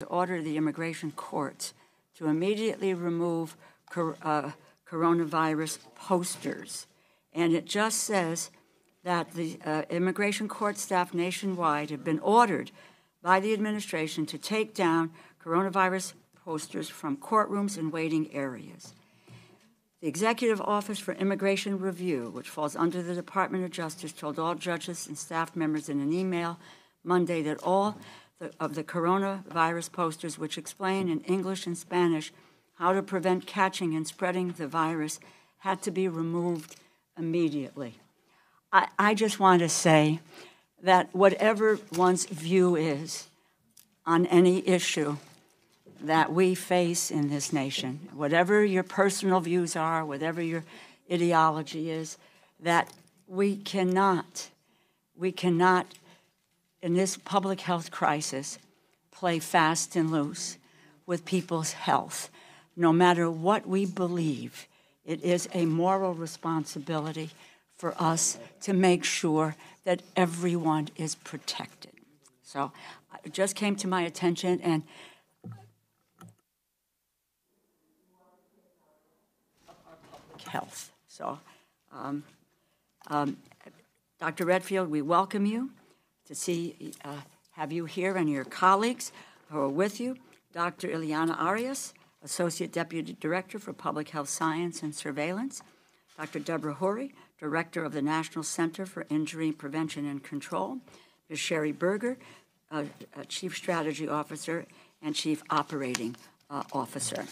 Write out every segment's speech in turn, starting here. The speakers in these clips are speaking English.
to order the immigration courts to immediately remove coronavirus posters. And it just says that the immigration court staff nationwide have been ordered by the administration to take down coronavirus posters from courtrooms and waiting areas. The Executive Office for Immigration Review, which falls under the Department of Justice, told all judges and staff members in an email Monday that all of the coronavirus posters, which explain in English and Spanish how to prevent catching and spreading the virus, had to be removed immediately. I just want to say that whatever one's view is on any issue that we face in this nation, whatever your personal views are, whatever your ideology is, that we cannot, in this public health crisis, play fast and loose with people's health. No matter what we believe, it is a moral responsibility for us to make sure that everyone is protected. So it just came to my attention, and health. So, Dr. Redfield, we welcome you to see, have you here and your colleagues who are with you. Dr. Ileana Arias, Associate Deputy Director for Public Health Science and Surveillance. Dr. Deborah Houry, Director of the National Center for Injury Prevention and Control. Ms. Sherry Berger, Chief Strategy Officer and Chief Operating Officer.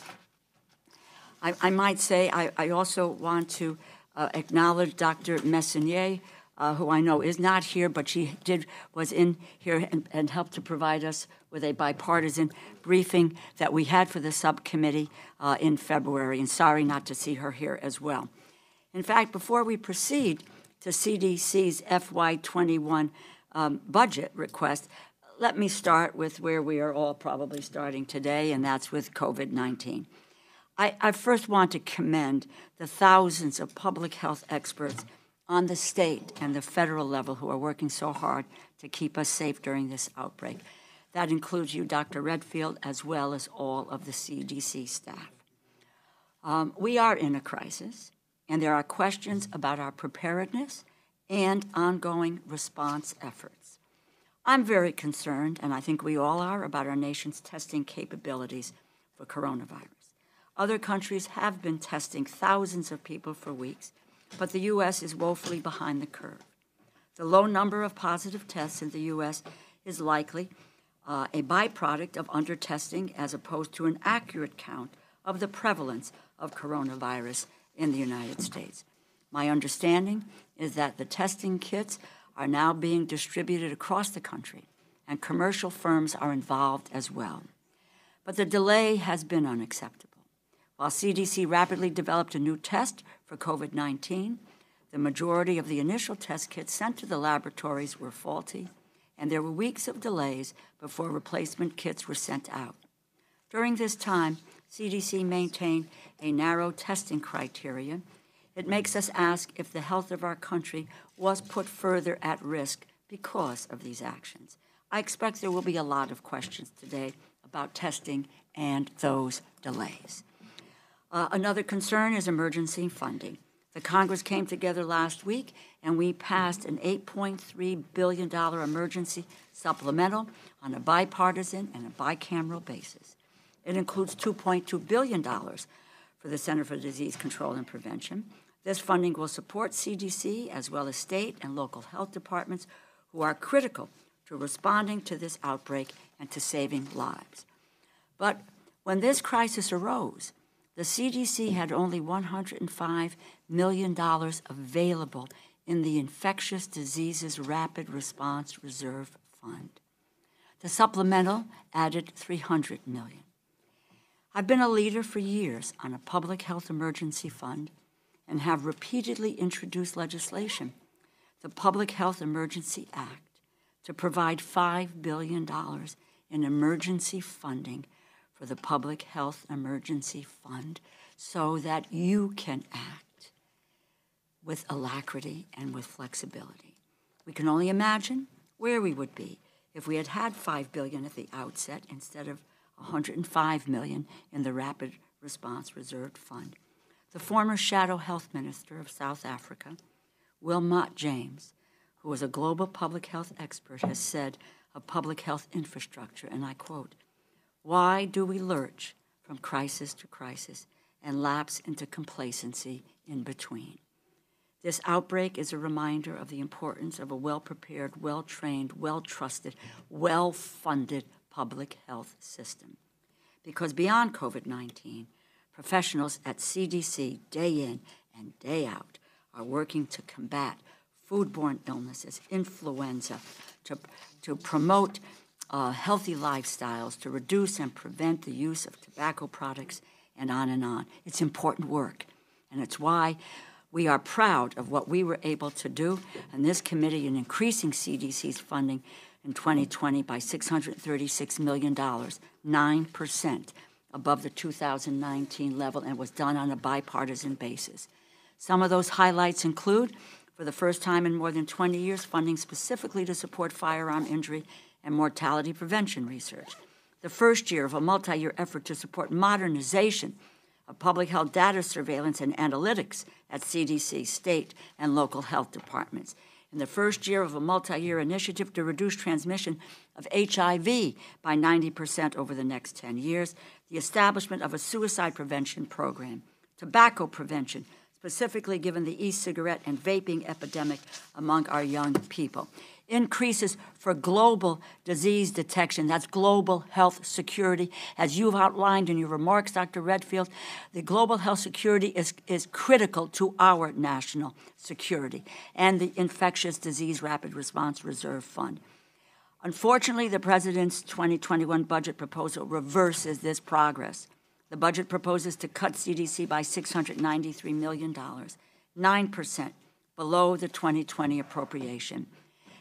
I might say I also want to acknowledge Dr. Messonnier, who I know is not here, but she was in here and helped to provide us with a bipartisan briefing that we had for the subcommittee in February, and sorry not to see her here as well. In fact, before we proceed to CDC's FY21 budget request, let me start with where we are all probably starting today, and that's with COVID-19. I first want to commend the thousands of public health experts on the state and the federal level who are working so hard to keep us safe during this outbreak. That includes you, Dr. Redfield, as well as all of the CDC staff. We are in a crisis, and there are questions about our preparedness and ongoing response efforts. I'm very concerned, and I think we all are, about our nation's testing capabilities for coronavirus. Other countries have been testing thousands of people for weeks, but the U.S. is woefully behind the curve. The low number of positive tests in the U.S. is likely a byproduct of undertesting as opposed to an accurate count of the prevalence of coronavirus in the United States. My understanding is that the testing kits are now being distributed across the country, and commercial firms are involved as well. But the delay has been unacceptable. While CDC rapidly developed a new test for COVID-19, the majority of the initial test kits sent to the laboratories were faulty, and there were weeks of delays before replacement kits were sent out. During this time, CDC maintained a narrow testing criterion. It makes us ask if the health of our country was put further at risk because of these actions. I expect there will be a lot of questions today about testing and those delays. Another concern is emergency funding. The Congress came together last week, and we passed an $8.3 billion emergency supplemental on a bipartisan and a bicameral basis. It includes $2.2 billion for the Center for Disease Control and Prevention. This funding will support CDC as well as state and local health departments who are critical to responding to this outbreak and to saving lives. But when this crisis arose, the CDC had only $105 million available in the Infectious Diseases Rapid Response Reserve Fund. The supplemental added $300 million. I've been a leader for years on a public health emergency fund and have repeatedly introduced legislation, the Public Health Emergency Act, to provide $5 billion in emergency funding for the Public Health Emergency Fund so that you can act with alacrity and with flexibility. We can only imagine where we would be if we had had $5 billion at the outset instead of $105 million in the Rapid Response Reserve Fund. The former Shadow Health Minister of South Africa, Wilmot James, who was a global public health expert, has said of public health infrastructure, and I quote, "Why do we lurch from crisis to crisis and lapse into complacency in between? This outbreak is a reminder of the importance of a well-prepared, well-trained, well-trusted, well-funded public health system. Because beyond COVID-19, professionals at CDC day in and day out are working to combat foodborne illnesses, influenza, to promote healthy lifestyles, to reduce and prevent the use of tobacco products, and on and on. It's important work, and it's why we are proud of what we were able to do in this committee in increasing CDC's funding in 2020 by $636 million, 9% above the 2019 level, and was done on a bipartisan basis. Some of those highlights include, for the first time in more than 20 years, funding specifically to support firearm injury and mortality prevention research. The first year of a multi-year effort to support modernization of public health data surveillance and analytics at CDC, state, and local health departments. In the first year of a multi-year initiative to reduce transmission of HIV by 90% over the next 10 years, the establishment of a suicide prevention program, tobacco prevention, specifically given the e-cigarette and vaping epidemic among our young people. Increases for global disease detection, that's global health security. As you've outlined in your remarks, Dr. Redfield, the global health security is critical to our national security and the Infectious Disease Rapid Response Reserve Fund. Unfortunately, the President's 2021 budget proposal reverses this progress. The budget proposes to cut CDC by $693 million, 9% below the 2020 appropriation.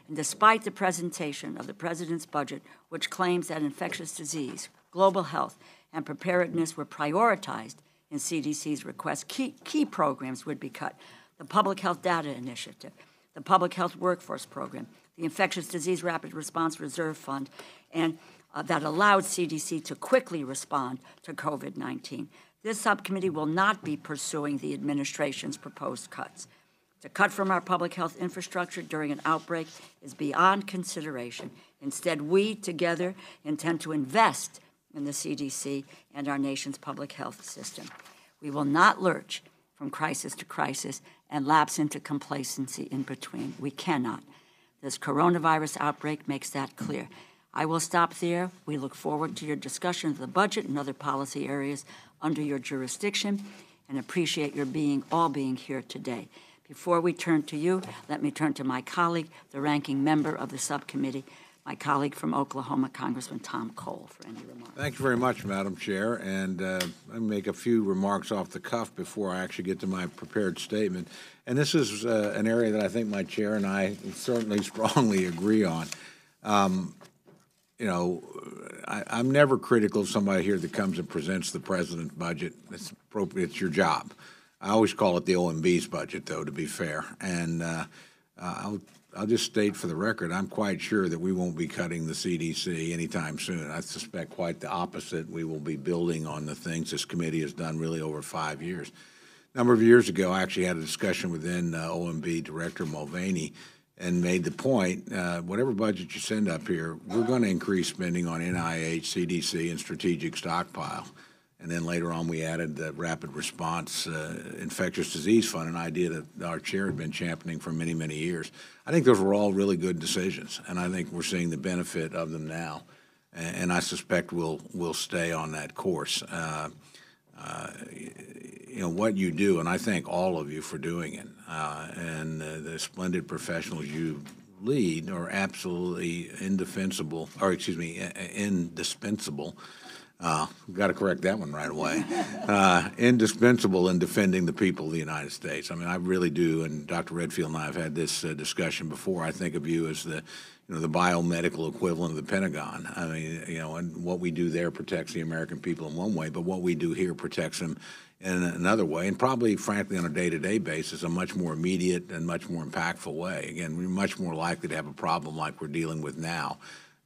And despite the presentation of the President's budget, which claims that infectious disease, global health, and preparedness were prioritized in CDC's request, key programs would be cut. The Public Health Data Initiative, the Public Health Workforce Program, the Infectious Disease Rapid Response Reserve Fund, and that allowed CDC to quickly respond to COVID-19. This subcommittee will not be pursuing the administration's proposed cuts. To cut from our public health infrastructure during an outbreak is beyond consideration. Instead, we together intend to invest in the CDC and our nation's public health system. We will not lurch from crisis to crisis and lapse into complacency in between. We cannot. This coronavirus outbreak makes that clear. I will stop there. We look forward to your discussion of the budget and other policy areas under your jurisdiction, and appreciate your all being here today. Before we turn to you, let me turn to my colleague, the ranking member of the subcommittee, my colleague from Oklahoma, Congressman Tom Cole, for any remarks. Thank you very much, Madam Chair. And I make a few remarks off the cuff before I actually get to my prepared statement. And this is an area that I think my chair and I certainly strongly agree on. You know, I'm never critical of somebody here that comes and presents the President's budget. It's appropriate. It's your job. I always call it the OMB's budget, though, to be fair. And I'll just state for the record, I'm quite sure that we won't be cutting the CDC anytime soon. I suspect quite the opposite. We will be building on the things this committee has done really over 5 years. A number of years ago, I actually had a discussion with then OMB Director Mulvaney and made the point, whatever budget you send up here, we're going to increase spending on NIH, CDC, and strategic stockpile. And then later on, we added the Rapid Response Infectious Disease Fund, an idea that our chair had been championing for many, many years. I think those were all really good decisions, and I think we're seeing the benefit of them now. And I suspect we'll stay on that course. You know, what you do, and I thank all of you for doing it, and the splendid professionals you lead are absolutely indefensible, or excuse me, indispensable. Got to correct that one right away. Indispensable in defending the people of the United States. I mean, I really do, and Dr. Redfield and I have had this discussion before. I think of you as the, you know, the biomedical equivalent of the Pentagon. I mean, you know, and what we do there protects the American people in one way, but what we do here protects them in another way, and probably, frankly, on a day-to-day basis, a much more immediate and much more impactful way. Again, we're much more likely to have a problem like we're dealing with now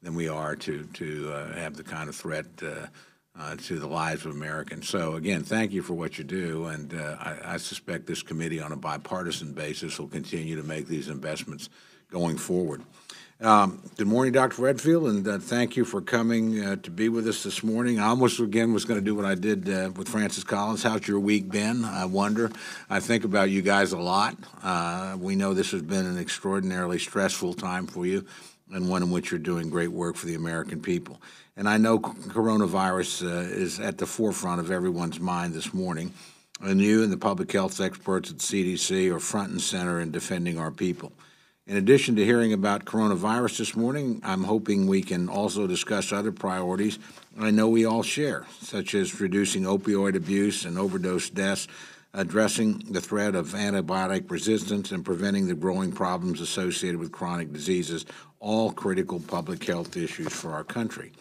than we are to have the kind of threat to the lives of Americans. So again, thank you for what you do, and I suspect this committee on a bipartisan basis will continue to make these investments going forward. Good morning, Dr. Redfield, and thank you for coming to be with us this morning. I almost again was going to do what I did with Francis Collins. How's your week been? I wonder. I think about you guys a lot. We know this has been an extraordinarily stressful time for you, and one in which you're doing great work for the American people. And I know coronavirus is at the forefront of everyone's mind this morning, and you and the public health experts at CDC are front and center in defending our people. In addition to hearing about coronavirus this morning, I'm hoping we can also discuss other priorities I know we all share, such as reducing opioid abuse and overdose deaths, addressing the threat of antibiotic resistance, and preventing the growing problems associated with chronic diseases, all critical public health issues for our country.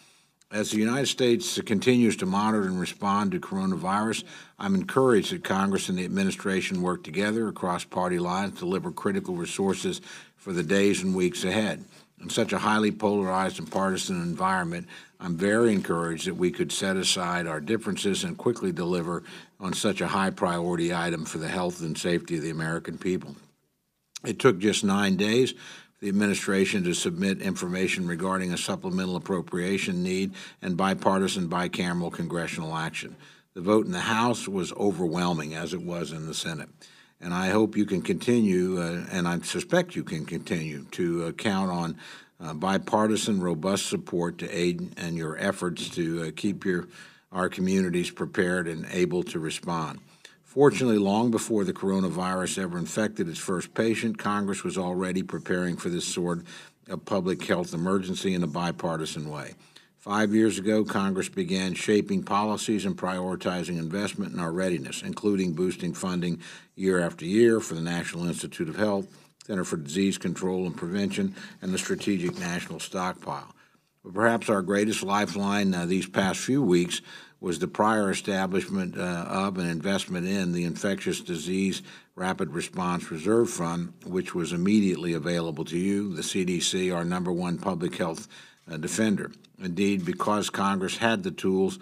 As the United States continues to monitor and respond to coronavirus, I'm encouraged that Congress and the administration work together across party lines to deliver critical resources for the days and weeks ahead. In such a highly polarized and partisan environment, I'm very encouraged that we could set aside our differences and quickly deliver on such a high priority item for the health and safety of the American people. It took just 9 days for the administration to submit information regarding a supplemental appropriation need and bipartisan bicameral congressional action. The vote in the House was overwhelming, as it was in the Senate. And I hope you can continue, and I suspect you can continue, to count on bipartisan, robust support to aid in your efforts to keep our communities prepared and able to respond. Fortunately, long before the coronavirus ever infected its first patient, Congress was already preparing for this sort of public health emergency in a bipartisan way. 5 years ago, Congress began shaping policies and prioritizing investment in our readiness, including boosting funding year after year for the National Institute of Health, Center for Disease Control and Prevention, and the Strategic National Stockpile. But perhaps our greatest lifeline these past few weeks was the prior establishment of and investment in the Infectious Disease Rapid Response Reserve Fund, which was immediately available to you, the CDC, our number one public health defender. Indeed, because Congress had the tools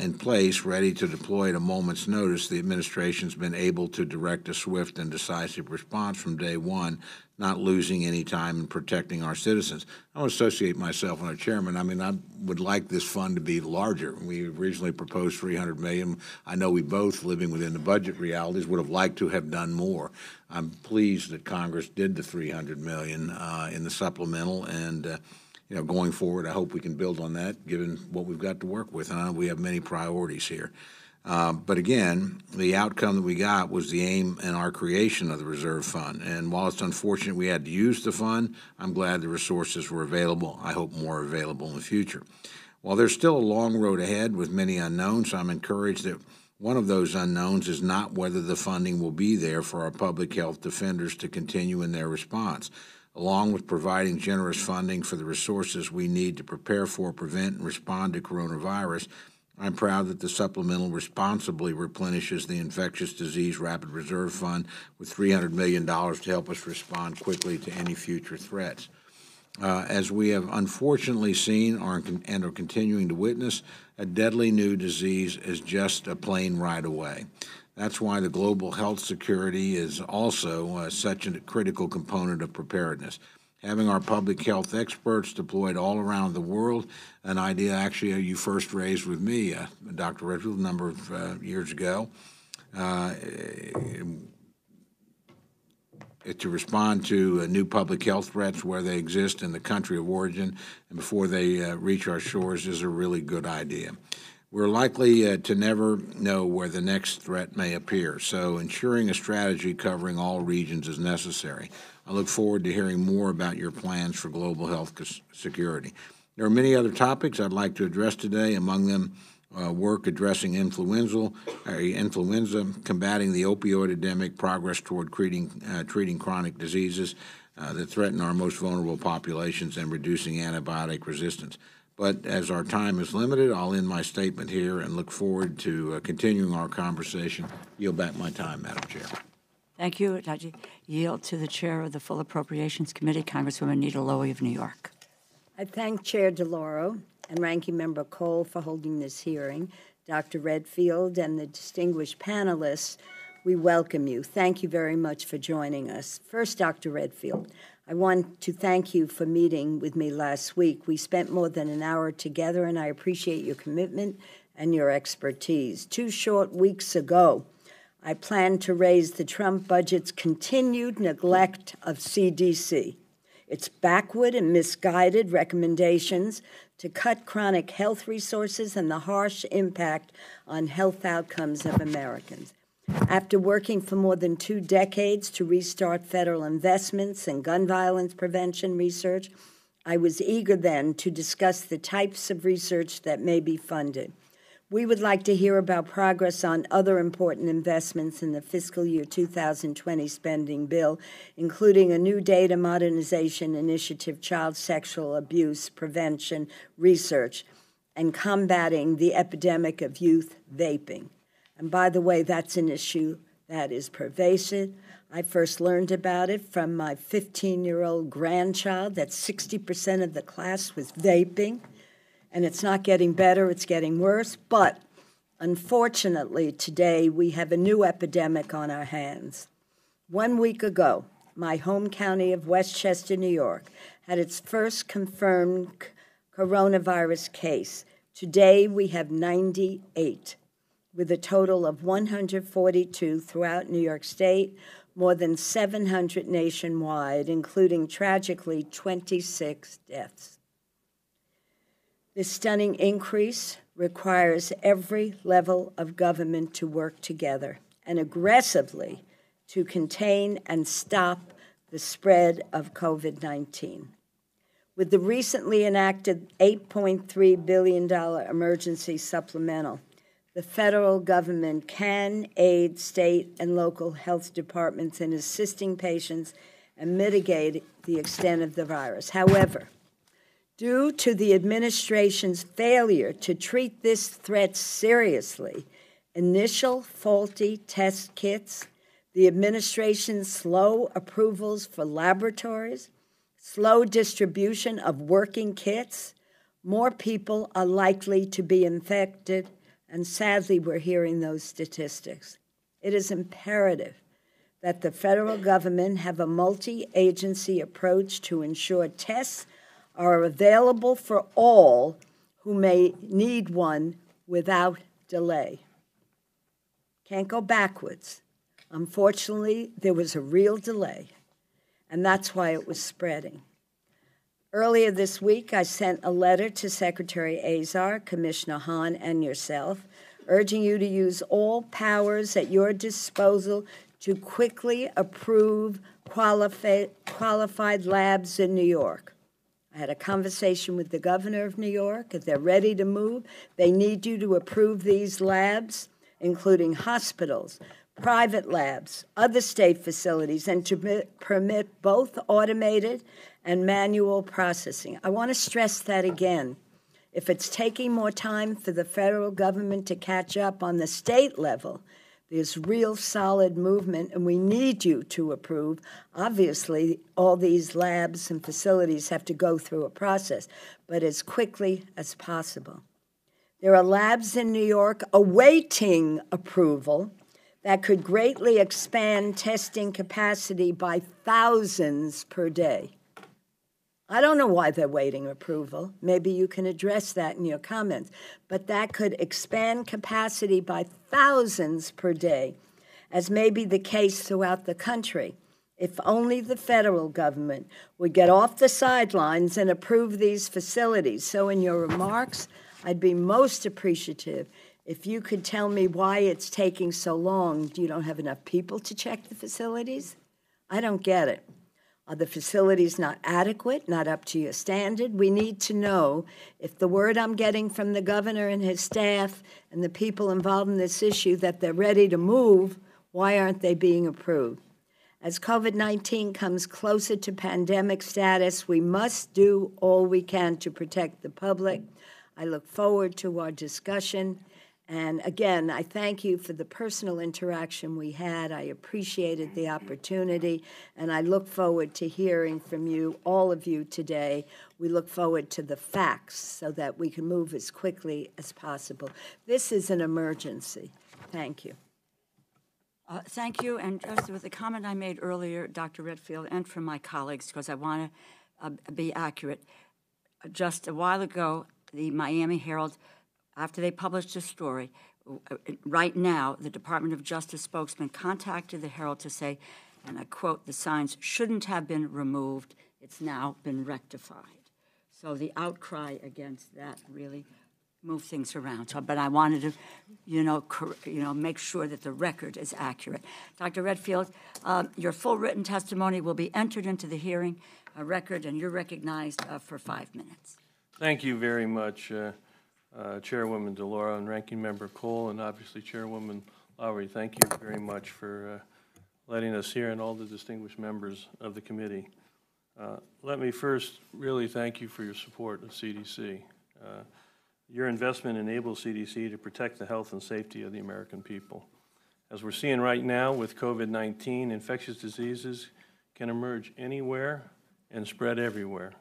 in place ready to deploy at a moment's notice, the administration's been able to direct a swift and decisive response from day one, not losing any time in protecting our citizens. I don't associate myself with our chairman. I mean, I would like this fund to be larger. We originally proposed $300 million. I know we both, living within the budget realities, would have liked to have done more. I'm pleased that Congress did the $300 million in the supplemental, and you know, going forward, I hope we can build on that, given what we've got to work with. And I know we have many priorities here. But again, the outcome that we got was the aim and our creation of the reserve fund. And while it's unfortunate we had to use the fund, I'm glad the resources were available. I hope more are available in the future. While there's still a long road ahead with many unknowns, I'm encouraged that one of those unknowns is not whether the funding will be there for our public health defenders to continue in their response, along with providing generous funding for the resources we need to prepare for, prevent, and respond to coronavirus. I'm proud that the supplemental responsibly replenishes the Infectious Disease Rapid Reserve Fund with $300 million to help us respond quickly to any future threats. As we have unfortunately seen and are continuing to witness, a deadly new disease is just a plane ride away. That's why the global health security is also such a critical component of preparedness. Having our public health experts deployed all around the world, an idea actually you first raised with me, Dr. Redfield, a number of years ago, to respond to new public health threats where they exist in the country of origin and before they reach our shores is a really good idea. We're likely to never know where the next threat may appear, so ensuring a strategy covering all regions is necessary. I look forward to hearing more about your plans for global health security. There are many other topics I'd like to address today, among them work addressing influenza, combating the opioid epidemic, progress toward treating chronic diseases that threaten our most vulnerable populations, and reducing antibiotic resistance. But as our time is limited, I'll end my statement here and look forward to continuing our conversation. Yield back my time, Madam Chair. Thank you. I yield to the Chair of the Full Appropriations Committee, Congresswoman Nita Lowey of New York. I thank Chair DeLauro and Ranking Member Cole for holding this hearing. Dr. Redfield and the distinguished panelists, we welcome you. Thank you very much for joining us. First, Dr. Redfield, I want to thank you for meeting with me last week. We spent more than an hour together, and I appreciate your commitment and your expertise. 2 short weeks ago, I planned to raise the Trump budget's continued neglect of CDC, its backward and misguided recommendations to cut chronic health resources and the harsh impact on health outcomes of Americans. After working for more than 2 decades to restart federal investments in gun violence prevention research, I was eager then to discuss the types of research that may be funded. We would like to hear about progress on other important investments in the fiscal year 2020 spending bill, including a new data modernization initiative, child sexual abuse prevention research, and combating the epidemic of youth vaping. And by the way, that's an issue that is pervasive. I first learned about it from my 15-year-old grandchild that 60% of the class was vaping. And it's not getting better, it's getting worse. But unfortunately, today we have a new epidemic on our hands. 1 week ago, my home county of Westchester, New York, had its first confirmed coronavirus case. Today we have 98, with a total of 142 throughout New York State, more than 700 nationwide, including, tragically, 26 deaths. This stunning increase requires every level of government to work together and aggressively to contain and stop the spread of COVID-19. With the recently enacted $8.3 billion emergency supplemental, the federal government can aid state and local health departments in assisting patients and mitigate the extent of the virus. However, due to the administration's failure to treat this threat seriously, initial faulty test kits, the administration's slow approvals for laboratories, slow distribution of working kits, more people are likely to be infected, and sadly, we're hearing those statistics. It is imperative that the federal government have a multi-agency approach to ensure tests are available for all who may need one without delay. Can't go backwards. Unfortunately, there was a real delay, and that's why it was spreading. Earlier this week, I sent a letter to Secretary Azar, Commissioner Hahn, and yourself, urging you to use all powers at your disposal to quickly approve qualified labs in New York. I had a conversation with the governor of New York. If they're ready to move, they need you to approve these labs, including hospitals, private labs, other state facilities, and to permit both automated and manual processing. I want to stress that again. If it's taking more time for the federal government to catch up on the state level, there's real solid movement, and we need you to approve. Obviously, all these labs and facilities have to go through a process, but as quickly as possible. There are labs in New York awaiting approval that could greatly expand testing capacity by thousands per day. I don't know why they're waiting approval. Maybe you can address that in your comments. But that could expand capacity by thousands per day, as may be the case throughout the country, if only the federal government would get off the sidelines and approve these facilities. So in your remarks, I'd be most appreciative if you could tell me why it's taking so long. You don't have enough people to check the facilities? I don't get it. Are the facilities not adequate, not up to your standard? We need to know if the word I'm getting from the governor and his staff and the people involved in this issue that they're ready to move, why aren't they being approved? As COVID-19 comes closer to pandemic status, we must do all we can to protect the public. I look forward to our discussion And again, I thank you for the personal interaction we had. I appreciated the opportunity, and I look forward to hearing from you, all of you today. We look forward to the facts so that we can move as quickly as possible. This is an emergency. Thank you. Thank you, and just with the comment I made earlier, Dr. Redfield, and from my colleagues, because I want to be accurate. Just a while ago, the Miami Herald, after they published this story, right now, the Department of Justice spokesman contacted the Herald to say, and I quote, "The signs shouldn't have been removed. It's now been rectified." So the outcry against that really moved things around. So, but I wanted to, make sure that the record is accurate. Dr. Redfield, your full written testimony will be entered into the hearing record, and you're recognized for 5 minutes. Thank you very much. Chairwoman DeLauro and Ranking Member Cole, and obviously Chairwoman Lowry, thank you very much for letting us hear, and all the distinguished members of the committee. Let me first really thank you for your support of CDC. Your investment enables CDC to protect the health and safety of the American people. As we're seeing right now with COVID-19, infectious diseases can emerge anywhere and spread everywhere.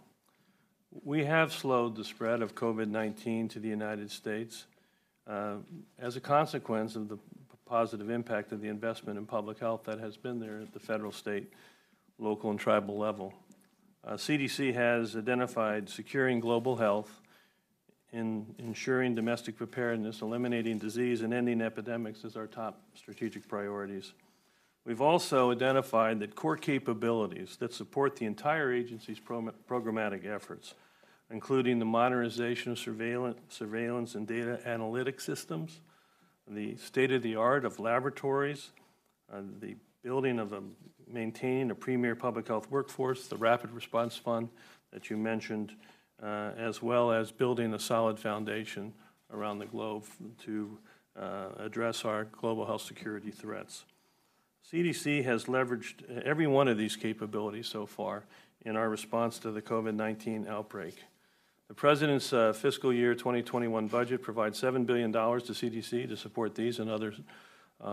We have slowed the spread of COVID-19 to the United States as a consequence of the positive impact of the investment in public health that has been there at the federal, state, local, and tribal level. CDC has identified securing global health, in ensuring domestic preparedness, eliminating disease, and ending epidemics as our top strategic priorities. We've also identified that core capabilities that support the entire agency's programmatic efforts, including the modernization of surveillance and data analytic systems, the state-of-the-art of laboratories, the building of maintaining a premier public health workforce, the Rapid Response Fund that you mentioned, as well as building a solid foundation around the globe to address our global health security threats. CDC has leveraged every one of these capabilities so far in our response to the COVID-19 outbreak. The President's fiscal year 2021 budget provides $7 billion to CDC to support these and other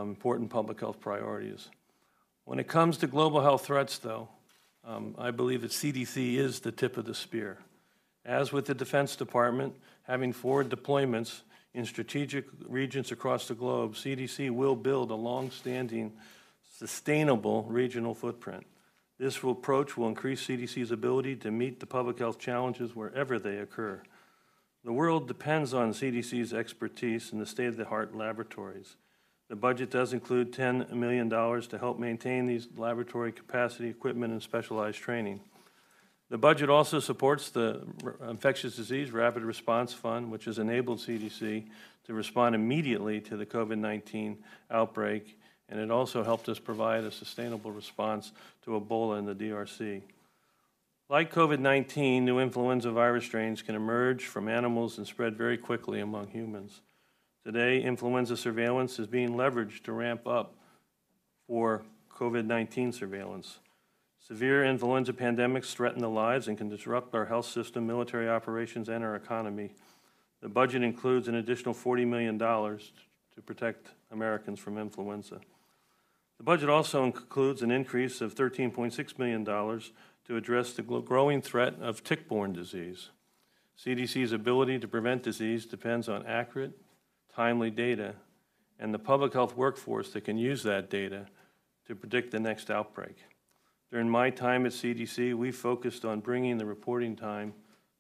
important public health priorities. When it comes to global health threats, though, I believe that CDC is the tip of the spear. As with the Defense Department, having forward deployments in strategic regions across the globe, CDC will build a long-standing, sustainable regional footprint. This approach will increase CDC's ability to meet the public health challenges wherever they occur. The world depends on CDC's expertise in the state-of-the-art laboratories. The budget does include $10 million to help maintain these laboratory capacity, equipment, and specialized training. The budget also supports the Infectious Disease Rapid Response Fund, which has enabled CDC to respond immediately to the COVID-19 outbreak, and it also helped us provide a sustainable response to Ebola in the DRC. Like COVID-19, new influenza virus strains can emerge from animals and spread very quickly among humans. Today, influenza surveillance is being leveraged to ramp up for COVID-19 surveillance. Severe influenza pandemics threaten the lives and can disrupt our health system, military operations, and our economy. The budget includes an additional $40 million to protect Americans from influenza. The budget also includes an increase of $13.6 million to address the growing threat of tick-borne disease. CDC's ability to prevent disease depends on accurate, timely data and the public health workforce that can use that data to predict the next outbreak. During my time at CDC, we focused on bringing the reporting time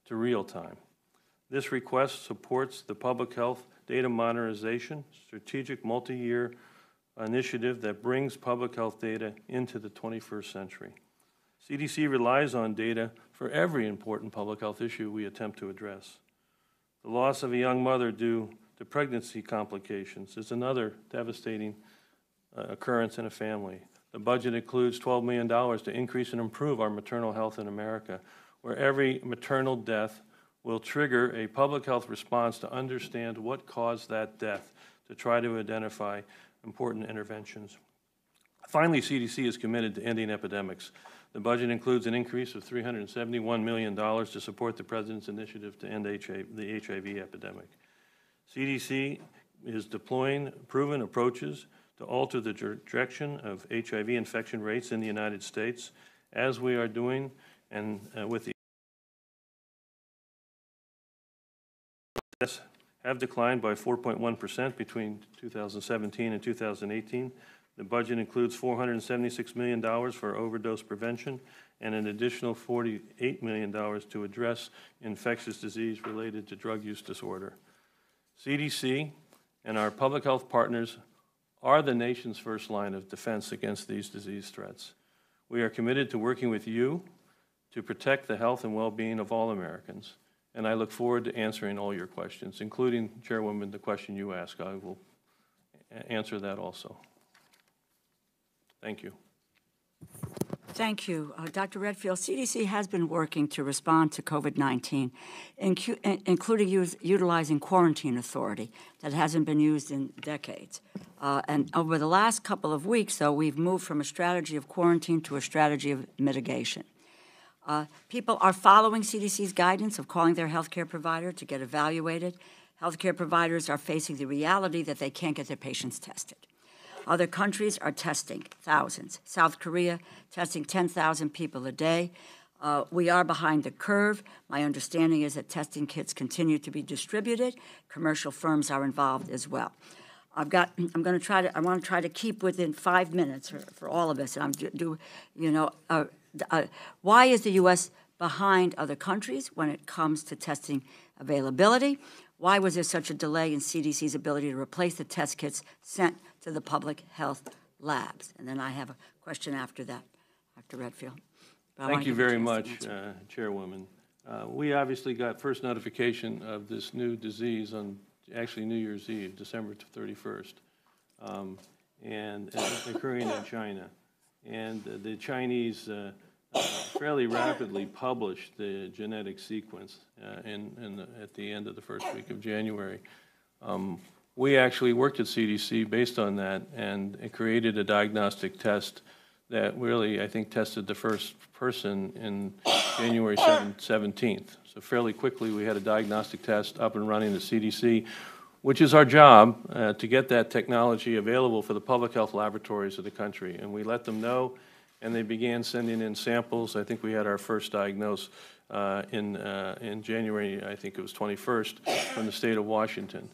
to real time. This request supports the public health data modernization, strategic multi-year initiative that brings public health data into the 21st century. CDC relies on data for every important public health issue we attempt to address. The loss of a young mother due to pregnancy complications is another devastating occurrence in a family. The budget includes $12 million to increase and improve our maternal health in America, where every maternal death will trigger a public health response to understand what caused that death, to try to identify important interventions. Finally, CDC is committed to ending epidemics. The budget includes an increase of $371 million to support the President's initiative to end the HIV epidemic. CDC is deploying proven approaches to alter the direction of HIV infection rates in the United States, as we are doing and with the deaths have declined by 4.1% between 2017 and 2018. The budget includes $476 million for overdose prevention and an additional $48 million to address infectious disease related to drug use disorder. CDC and our public health partners are the nation's first line of defense against these disease threats. We are committed to working with you to protect the health and well-being of all Americans, and I look forward to answering all your questions, including, Chairwoman, the question you ask. I will answer that also. Thank you. Thank you. Dr. Redfield, CDC has been working to respond to COVID-19, including utilizing quarantine authority that hasn't been used in decades. And over the last couple of weeks, though, we've moved from a strategy of quarantine to a strategy of mitigation. People are following CDC's guidance of calling their healthcare provider to get evaluated. Healthcare providers are facing the reality that they can't get their patients tested. Other countries are testing thousands. South Korea testing 10,000 people a day. We are behind the curve. My understanding is that testing kits continue to be distributed. Commercial firms are involved as well. I want to try to keep within 5 minutes for all of us. And why is the U.S. behind other countries when it comes to testing availability? Why was there such a delay in CDC's ability to replace the test kits sent to the public health labs? And then I have a question after that, Dr. Redfield. Thank you very much, Chairwoman. We obviously got first notification of this new disease on actually New Year's Eve, December 31st, and occurring in China. And the Chinese fairly rapidly published the genetic sequence at the end of the first week of January. We actually worked at CDC based on that and created a diagnostic test that really, I think, tested the first person in January 17th. So fairly quickly, we had a diagnostic test up and running at CDC, which is our job to get that technology available for the public health laboratories of the country. And we let them know, and they began sending in samples. I think we had our first diagnose in January, I think it was 21st, from the state of Washington.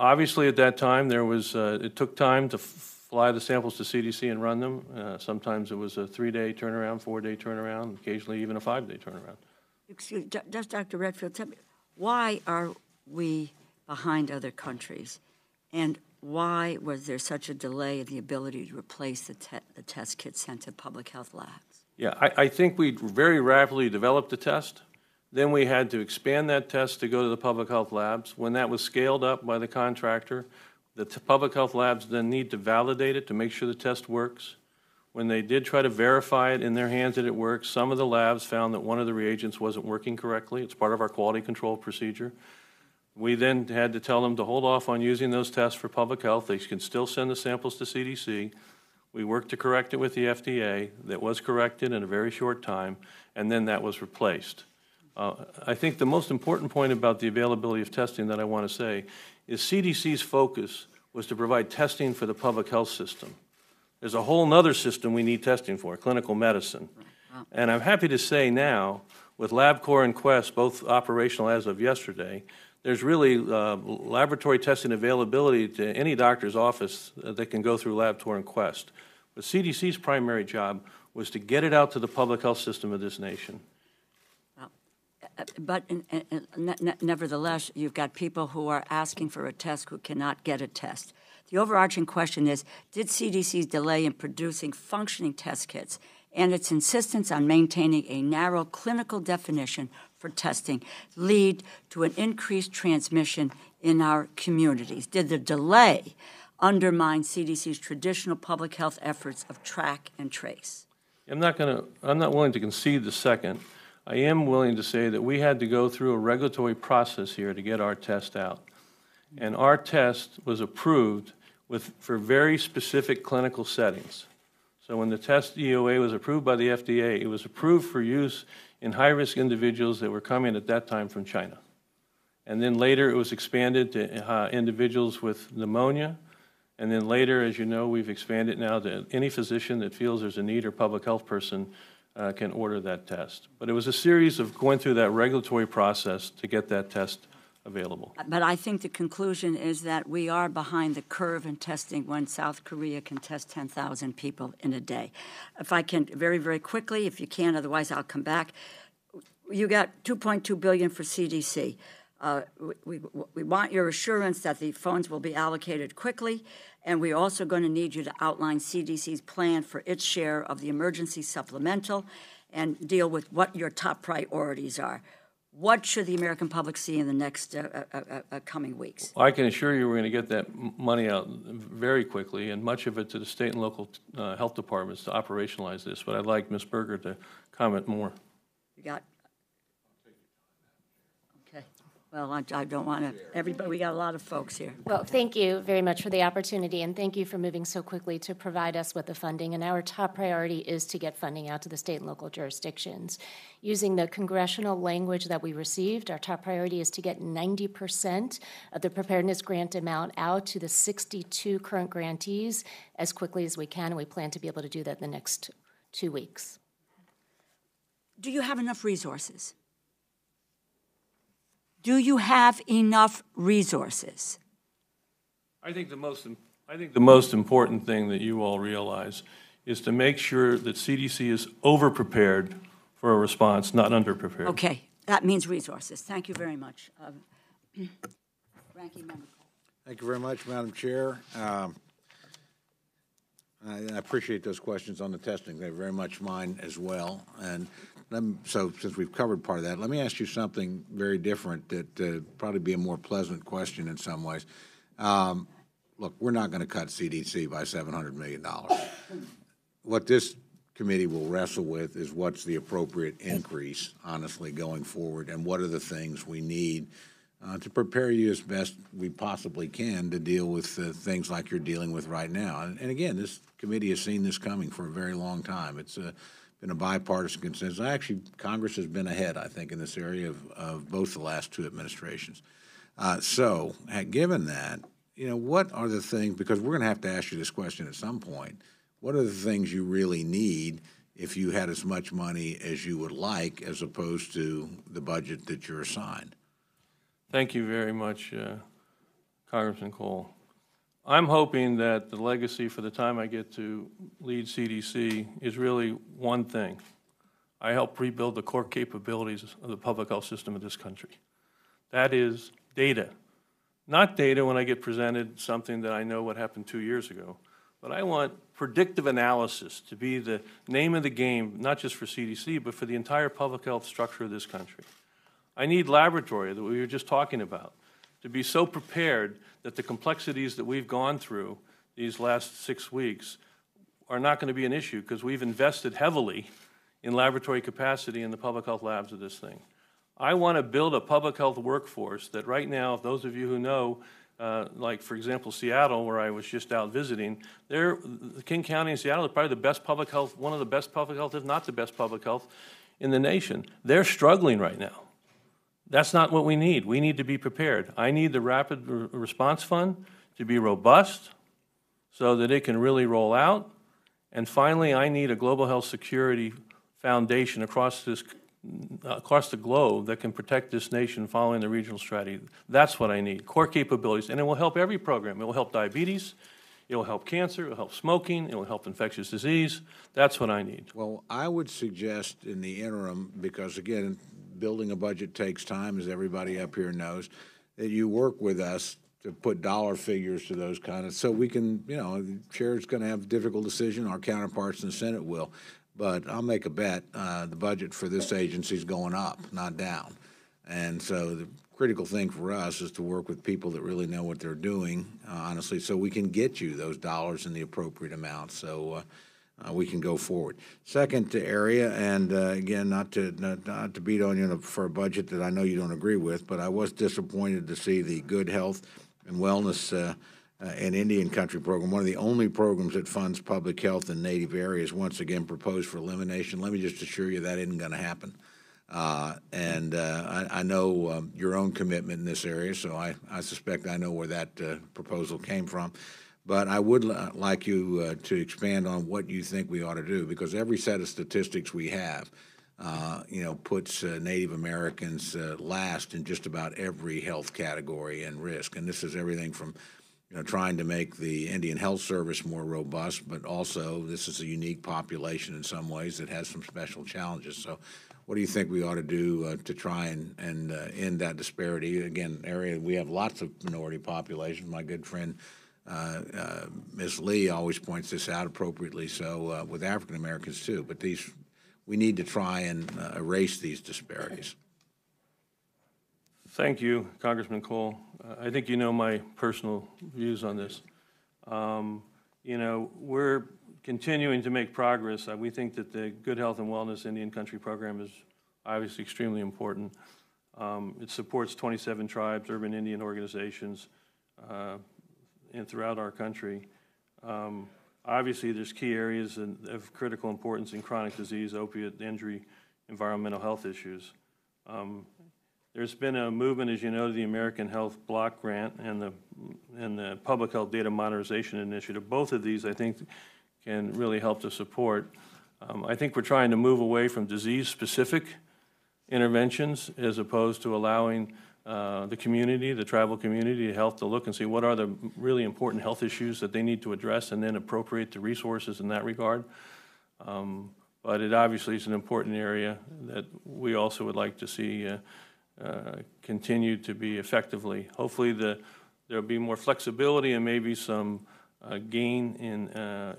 Obviously, at that time, there was it took time to fly the samples to CDC and run them. Sometimes it was a 3-day turnaround, 4-day turnaround, occasionally even a 5-day turnaround. Excuse me, just Dr. Redfield, tell me, why are we behind other countries? And why was there such a delay in the ability to replace the test kits sent to public health labs? Yeah, I think we very rapidly developed the test. Then we had to expand that test to go to the public health labs. When that was scaled up by the contractor, the public health labs then need to validate it to make sure the test works. When they did try to verify it in their hands that it works, some of the labs found that one of the reagents wasn't working correctly. It's part of our quality control procedure. We then had to tell them to hold off on using those tests for public health. They can still send the samples to CDC. We worked to correct it with the FDA. That was corrected in a very short time, and then that was replaced. I think the most important point about the availability of testing that I want to say is CDC's focus was to provide testing for the public health system. There's a whole other system we need testing for, clinical medicine. And I'm happy to say now, with LabCorp and Quest, both operational as of yesterday, there's really laboratory testing availability to any doctor's office that can go through LabCorp and Quest. But CDC's primary job was to get it out to the public health system of this nation. But nevertheless, you've got people who are asking for a test who cannot get a test. The overarching question is, did CDC's delay in producing functioning test kits and its insistence on maintaining a narrow clinical definition for testing lead to an increased transmission in our communities? Did the delay undermine CDC's traditional public health efforts of track and trace? I'm not willing to concede the second. I am willing to say that we had to go through a regulatory process here to get our test out. And our test was approved for very specific clinical settings. So when the test EUA was approved by the FDA, it was approved for use in high-risk individuals that were coming at that time from China. and then later it was expanded to individuals with pneumonia, and then later, as you know, we've expanded now to any physician that feels there's a need or public health person can order that test. But it was a series of going through that regulatory process to get that test available. But I think the conclusion is that we are behind the curve in testing when South Korea can test 10,000 people in a day. If I can, very, very quickly, if you can, otherwise I'll come back. You got $2.2 billion for CDC. We want your assurance that the funds will be allocated quickly, and we're also going to need you to outline CDC's plan for its share of the emergency supplemental and deal with what your top priorities are. What should the American public see in the next coming weeks? Well, I can assure you we're going to get that money out very quickly, and much of it to the state and local health departments to operationalize this, but I'd like Ms. Berger to comment more. You got? Well, I don't want to, everybody, we got a lot of folks here. Well, thank you very much for the opportunity, and thank you for moving so quickly to provide us with the funding. And our top priority is to get funding out to the state and local jurisdictions. Using the congressional language that we received, our top priority is to get 90% of the preparedness grant amount out to the 62 current grantees as quickly as we can, and we plan to be able to do that in the next 2 weeks. Do you have enough resources? Do you have enough resources? I think the most important thing that you all realize is to make sure that CDC is overprepared for a response, not underprepared. Okay, that means resources. Thank you very much. Ranking Member Cole. Thank you very much, Madam Chair. I appreciate those questions on the testing. They're very much mine as well. And so since we've covered part of that, let me ask you something very different that probably be a more pleasant question in some ways. Look, we're not going to cut CDC by $700 million. What this committee will wrestle with is what's the appropriate increase, honestly, going forward, and what are the things we need to prepare you as best we possibly can to deal with things like you're dealing with right now. And again, this committee has seen this coming for a very long time. It's been a bipartisan consensus. Actually, Congress has been ahead, I think, in this area of both the last two administrations. So given that, you know, what are the things, because we're going to have to ask you this question at some point, what are the things you really need if you had as much money as you would like as opposed to the budget that you're assigned? Thank you very much, Congressman Cole. I'm hoping that the legacy for the time I get to lead CDC is really one thing. I help rebuild the core capabilities of the public health system of this country. That is data. Not data when I get presented something that I know what happened 2 years ago, but I want predictive analysis to be the name of the game, not just for CDC, but for the entire public health structure of this country. I need laboratory that we were just talking about to be so prepared that the complexities that we've gone through these last 6 weeks are not going to be an issue because we've invested heavily in laboratory capacity in the public health labs of this thing. I want to build a public health workforce that right now, if those of you who know, like for example, Seattle, where I was just out visiting, King County and Seattle are probably the best public health, one of the best public health, if not the best public health in the nation. They're struggling right now. That's not what we need. We need to be prepared. I need the Rapid Response Fund to be robust so that it can really roll out. And finally, I need a global health security foundation across the globe that can protect this nation following the regional strategy. That's what I need, core capabilities. And it will help every program. It will help diabetes. It will help cancer. It will help smoking. It will help infectious disease. That's what I need. Well, I would suggest in the interim, because again, building a budget takes time, as everybody up here knows, that you work with us to put dollar figures to those kind of, so we can, you know, the chair's going to have a difficult decision, our counterparts in the Senate will, but I'll make a bet, the budget for this agency is going up, not down. And so the critical thing for us is to work with people that really know what they're doing, honestly, so we can get you those dollars in the appropriate amount. So we can go forward. Second area, and again, not to beat on you for a budget that I know you don't agree with, but I was disappointed to see the Good Health and Wellness and Indian Country program, one of the only programs that funds public health in native areas, once again proposed for elimination. Let me just assure you that isn't going to happen. And I know your own commitment in this area, so I suspect I know where that proposal came from. But I would like you to expand on what you think we ought to do, because every set of statistics we have, you know, puts Native Americans last in just about every health category and risk. And this is everything from, you know, trying to make the Indian Health Service more robust, but also this is a unique population in some ways that has some special challenges. So what do you think we ought to do to try and end that disparity? Again, area we have lots of minority populations. My good friend Ms. Lee always points this out appropriately, so with African Americans too. But these, we need to try and erase these disparities. Thank you, Congressman Cole. I think you know my personal views on this. You know, we're continuing to make progress. We think that the Good Health and Wellness Indian Country Program is obviously extremely important. It supports 27 tribes, urban Indian organizations, and throughout our country. Obviously, there's key areas of critical importance in chronic disease, opiate injury, environmental health issues. There's been a movement, as you know, to the American Health Block Grant and the Public Health Data Modernization Initiative. Both of these, I think, can really help to support. I think we're trying to move away from disease-specific interventions as opposed to allowing the community, the tribal community, health to look and see what are the really important health issues that they need to address and then appropriate the resources in that regard. But it obviously is an important area that we also would like to see continue to be effectively. Hopefully there'll be more flexibility and maybe some gain in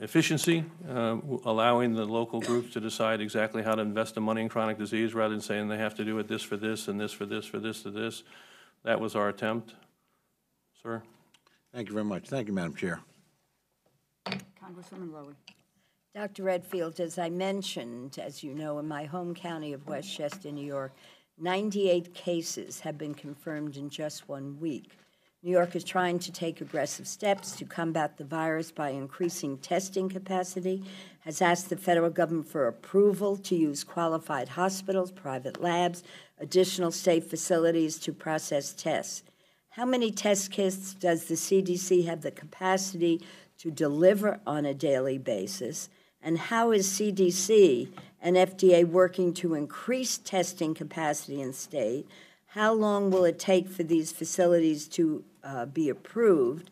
efficiency, allowing the local groups to decide exactly how to invest the money in chronic disease rather than saying they have to do it this for this and this for this for this to this. That was our attempt. Sir? Thank you very much. Thank you, Madam Chair. Congresswoman Lowy. Dr. Redfield, as I mentioned, as you know, in my home county of Westchester, New York, 98 cases have been confirmed in just 1 week. New York is trying to take aggressive steps to combat the virus by increasing testing capacity, has asked the federal government for approval to use qualified hospitals, private labs, additional state facilities to process tests. How many test kits does the CDC have the capacity to deliver on a daily basis? And how is CDC and FDA working to increase testing capacity in state? How long will it take for these facilities to be approved?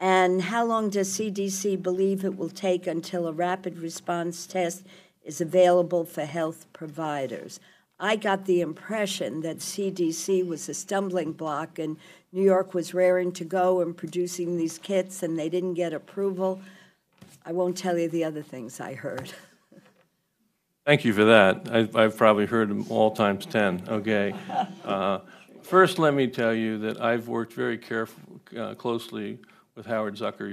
And how long does CDC believe it will take until a rapid response test is available for health providers? I got the impression that CDC was a stumbling block and New York was raring to go and producing these kits and they didn't get approval. I won't tell you the other things I heard. Thank you for that. I've probably heard them all times 10. Okay. First, let me tell you that I've worked very closely with Howard Zucker,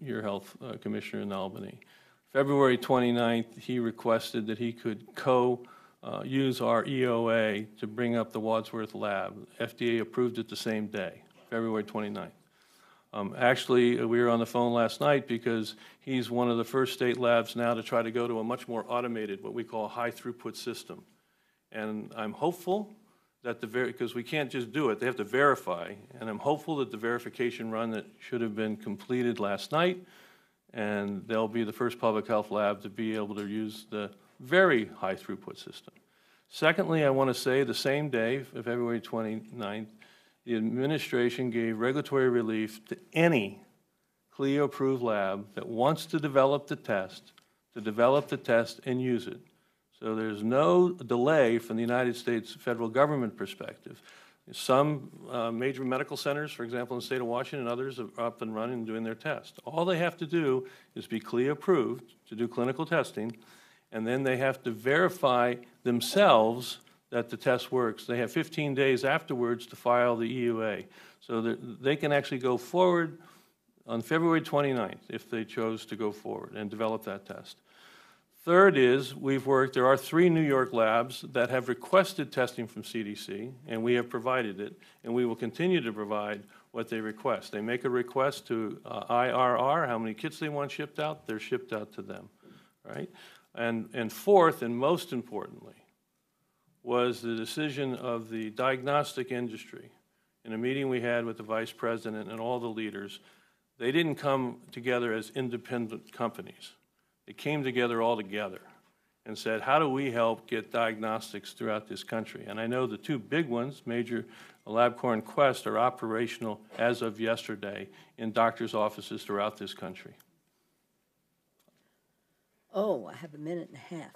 your health commissioner in Albany. February 29th, he requested that he could use our EOA to bring up the Wadsworth lab. FDA approved it the same day, February 29th. Actually, we were on the phone last night because he's one of the first state labs now to try to go to a much more automated, what we call high-throughput system. And I'm hopeful that because we can't just do it, they have to verify. And I'm hopeful that the verification run that should have been completed last night, and they'll be the first public health lab to be able to use the very high-throughput system. Secondly, I want to say the same day, February 29th, the administration gave regulatory relief to any CLIA-approved lab that wants to develop the test and use it. So there's no delay from the United States federal government perspective. Some major medical centers, for example, in the state of Washington, and others are up and running and doing their tests. All they have to do is be CLIA-approved to do clinical testing, and then they have to verify themselves that the test works. They have 15 days afterwards to file the EUA. So that they can actually go forward on February 29th if they chose to go forward and develop that test. Third is there are 3 New York labs that have requested testing from CDC, and we have provided it, and we will continue to provide what they request. They make a request to IRR, how many kits they want shipped out, they're shipped out to them, right? And fourth, and most importantly, was the decision of the diagnostic industry in a meeting we had with the Vice President and all the leaders. They didn't come together as independent companies. They came together all together and said, how do we help get diagnostics throughout this country? And I know the two big ones, major LabCorp and Quest, are operational as of yesterday in doctors' offices throughout this country. Oh, I have a minute and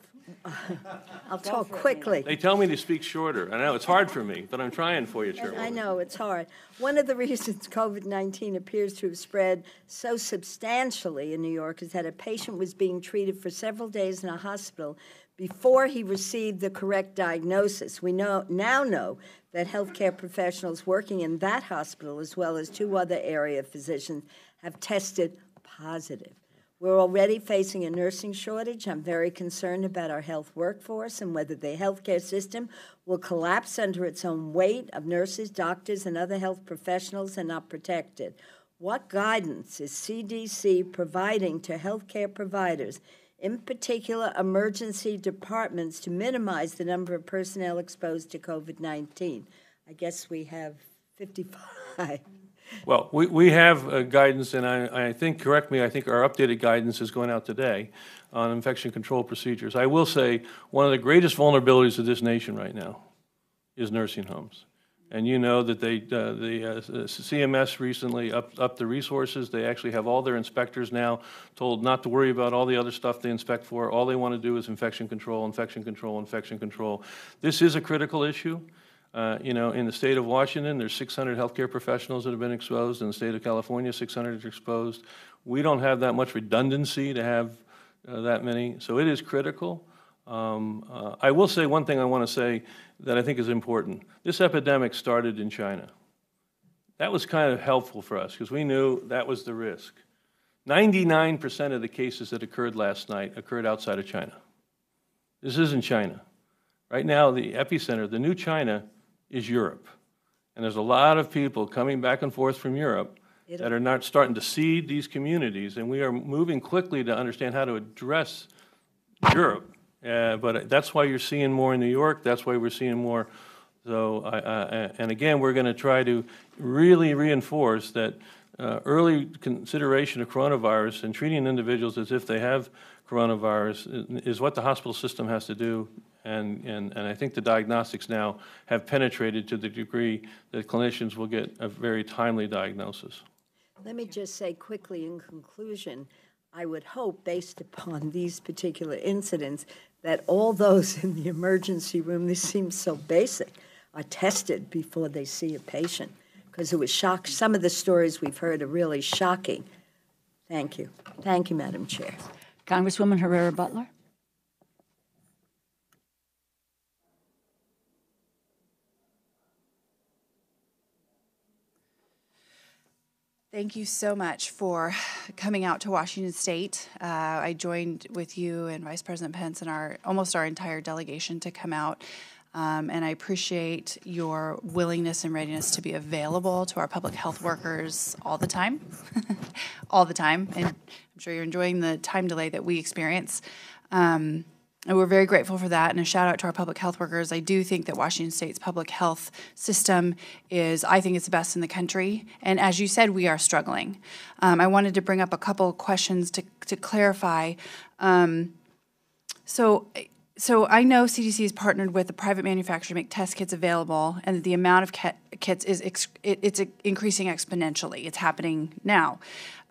a half. I'll talk quickly. They tell me to speak shorter. I know it's hard for me, but I'm trying for you, Chairwoman. I know it's hard. One of the reasons COVID-19 appears to have spread so substantially in New York is that a patient was being treated for several days in a hospital before he received the correct diagnosis. We now know that healthcare professionals working in that hospital, as well as two other area physicians, have tested positive. We're already facing a nursing shortage. I'm very concerned about our health workforce and whether the healthcare system will collapse under its own weight of nurses, doctors, and other health professionals and not protected. What guidance is CDC providing to healthcare providers, in particular emergency departments, to minimize the number of personnel exposed to COVID-19? I guess we have 55. Well, we have guidance, and I think, correct me, I think our updated guidance is going out today on infection control procedures. I will say one of the greatest vulnerabilities of this nation right now is nursing homes. And you know that they, CMS recently upped the resources. They actually have all their inspectors now told not to worry about all the other stuff they inspect for. All they want to do is infection control, infection control, infection control. This is a critical issue. You know, in the state of Washington, there's 600 healthcare professionals that have been exposed. In the state of California, 600 are exposed. We don't have that much redundancy to have that many. So it is critical. I will say one thing I want to say that I think is important. This epidemic started in China. That was kind of helpful for us because we knew that was the risk. 99% of the cases that occurred last night occurred outside of China. This isn't China. Right now, the epicenter, the new China, is Europe. And there's a lot of people coming back and forth from Europe that are not starting to seed these communities, and we are moving quickly to understand how to address Europe. But that's why you're seeing more in New York. That's why we're seeing more. So, and again, we're going to try to really reinforce that early consideration of coronavirus and treating individuals as if they have coronavirus is what the hospital system has to do. And I think the diagnostics now have penetrated to the degree that clinicians will get a very timely diagnosis. Let me just say quickly in conclusion, I would hope, based upon these particular incidents, that all those in the emergency room, this seems so basic, are tested before they see a patient, because it was shocking. Some of the stories we've heard are really shocking. Thank you. Thank you, Madam Chair. Congresswoman Herrera-Butler. Thank you so much for coming out to Washington State. I joined with you and Vice President Pence and almost our entire delegation to come out, and I appreciate your willingness and readiness to be available to our public health workers all the time, all the time, and I'm sure you're enjoying the time delay that we experience. And we're very grateful for that, and a shout out to our public health workers. I do think that Washington State's public health system is, I think it's the best in the country. And as you said, we are struggling. I wanted to bring up a couple of questions to clarify. So I know CDC has partnered with a private manufacturer to make test kits available, and that the amount of kits is it's increasing exponentially. It's happening now.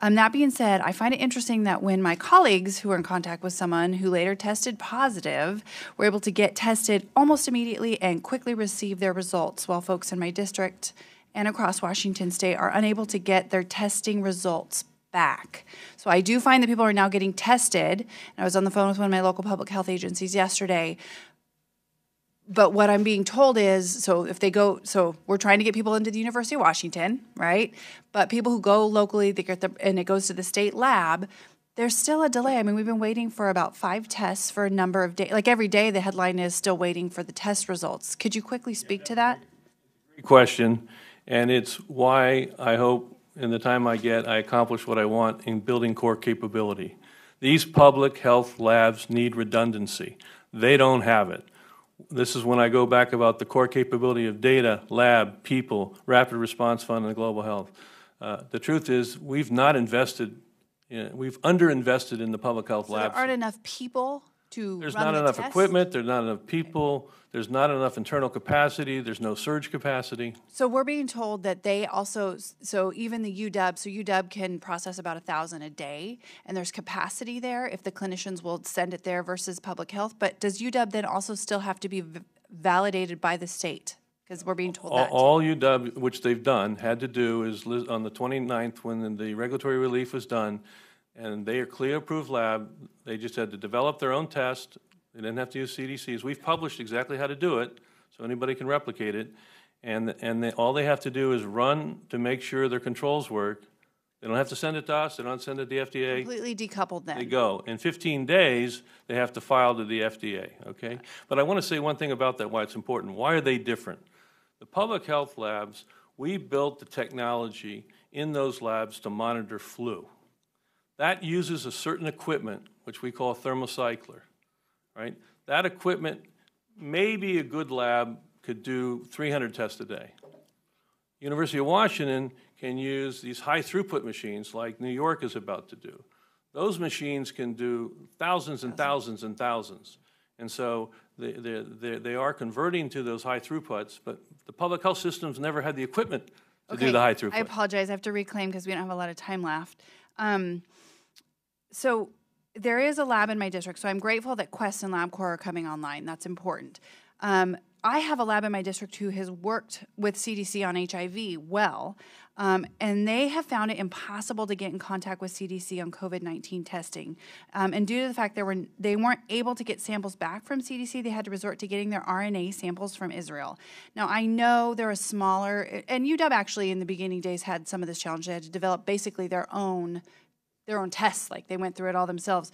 That being said, I find it interesting that when my colleagues who were in contact with someone who later tested positive were able to get tested almost immediately and quickly receive their results, while folks in my district and across Washington State are unable to get their testing results back. So I do find that people are now getting tested, and I was on the phone with one of my local public health agencies yesterday, but what I'm being told is, so we're trying to get people into the University of Washington, right? But people who go locally, they get and it goes to the state lab, there's still a delay. I mean, we've been waiting for about 5 tests for a number of days. Like every day the headline is still waiting for the test results. Could you quickly speak to that? Great question, and it's why I hope in the time I get, I accomplish what I want in building core capability. These public health labs need redundancy. They don't have it. This is when I go back about the core capability of data, lab, people, rapid response fund, and global health. The truth is we've not invested, we've underinvested in the public health labs. There aren't enough people to run the test? There's not enough equipment, there's not enough people, there's not enough internal capacity, there's no surge capacity. So we're being told that they also, so even the UW, so UW can process about 1,000 a day, and there's capacity there if the clinicians will send it there versus public health. But does UW then also still have to be validated by the state? Because we're being told that. All UW, which they've done, had to do is on the 29th when the regulatory relief was done, and they are CLIA-approved lab. They just had to develop their own test. They didn't have to use CDCs. We've published exactly how to do it, so anybody can replicate it. And all they have to do is run to make sure their controls work. They don't have to send it to us. They don't send it to the FDA. Completely decoupled then. They go. In 15 days, they have to file to the FDA, okay? But I want to say one thing about that, why it's important. Why are they different? The public health labs, we built the technology in those labs to monitor flu. That uses a certain equipment, which we call a thermocycler, right? That equipment, maybe a good lab could do 300 tests a day. University of Washington can use these high-throughput machines like New York is about to do. Those machines can do thousands and thousands and thousands. And so they are converting to those high-throughputs, but the public health systems never had the equipment to do the high-throughput. I apologize. I have to reclaim because we don't have a lot of time left. So there is a lab in my district, so I'm grateful that Quest and LabCorp are coming online. That's important. I have a lab in my district who has worked with CDC on HIV and they have found it impossible to get in contact with CDC on COVID-19 testing. And due to the fact they weren't able to get samples back from CDC, they had to resort to getting their RNA samples from Israel. Now, I know they're a smaller, and UW actually in the beginning days had some of this challenge. They had to develop basically their own tests, like they went through it all themselves.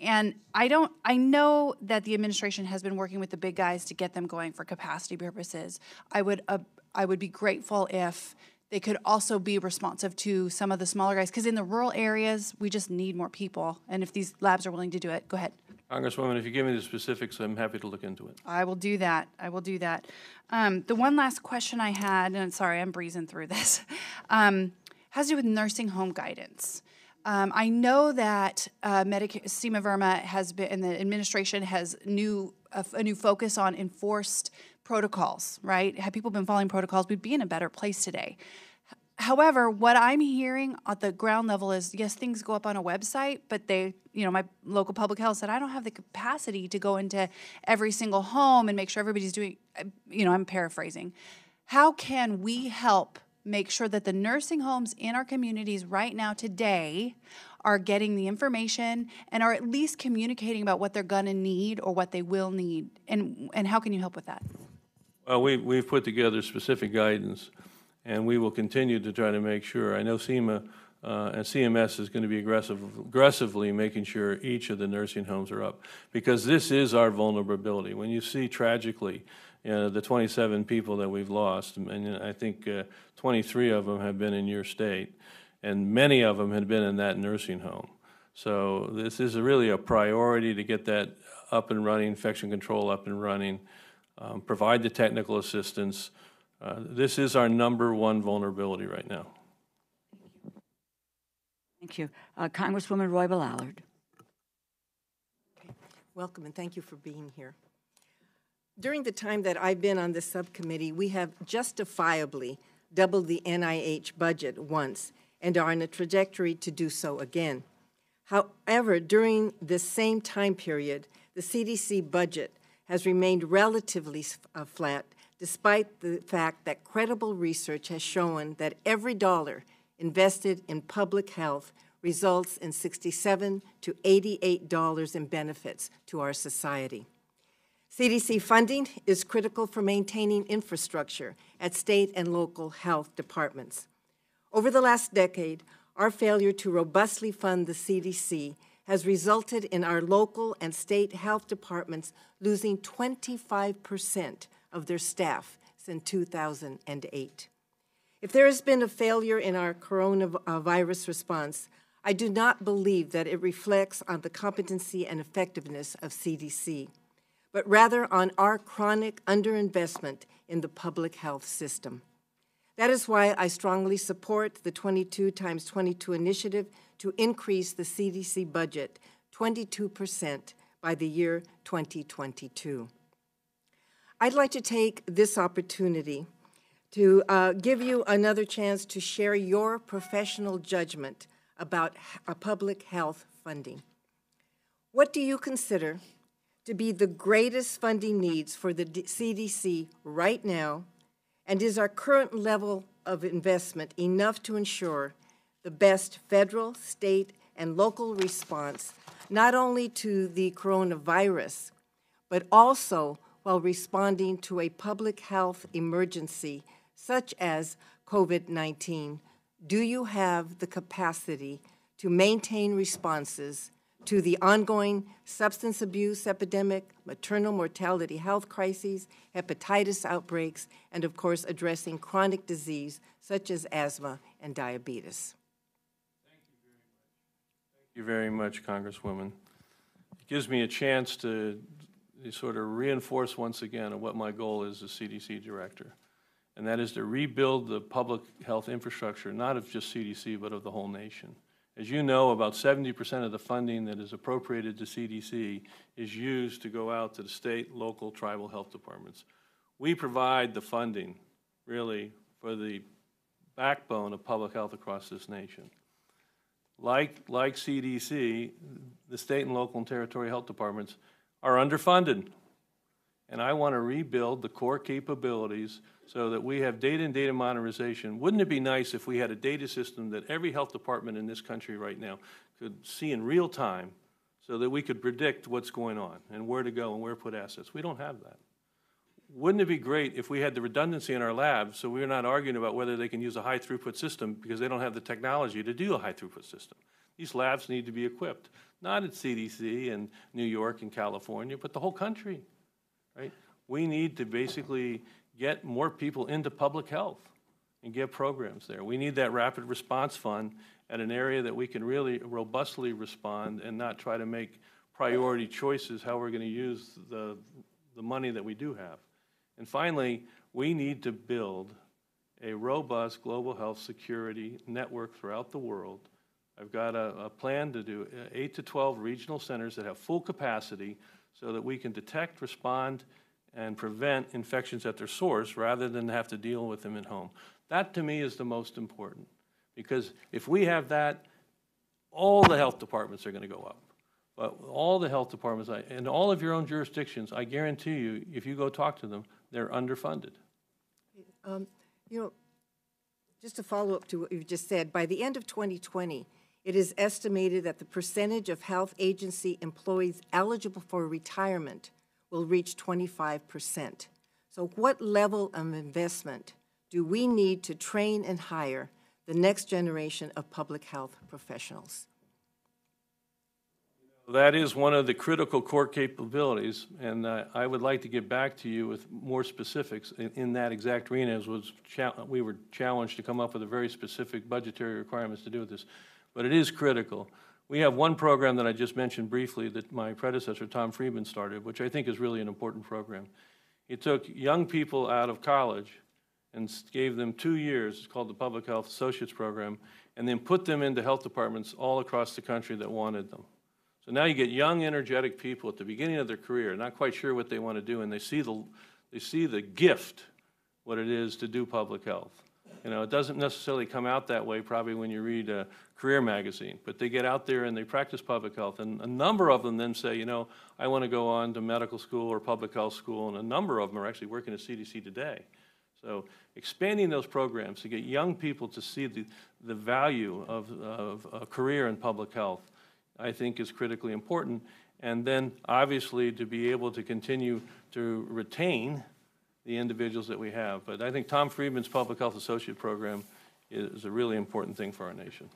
And I know that the administration has been working with the big guys to get them going for capacity purposes. I would be grateful if they could also be responsive to some of the smaller guys, because in the rural areas, we just need more people. And if these labs are willing to do it, go ahead. Congresswoman, if you give me the specifics, I'm happy to look into it. I will do that. I will do that. The one last question I had, and I'm sorry, I'm breezing through this, has to do with nursing home guidance. I know that SEMA Verma has been, and the administration has a new focus on enforced protocols, right? Had people been following protocols, we'd be in a better place today. However, what I'm hearing at the ground level is, yes, things go up on a website, but they, my local public health said, I don't have the capacity to go into every single home and make sure everybody's doing, I'm paraphrasing. How can we help make sure that the nursing homes in our communities right now today are getting the information and are at least communicating about what they're going to need or what they will need? And how can you help with that? Well, we've put together specific guidance, and we will continue to try to make sure. I know SEMA and CMS is going to be aggressively making sure each of the nursing homes are up, because this is our vulnerability. When you see tragically the 27 people that we've lost, and I think 23 of them have been in your state, and many of them had been in that nursing home. So this is really a priority to get that up and running, infection control up and running, provide the technical assistance. This is our number 1 vulnerability right now. Thank you. Congresswoman Roybal-Allard. Okay. Welcome, and thank you for being here. During the time that I've been on this subcommittee, we have justifiably doubled the NIH budget once and are on a trajectory to do so again. However, during this same time period, the CDC budget has remained relatively flat, despite the fact that credible research has shown that every dollar invested in public health results in $67 to $88 in benefits to our society. CDC funding is critical for maintaining infrastructure at state and local health departments. Over the last decade, our failure to robustly fund the CDC has resulted in our local and state health departments losing 25% of their staff since 2008. If there has been a failure in our coronavirus response, I do not believe that it reflects on the competency and effectiveness of CDC, but rather on our chronic underinvestment in the public health system. That is why I strongly support the 22x22 initiative to increase the CDC budget 22% by the year 2022. I'd like to take this opportunity to give you another chance to share your professional judgment about public health funding. What do you consider to be the greatest funding needs for the CDC right now, and is our current level of investment enough to ensure the best federal, state, and local response, not only to the coronavirus, but also while responding to a public health emergency such as COVID-19? Do you have the capacity to maintain responses to the ongoing substance abuse epidemic, maternal mortality health crises, hepatitis outbreaks, and of course addressing chronic disease such as asthma and diabetes? Thank you very much, Congresswoman. It gives me a chance to sort of reinforce once again what my goal is as CDC director, and that is to rebuild the public health infrastructure, not of just CDC, but of the whole nation. As you know, about 70% of the funding that is appropriated to CDC is used to go out to the state, local, tribal health departments. We provide the funding, really, for the backbone of public health across this nation. Like CDC, the state and local and territory health departments are underfunded. And I want to rebuild the core capabilities so that we have data and data modernization. Wouldn't it be nice if we had a data system that every health department in this country right now could see in real time so that we could predict what's going on and where to go and where to put assets? We don't have that. Wouldn't it be great if we had the redundancy in our labs so we're not arguing about whether they can use a high-throughput system because they don't have the technology to do a high-throughput system? These labs need to be equipped, not at CDC and New York and California, but the whole country. Right? We need to basically get more people into public health and get programs there. We need that rapid response fund at an area that we can really robustly respond and not try to make priority choices how we're going to use the money that we do have. And finally, we need to build a robust global health security network throughout the world. I've got a plan to do 8 to 12 regional centers that have full capacity so that we can detect, respond, and prevent infections at their source rather than have to deal with them at home. That, to me, is the most important, because if we have that, all the health departments are going to go up. But all the health departments, and all of your own jurisdictions, I guarantee you, if you go talk to them, they're underfunded. You know, just to follow up to what you've just said, by the end of 2020, it is estimated that the percentage of health agency employees eligible for retirement will reach 25%. So what level of investment do we need to train and hire the next generation of public health professionals? That is one of the critical core capabilities, and I would like to get back to you with more specifics in that exact arena, as we were challenged to come up with a very specific budgetary requirements to do with this. But it is critical. We have one program that I just mentioned briefly that my predecessor, Tom Friedman, started, which I think is really an important program. He took young people out of college and gave them 2 years, it's called the Public Health Associates Program, and then put them into health departments all across the country that wanted them. So now you get young, energetic people at the beginning of their career, not quite sure what they want to do, and they see the gift, what it is to do public health. You know, it doesn't necessarily come out that way probably when you read a career magazine, but they get out there and they practice public health. And a number of them then say, you know, I want to go on to medical school or public health school, and a number of them are actually working at CDC today. So expanding those programs to get young people to see the value of a career in public health, I think, is critically important. And then obviously to be able to continue to retain the individuals that we have. But I think Tom Friedman's Public Health Associate Program is a really important thing for our nation.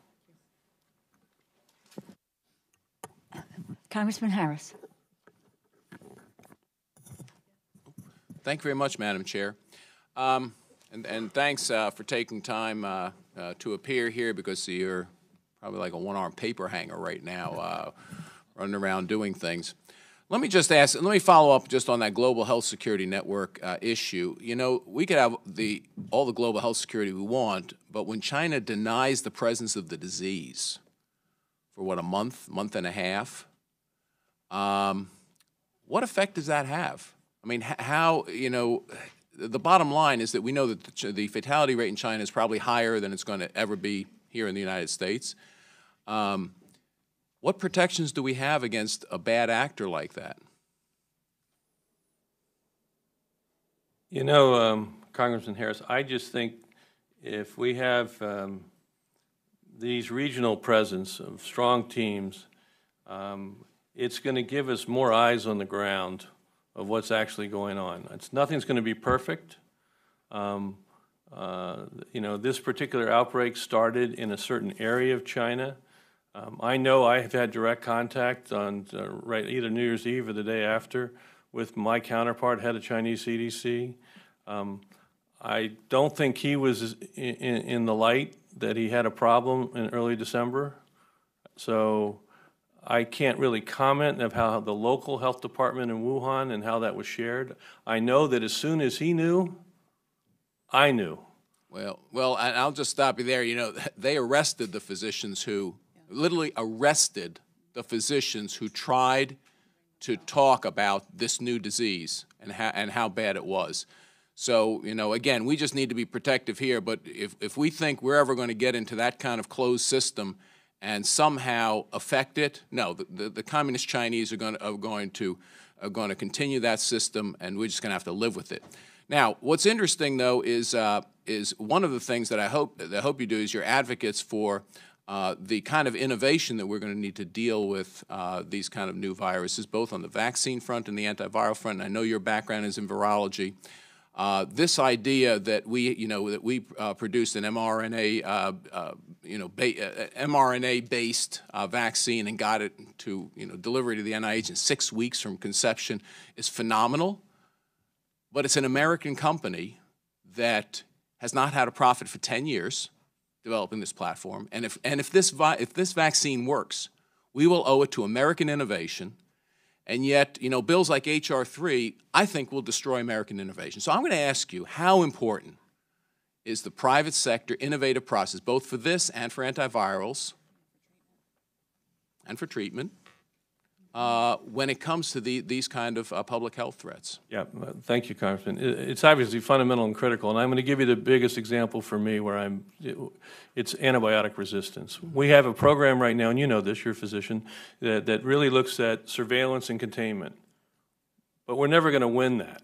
Congressman Harris. Thank you very much, Madam Chair. And thanks for taking time to appear here, because you're probably like a one-armed paper hanger right now, running around doing things. Let me just ask, let me follow up just on that global health security network issue. You know, we could have all the global health security we want, but when China denies the presence of the disease for what, a month, month and a half, what effect does that have? I mean, how, you know, the bottom line is that we know that the fatality rate in China is probably higher than it's going to ever be here in the United States. What protections do we have against a bad actor like that? You know, Congressman Harris, I just think if we have these regional presence of strong teams, it's going to give us more eyes on the ground of what's actually going on. Nothing's going to be perfect. You know, this particular outbreak started in a certain area of China. I know I have had direct contact on either New Year's Eve or the day after with my counterpart, head of Chinese CDC. I don't think he was in the light that he had a problem in early December. So I can't really comment on how the local health department in Wuhan and how that was shared. I know that as soon as he knew, I knew. Well, I'll just stop you there. You know, they arrested the physicians who literally arrested the physicians who tried to talk about this new disease and how bad it was. So, you know, again, we just need to be protective here, but if we think we're ever going to get into that kind of closed system and somehow affect it, no, the communist Chinese are going to continue that system, and we're just going to have to live with it. Now, what's interesting, though, is one of the things that I hope you do is you're advocates for the kind of innovation that we're going to need to deal with these kind of new viruses, both on the vaccine front and the antiviral front. And I know your background is in virology. This idea that we produced an mRNA, mRNA-based vaccine and got it to delivery to the NIH in 6 weeks from conception is phenomenal. But it's an American company that has not had a profit for 10 years. Developing this platform, and if this vaccine works, we will owe it to American innovation, and yet bills like HR3 I think will destroy American innovation. So I'm going to ask you, how important is the private sector innovative process, both for this and for antivirals and for treatment, when it comes to these kind of public health threats? Yeah, thank you, Congressman. It's obviously fundamental and critical, and I'm going to give you the biggest example for me where it's antibiotic resistance. We have a program right now, and you know this, you're a physician, that really looks at surveillance and containment. But we're never going to win that.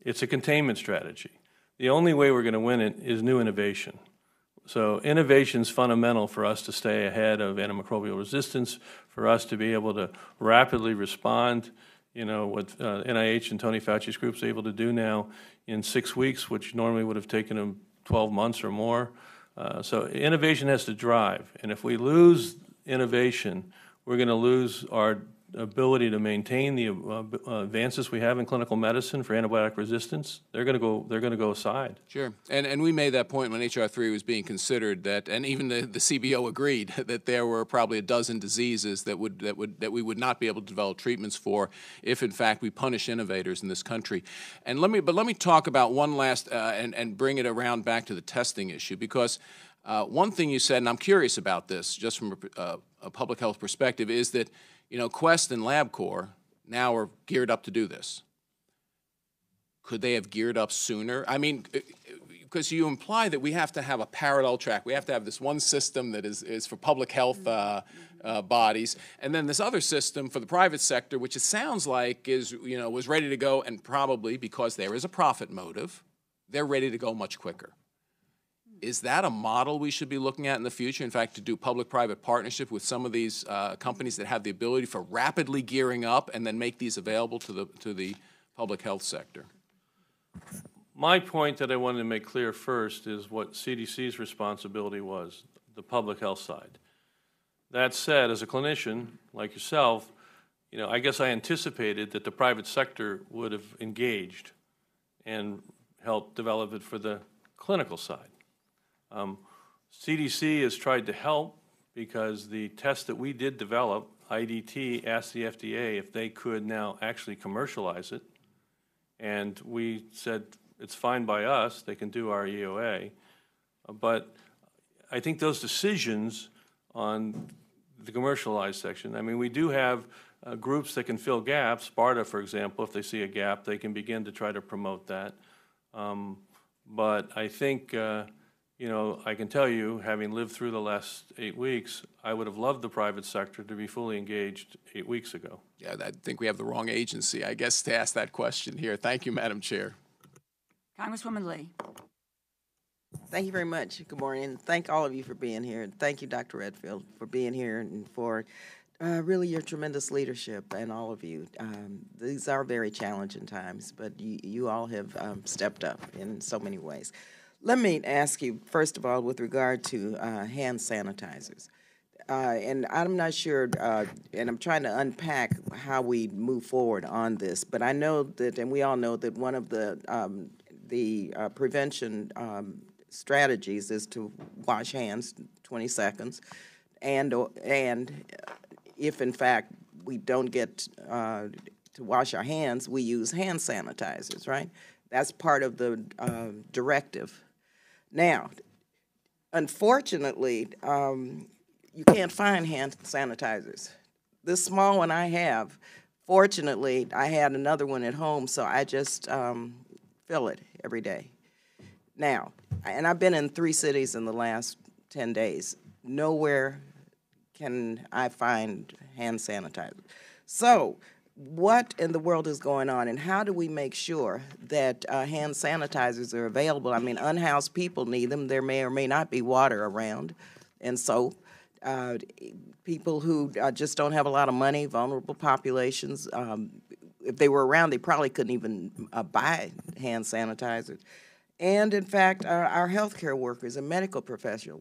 It's a containment strategy. The only way we're going to win it is new innovation. So innovation is fundamental for us to stay ahead of antimicrobial resistance, for us to be able to rapidly respond, what NIH and Tony Fauci's group is able to do now in 6 weeks, which normally would have taken them 12 months or more. So innovation has to drive. And if we lose innovation, we're going to lose our ability to maintain the advances we have in clinical medicine for antibiotic resistance. They're going to go aside. Sure, and we made that point when HR3 was being considered, that, and even the CBO agreed that there were probably a dozen diseases that we would not be able to develop treatments for if in fact we punish innovators in this country. And let me talk about one last and bring it around back to the testing issue, because one thing you said, and I'm curious about this just from a public health perspective, is that Quest and LabCorp now are geared up to do this. Could they have geared up sooner? I mean, because you imply that we have to have a parallel track. We have to have this one system that is for public health bodies, and then this other system for the private sector, which it sounds like is, was ready to go, and probably because there is a profit motive, they're ready to go much quicker. Is that a model we should be looking at in the future? In fact, to do public-private partnership with some of these companies that have the ability for rapidly gearing up and then make these available to the public health sector? My point that I wanted to make clear first is what CDC's responsibility was, the public health side. That said, as a clinician like yourself, I guess I anticipated that the private sector would have engaged and helped develop it for the clinical side. CDC has tried to help because the test that we did develop, IDT asked the FDA if they could now actually commercialize it, and we said it's fine by us, they can do our EUA. But I think those decisions on the commercialized section, I mean, we do have groups that can fill gaps. BARDA, for example, if they see a gap, they can begin to try to promote that. But I think, you know, I can tell you, having lived through the last 8 weeks, I would have loved the private sector to be fully engaged 8 weeks ago. Yeah, I think we have the wrong agency, I guess, to ask that question here. Thank you, Madam Chair. Congresswoman Lee. Thank you very much. Good morning. Thank all of you for being here. And thank you, Dr. Redfield, for being here and for really your tremendous leadership, and all of you. These are very challenging times, but you all have stepped up in so many ways. Let me ask you, first of all, with regard to hand sanitizers. And I'm not sure, and I'm trying to unpack how we move forward on this, but I know that, and we all know that one of the prevention strategies is to wash hands 20 seconds, and if in fact we don't get to wash our hands, we use hand sanitizers, right? That's part of the directive. Now, unfortunately, you can't find hand sanitizers. This small one I have, fortunately, I had another one at home, so I just fill it every day. Now, and I've been in 3 cities in the last 10 days. Nowhere can I find hand sanitizer. So what in the world is going on, and how do we make sure that hand sanitizers are available? I mean, unhoused people need them. There may or may not be water around, and so people who just don't have a lot of money, vulnerable populations, if they were around, they probably couldn't even buy hand sanitizers. And in fact, our healthcare workers and medical professionals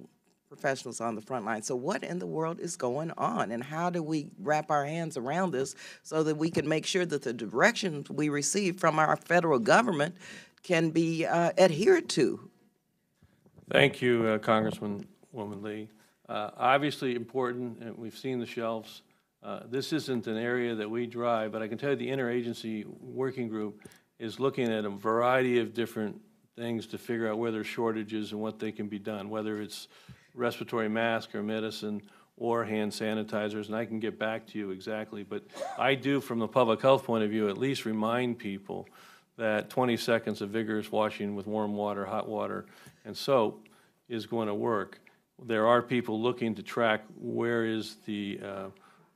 on the front line. So what in the world is going on, and how do we wrap our hands around this so that we can make sure that the directions we receive from our federal government can be adhered to? Thank you, Congresswoman Lee. Obviously important, and we've seen the shelves. This isn't an area that we drive, but I can tell you the interagency working group is looking at a variety of different things to figure out where there are shortages and what they can be done, whether it's respiratory mask or medicine or hand sanitizers, and I can get back to you exactly. But I do, from the public health point of view, at least remind people that 20 seconds of vigorous washing with warm water, hot water, and soap is going to work. There are people looking to track where is the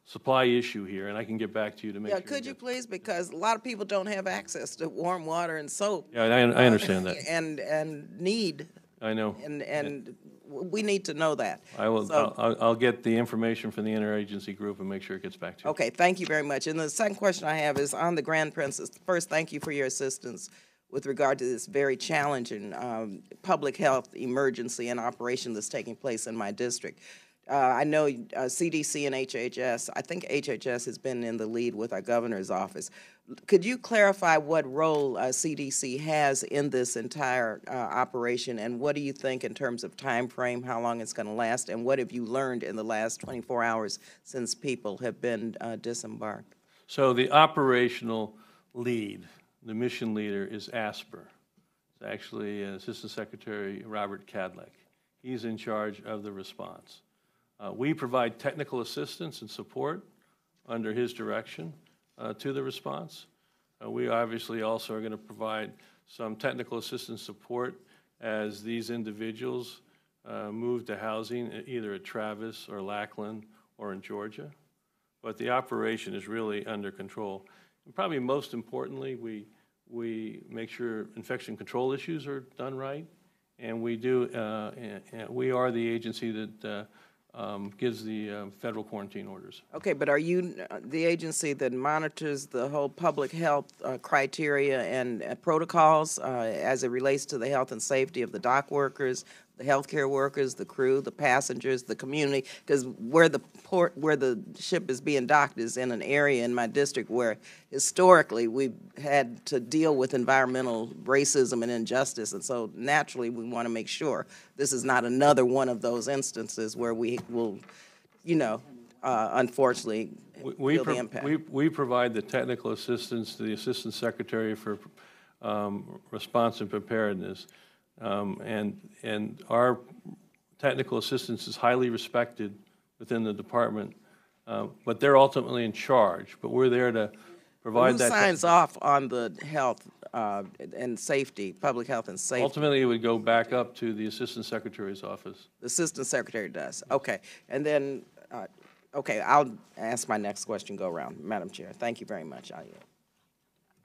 supply issue here, and I can get back to you to make sure. Yeah, could you please, because a lot of people don't have access to warm water and soap. Yeah, I understand that. And need. I know. And we need to know that. I will. So, I'll get the information from the interagency group and make sure it gets back to you. Okay, thank you very much. And the second question I have is on the Grand Princess. First, thank you for your assistance with regard to this very challenging public health emergency and operation that's taking place in my district. I know CDC and HHS, I think HHS has been in the lead with our governor's office. Could you clarify what role CDC has in this entire operation, and what do you think in terms of time frame, how long it's going to last, and what have you learned in the last 24 hours since people have been disembarked? So the operational lead, the mission leader, is ASPR. It's actually Assistant Secretary Robert Kadlec. He's in charge of the response. We provide technical assistance and support under his direction to the response. We obviously also are going to provide some technical assistance support as these individuals move to housing, either at Travis or Lackland or in Georgia. But the operation is really under control. And probably most importantly, we make sure infection control issues are done right, and we do. And we are the agency that gives the federal quarantine orders. Okay, but are you the agency that monitors the whole public health criteria and protocols as it relates to the health and safety of the dock workers, the healthcare workers, the crew, the passengers, the community? Because where the ship is being docked is in an area in my district where historically we've had to deal with environmental racism and injustice, and so naturally we want to make sure this is not another one of those instances where we will, you know, unfortunately, feel the impact. We provide the technical assistance to the Assistant Secretary for Response and Preparedness, and our technical assistance is highly respected within the department, but they're ultimately in charge. But we're there to provide that. Who signs off on the health and safety, public health and safety? Ultimately, it would go back up to the Assistant Secretary's office. The Assistant Secretary does. Okay. And then, okay, I'll ask my next question go around. Madam Chair, thank you very much.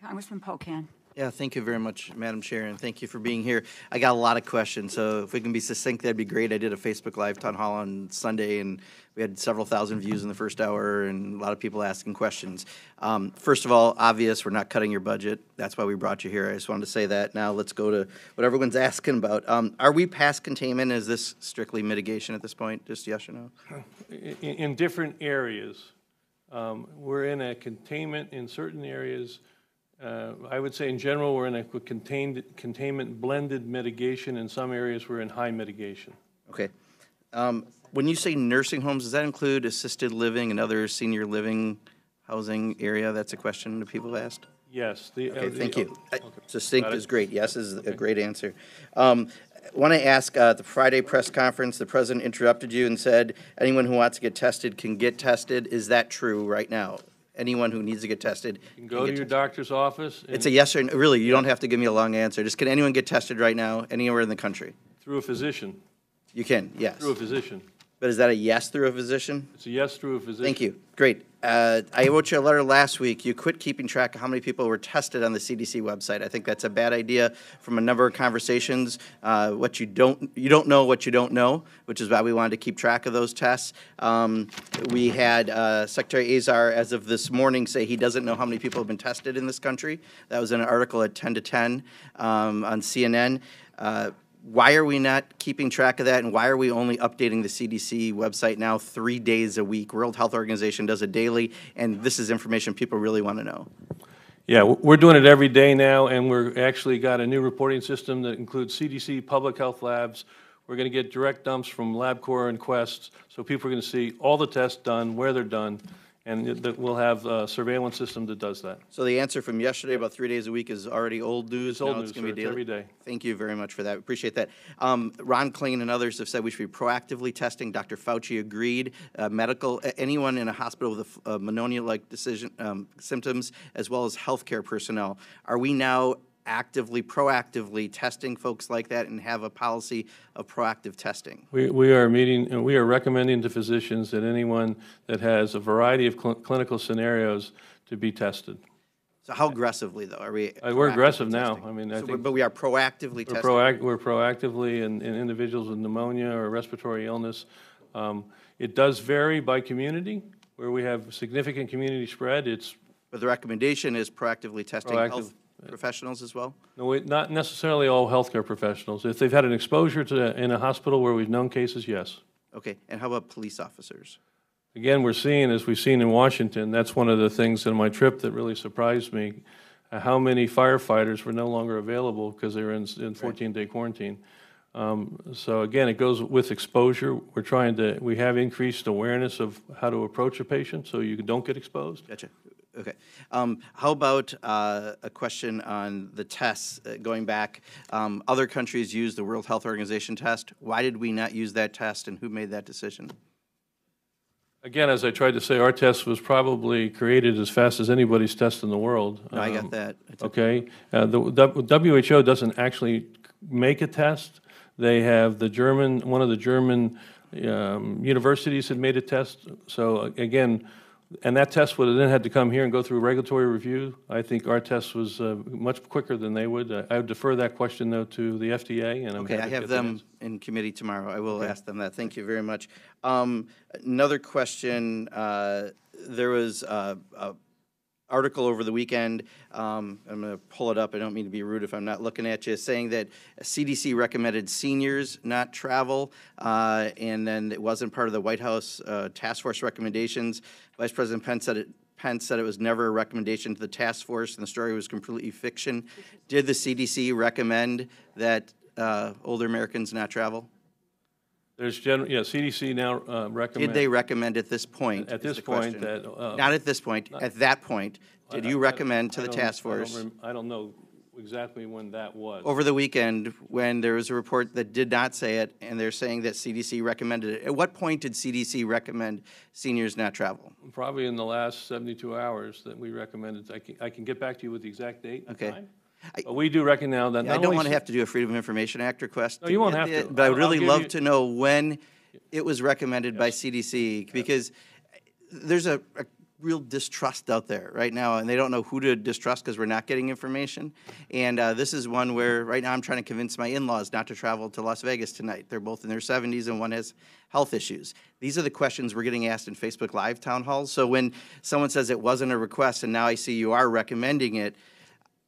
Congressman Pocan. Yeah, thank you very much, Madam Chair, and thank you for being here. I got a lot of questions, so if we can be succinct, that'd be great. I did a Facebook Live town hall on Sunday, and we had several thousand views in the first hour and a lot of people asking questions. First of all, obvious, we're not cutting your budget. That's why we brought you here. I just wanted to say that. Now let's go to what everyone's asking about. Are we past containment? Is this strictly mitigation at this point? Just yes or no? In different areas. We're in a containment in certain areas. I would say in general we're in a containment blended mitigation. In some areas we're in high mitigation. Okay. When you say nursing homes, does that include assisted living and other senior living housing area? That's a question that people have asked. Yes. Succinct is great. Yes is a great answer. I want to ask, the Friday press conference, the president interrupted you and said anyone who wants to get tested can get tested. Is that true right now? Anyone who needs to get tested can go to your doctor's office. It's a yes or no. Really, you don't have to give me a long answer. Just can anyone get tested right now, anywhere in the country? Through a physician. You can, yes. Through a physician. But is that a yes through a physician? It's a yes through a physician. Thank you. Great. I wrote you a letter last week. You quit keeping track of how many people were tested on the CDC website. I think that's a bad idea from a number of conversations. What you don't know what you don't know, which is why we wanted to keep track of those tests. We had Secretary Azar, as of this morning, say he doesn't know how many people have been tested in this country. That was in an article at 10 to 10 on CNN. Why are we not keeping track of that, and why are we only updating the CDC website now 3 days a week? World Health Organization does it daily, and this is information people really want to know. Yeah, we're doing it every day now, and we're actually got a new reporting system that includes CDC public health labs. We're going to get direct dumps from LabCorp and Quest, so people are going to see all the tests done, where they're done, and we'll have a surveillance system that does that. So the answer from yesterday about 3 days a week is already old news. It's old news, sir. It's every day. Thank you very much for that. Appreciate that. Ron Klain and others have said we should be proactively testing. Dr. Fauci agreed. Anyone in a hospital with pneumonia-like symptoms, as well as healthcare personnel. Are we now actively, proactively testing folks like that and have a policy of proactive testing? We are recommending to physicians that anyone that has a variety of clinical scenarios to be tested. So how aggressively, though, are we? We're aggressive now. I mean, but we are proactively testing. We're proactively in individuals with pneumonia or respiratory illness. It does vary by community. Where we have significant community spread, it's... But the recommendation is proactively testing health professionals as well? No, not necessarily all healthcare professionals. If they've had an exposure in a hospital where we've known cases, yes. Okay, and how about police officers? Again, as we've seen in Washington, that's one of the things in my trip that really surprised me, how many firefighters were no longer available because they were in 14-day quarantine. So again, it goes with exposure. We have increased awareness of how to approach a patient so you don't get exposed. Gotcha. Okay. How about a question on the tests going back? Other countries use the World Health Organization test. Why did we not use that test, and who made that decision? Again, as I tried to say, our test was probably created as fast as anybody's test in the world. No, I got that. Okay. The WHO doesn't actually make a test. They have one of the German universities had made a test. So again, and that test would have then had to come here and go through regulatory review. I think our test was much quicker than they would. I would defer that question, though, to the FDA. And okay, I have them in committee tomorrow. I will ask them that. Thank you very much. Another question. There was a article over the weekend, I'm going to pull it up, I don't mean to be rude if I'm not looking at you, saying that CDC recommended seniors not travel, and then it wasn't part of the White House task force recommendations. Vice President Pence said it was never a recommendation to the task force, and the story was completely fiction. Did the CDC recommend that older Americans not travel? There's general, yeah. CDC now recommend. Did they recommend at this point? At this point, that not at this point. At that point, did you recommend to the task force? I don't know exactly when that was. Over the weekend, when there was a report that did not say it, and they're saying that CDC recommended it. At what point did CDC recommend seniors not travel? Probably in the last 72 hours that we recommended. I can get back to you with the exact date and time. But we do reckon now that I don't want to have to do a Freedom of Information Act request. No, you won't have to. But I would really love to know when it was recommended by CDC, because there's a real distrust out there right now, and they don't know who to distrust because we're not getting information. And this is one where right now I'm trying to convince my in-laws not to travel to Las Vegas tonight. They're both in their 70s, and one has health issues. These are the questions we're getting asked in Facebook Live town halls. So when someone says it wasn't a request, and now I see you are recommending it,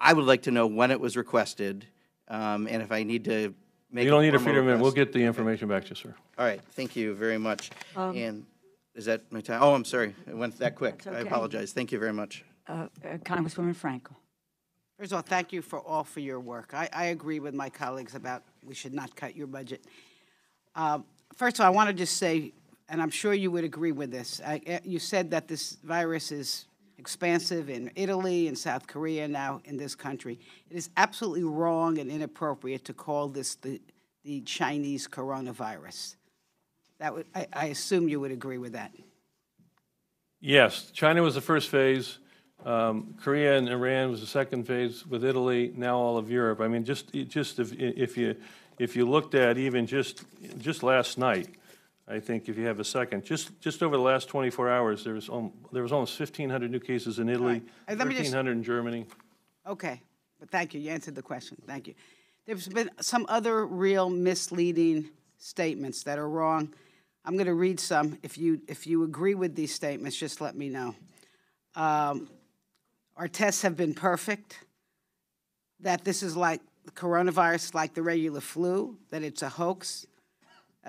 I would like to know when it was requested, and if I need to make. You don't need a freedom minute. We'll get the information back to you, sir. All right. Thank you very much. And is that my time? Oh, I'm sorry. It went that quick. Okay. I apologize. Thank you very much. Congresswoman Frankel. First of all, thank you all for your work. I agree with my colleagues about we should not cut your budget. First of all, I want to just say, and I'm sure you would agree with this, you said that this virus is expansive in Italy and South Korea, now in this country. It is absolutely wrong and inappropriate to call this the Chinese coronavirus. That would, I assume you would agree with that. Yes, China was the first phase. Korea and Iran was the second phase, with Italy, now all of Europe. I mean, if you looked at even just last night, I think if you have a second, just over the last 24 hours, there was almost 1,500 new cases in Italy, right. 1,300 in Germany. Okay, but thank you. You answered the question. Thank you. There's been some other real misleading statements that are wrong. I'm going to read some. If you agree with these statements, just let me know. Our tests have been perfect. That this is like the coronavirus, like the regular flu. That it's a hoax.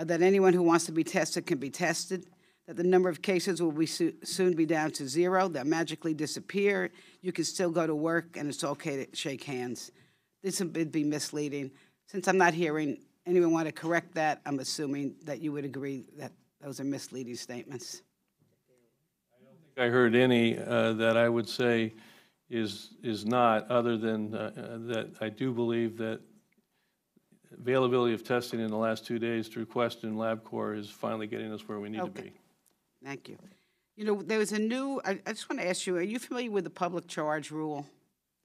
That anyone who wants to be tested can be tested, that the number of cases will be soon be down to zero, they'll magically disappear, you can still go to work, and it's okay to shake hands. This would be misleading. Since I'm not hearing anyone want to correct that, I'm assuming that you would agree that those are misleading statements. I don't think I heard any that I would say is not, other than that I do believe that availability of testing in the last 2 days through Quest and LabCorp is finally getting us where we need to be. Thank you. You know, there was a new, I just want to ask you, are you familiar with the public charge rule,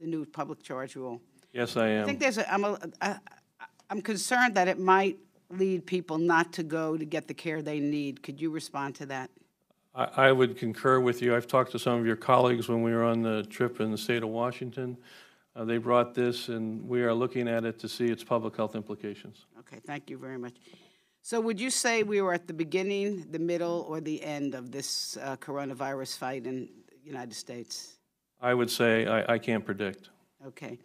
the new public charge rule? Yes, I am. I think there's I'm concerned that it might lead people not to go to get the care they need. Could you respond to that? I would concur with you. I've talked to some of your colleagues when we were on the trip in the state of Washington. They brought this, and we are looking at it to see its public health implications. Okay, thank you very much. So would you say we were at the beginning, the middle, or the end of this coronavirus fight in the United States? I would say I can't predict. Okay.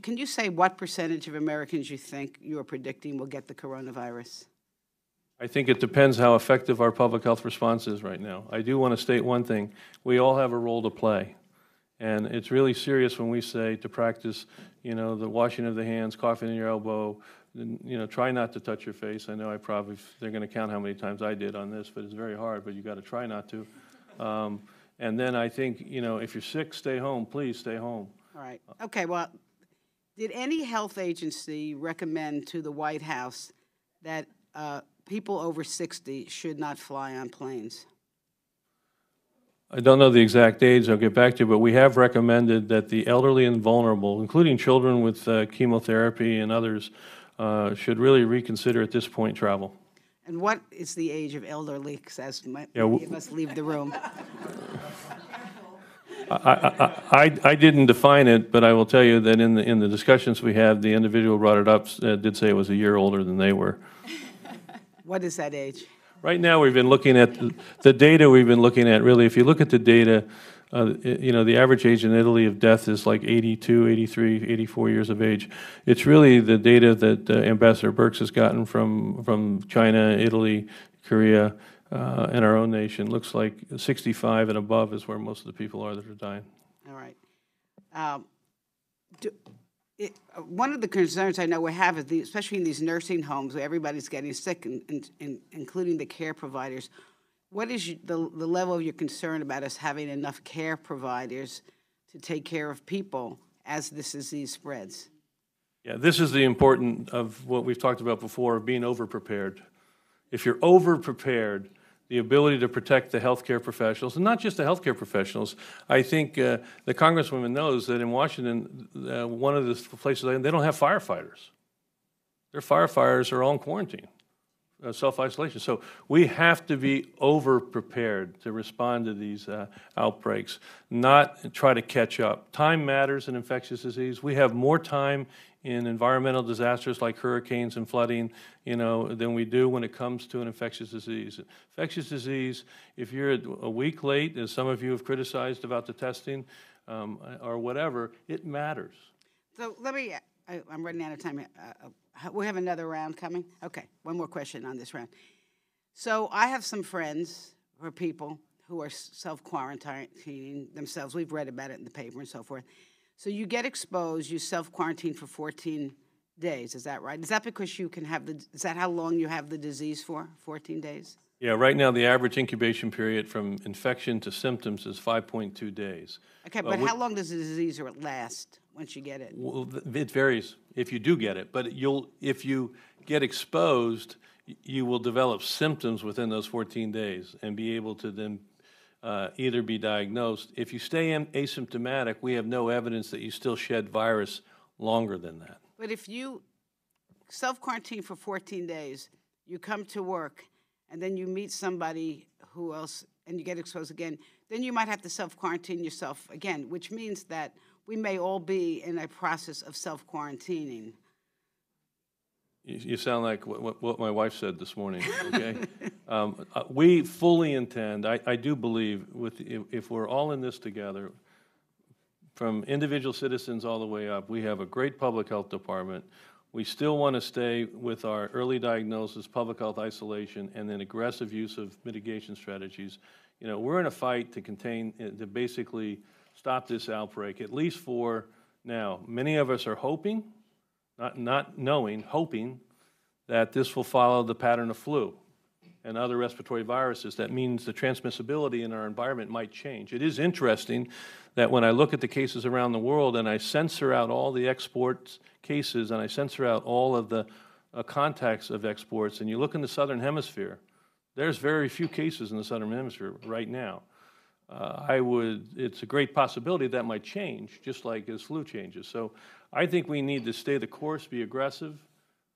Can you say what percentage of Americans you think you are predicting will get the coronavirus? I think it depends how effective our public health response is right now. I do want to state one thing. We all have a role to play. And it's really serious when we say to practice, you know, the washing of the hands, coughing in your elbow, you know, try not to touch your face. I know I probably, they're going to count how many times I did on this, but it's very hard, but you got to try not to. And then I think, you know, if you're sick, stay home. Please stay home. All right. Okay, well, did any health agency recommend to the White House that people over 60 should not fly on planes? I don't know the exact age, I'll get back to you, but we have recommended that the elderly and vulnerable, including children with chemotherapy and others, should really reconsider at this point travel. And what is the age of elderly, as many of us leave the room? I didn't define it, but I will tell you that in the discussions we had, the individual brought it up, did say it was a year older than they were. What is that age? Right now, we've been looking at the data. We've been looking at really, if you look at the data, you know, the average age in Italy of death is like 82, 83, 84 years of age. It's really the data that Ambassador Birx has gotten from China, Italy, Korea, and our own nation. Looks like 65 and above is where most of the people are that are dying. All right. One of the concerns I know we have is, especially in these nursing homes where everybody's getting sick, and including the care providers, what is the level of your concern about us having enough care providers to take care of people as this disease spreads? Yeah, this is the importance of what we've talked about before, of being overprepared. If you're overprepared, the ability to protect the healthcare professionals, and not just the healthcare professionals. I think the Congresswoman knows that in Washington, one of the places, they don't have firefighters. Their firefighters are all in quarantine, self-isolation. So we have to be over-prepared to respond to these outbreaks, not try to catch up. Time matters in infectious disease. We have more time in environmental disasters like hurricanes and flooding, than we do when it comes to an infectious disease. Infectious disease, if you're a week late, as some of you have criticized about the testing or whatever, it matters. So let me, I'm running out of time. We have another round coming? Okay, one more question on this round. So I have some friends or people who are self-quarantining themselves. We've read about it in the paper and so forth. So you get exposed, you self-quarantine for 14 days, is that right? Is that because you can have is that how long you have the disease for, 14 days? Yeah, right now the average incubation period from infection to symptoms is 5.2 days. Okay, but how long does the disease last once you get it? Well, it varies if you do get it, but if you get exposed, you will develop symptoms within those 14 days and be able to then either be diagnosed. If you stay asymptomatic, we have no evidence that you still shed virus longer than that. But if you self-quarantine for 14 days, you come to work, and then you meet somebody who else, and you get exposed again, then you might have to self-quarantine yourself again, which means that we may all be in a process of self-quarantining. You sound like what my wife said this morning, okay? We fully intend, I do believe, if we're all in this together, from individual citizens all the way up, we have a great public health department. We still want to stay with our early diagnosis, public health isolation, and then aggressive use of mitigation strategies. We're in a fight to contain, to basically stop this outbreak, at least for now. Many of us are hoping, not knowing, hoping that this will follow the pattern of flu and other respiratory viruses. That means the transmissibility in our environment might change. It is interesting that when I look at the cases around the world and I censor out all the export cases and I censor out all of the contacts of exports, and you look in the Southern Hemisphere, there's very few cases in the Southern Hemisphere right now. It's a great possibility that might change, just like as flu changes. So I think we need to stay the course, be aggressive.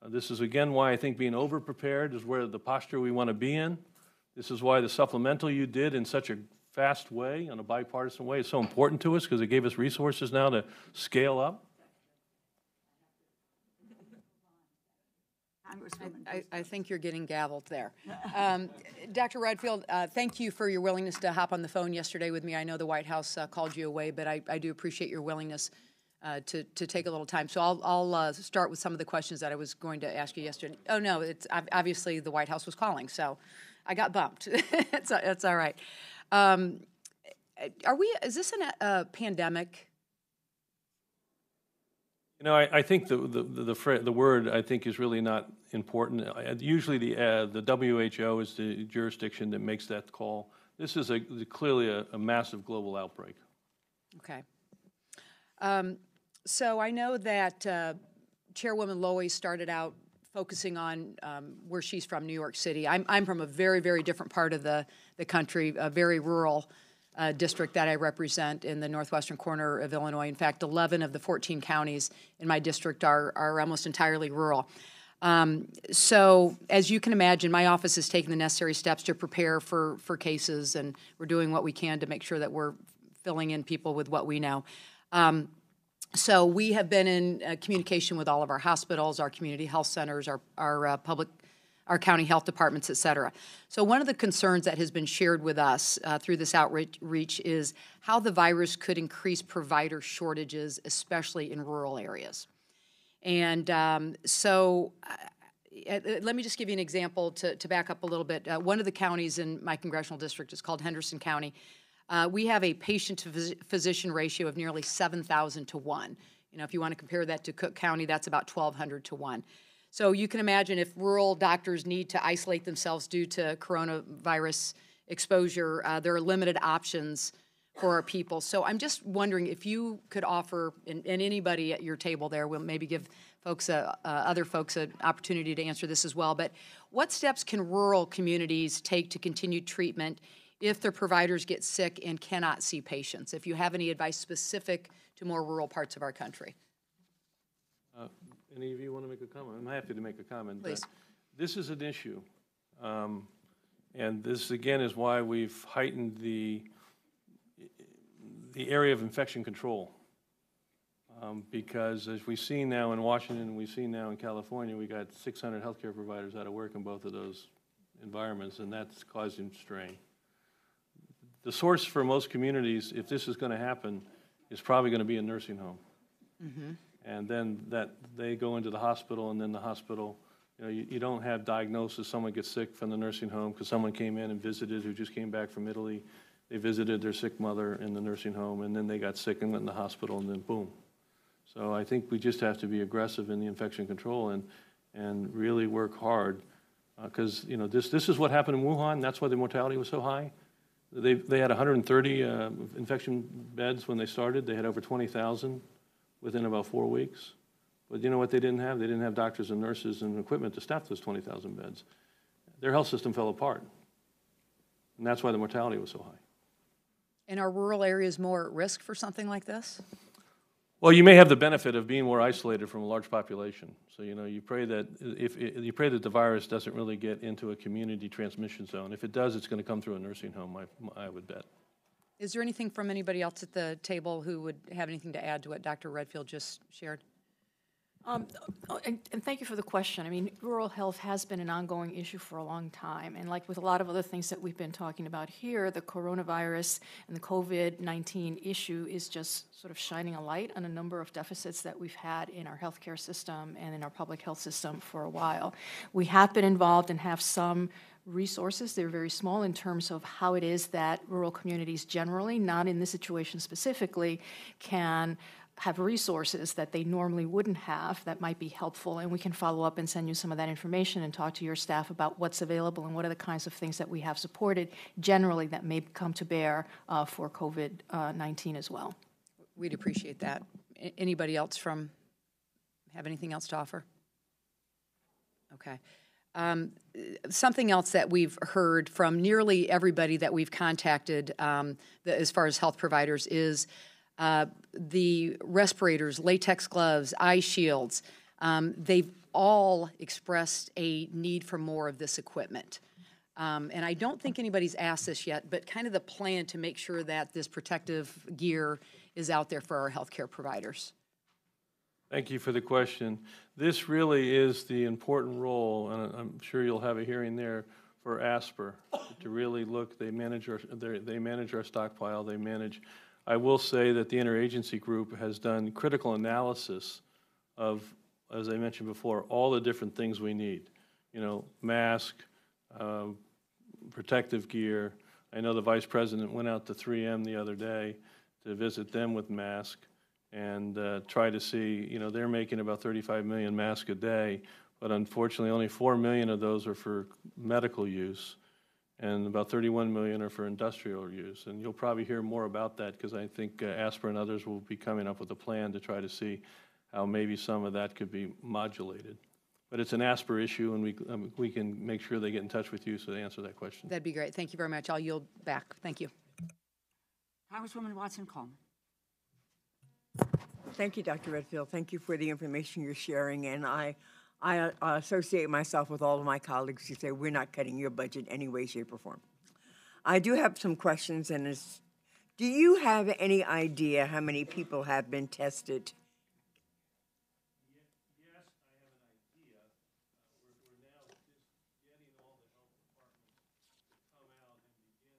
This is, again, why I think being overprepared is where the posture we want to be in. This is why the supplemental you did in such a fast way, in a bipartisan way, is so important to us, because it gave us resources now to scale up. I think you're getting gavelled there. Dr. Redfield, thank you for your willingness to hop on the phone yesterday with me. I know the White House called you away, but I do appreciate your willingness to take a little time. So I'll start with some of the questions that I was going to ask you yesterday. Oh, no, it's obviously the White House was calling, so I got bumped. It's all right. Is this a pandemic? I think the word, I think, is really not important. Usually the WHO is the jurisdiction that makes that call. This is clearly a massive global outbreak. Okay. So I know that Chairwoman Lowy started out focusing on where she's from, New York City. I'm from a very, very different part of the country, a very rural district that I represent in the northwestern corner of Illinois. In fact, 11 of the 14 counties in my district are almost entirely rural. So as you can imagine, my office is taking the necessary steps to prepare for cases, and we're doing what we can to make sure that we're filling in people with what we know. So we have been in communication with all of our hospitals, our community health centers, our public, our county health departments, et cetera. So one of the concerns that has been shared with us through this outreach is how the virus could increase provider shortages, especially in rural areas. And let me just give you an example to back up a little bit. One of the counties in my congressional district is called Henderson County. We have a patient-to-physician ratio of nearly 7,000 to 1. You know, if you want to compare that to Cook County, that's about 1,200 to 1. So you can imagine if rural doctors need to isolate themselves due to coronavirus exposure, there are limited options for our people. So I'm just wondering if you could offer, and anybody at your table there will maybe give folks, other folks, an opportunity to answer this as well, but what steps can rural communities take to continue treatment if their providers get sick and cannot see patients? If you have any advice specific to more rural parts of our country. Any of you want to make a comment? I'm happy to make a comment. Please. This is an issue, and this again is why we've heightened the area of infection control, because as we've seen now in Washington, we've seen now in California, we got 600 healthcare providers out of work in both of those environments, and that's causing strain. The source for most communities, if this is going to happen, is probably going to be a nursing home. Mm-hmm. And then that they go into the hospital, and then the hospital, you know, you don't have diagnosis. Someone gets sick from the nursing home because someone came in and visited who just came back from Italy. They visited their sick mother in the nursing home, and then they got sick and went in the hospital, and then boom. So I think we just have to be aggressive in the infection control and really work hard, because you know, this is what happened in Wuhan. That's why the mortality was so high. They had 130 infection beds when they started. They had over 20,000 within about 4 weeks. But you know what they didn't have? They didn't have doctors and nurses and equipment to staff those 20,000 beds. Their health system fell apart. And that's why the mortality was so high. And are rural areas more at risk for something like this? Well, you may have the benefit of being more isolated from a large population. So, you know, you pray that you pray that the virus doesn't really get into a community transmission zone. If it does, it's going to come through a nursing home, I would bet. Is there anything from anybody else at the table who would have anything to add to what Dr. Redfield just shared? And thank you for the question. I mean, rural health has been an ongoing issue for a long time. And like with a lot of other things that we've been talking about here, the coronavirus and the COVID-19 issue is just sort of shining a light on a number of deficits that we've had in our healthcare system and in our public health system for a while. We have been involved and have some resources. They're very small in terms of how it is that rural communities generally, not in this situation specifically, can have resources that they normally wouldn't have that might be helpful, and we can follow up and send you some of that information and talk to your staff about what's available and what are the kinds of things that we have supported generally that may come to bear for COVID-19 as well. We'd appreciate that. Anybody else from have anything else to offer? Okay. Something else that we've heard from nearly everybody that we've contacted as far as health providers is the respirators, latex gloves, eye shields. They've all expressed a need for more of this equipment. And I don't think anybody's asked this yet, but kind of the plan to make sure that this protective gear is out there for our healthcare providers. Thank you for the question. This really is the important role, and I'm sure you'll have a hearing there, for ASPR to really look. They manage our stockpile. They manage. I will say that the interagency group has done critical analysis of, as I mentioned before, all the different things we need. You know, mask, protective gear. I know the Vice President went out to 3M the other day to visit them with masks and try to see, you know, they're making about 35 million masks a day, but unfortunately only 4 million of those are for medical use, and about 31 million are for industrial use. And you'll probably hear more about that because I think ASPR and others will be coming up with a plan to try to see how maybe some of that could be modulated. But it's an ASPR issue, and we can make sure they get in touch with you so they answer that question. That'd be great. Thank you very much. I'll yield back. Thank you. Congresswoman Watson-Coleman. Thank you, Dr. Redfield. Thank you for the information you're sharing, and I associate myself with all of my colleagues who say we're not cutting your budget any way, shape, or form. I do have some questions, and do you have any idea how many people have been tested? Yes, I have an idea. We're now just getting all the health departments to come out and begin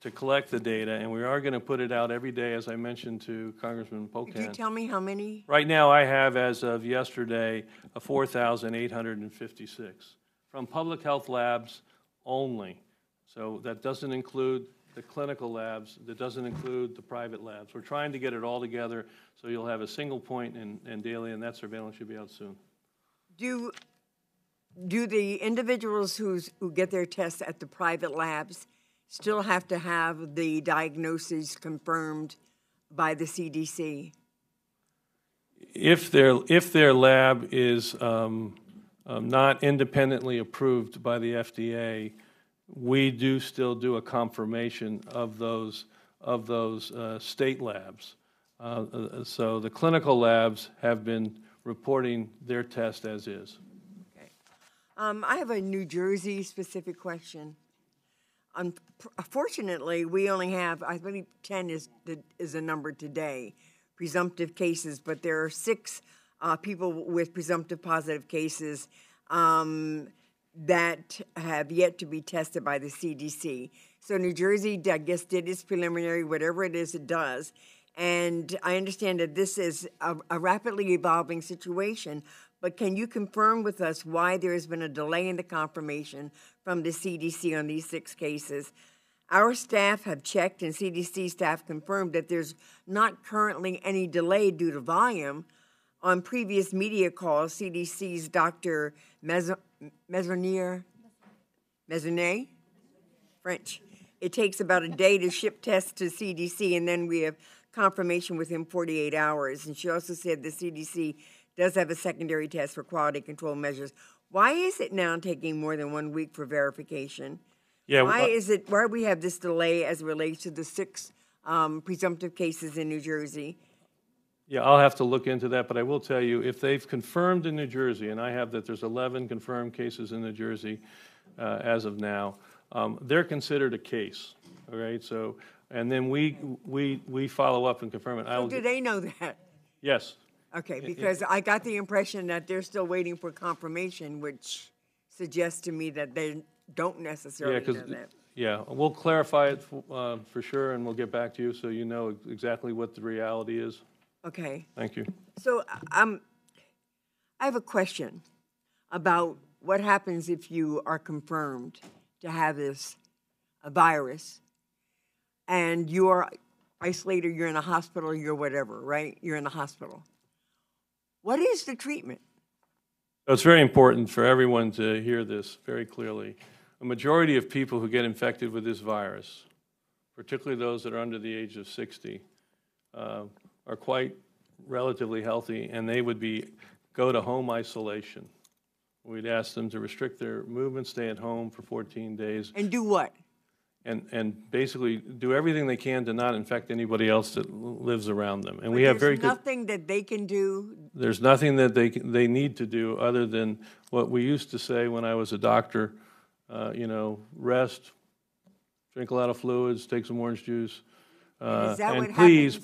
to collect the data, and we are going to put it out every day, as I mentioned to Congressman Pocan. Could you tell me how many? Right now I have, as of yesterday, 4,856 from public health labs only. So that doesn't include the clinical labs that doesn't include the private labs. We're trying to get it all together so you'll have a single point and daily, and that surveillance should be out soon. Do the individuals who get their tests at the private labs still have to have the diagnoses confirmed by the CDC? If their lab is not independently approved by the FDA, we do still do a confirmation of those state labs. So the clinical labs have been reporting their test as is. Okay. I have a New Jersey specific question. Unfortunately, we only have, I believe 10 is the number today, presumptive cases, but there are 6 people with presumptive positive cases that have yet to be tested by the CDC. So New Jersey, I guess, did its preliminary, whatever it is it does. And I understand that this is a rapidly evolving situation, but can you confirm with us why there has been a delay in the confirmation from the CDC on these 6 cases? Our staff have checked, and CDC staff confirmed that there's not currently any delay due to volume. On previous media calls, CDC's Dr. Messonnier, French. It takes about a day to ship tests to CDC, and then we have confirmation within 48 hours. And she also said the CDC does have a secondary test for quality control measures. Why is it now taking more than 1 week for verification? Yeah, why we have this delay as it relates to the 6 presumptive cases in New Jersey? Yeah, I'll have to look into that, but I will tell you, if they've confirmed in New Jersey, and I have that there's 11 confirmed cases in New Jersey as of now, they're considered a case, all right? So, and then we follow up and confirm it. So do they know that? Yes. Okay, because I got the impression that they're still waiting for confirmation, which suggests to me that they don't necessarily know that. Yeah, we'll clarify it for sure, and we'll get back to you so you know exactly what the reality is. Okay. Thank you. So I have a question about what happens if you are confirmed to have this virus and you are isolated, you're in a hospital, you're whatever, right? You're in a hospital. What is the treatment? It's very important for everyone to hear this very clearly. A majority of people who get infected with this virus, particularly those that are under the age of 60, are quite relatively healthy, and they would go to home isolation. We'd ask them to restrict their movement, stay at home for 14 days. And do what? And basically do everything they can to not infect anybody else that lives around them. And but we have very good... There's nothing that they can do? There's nothing that they need to do other than what we used to say when I was a doctor, you know, rest, drink a lot of fluids, take some orange juice, and please,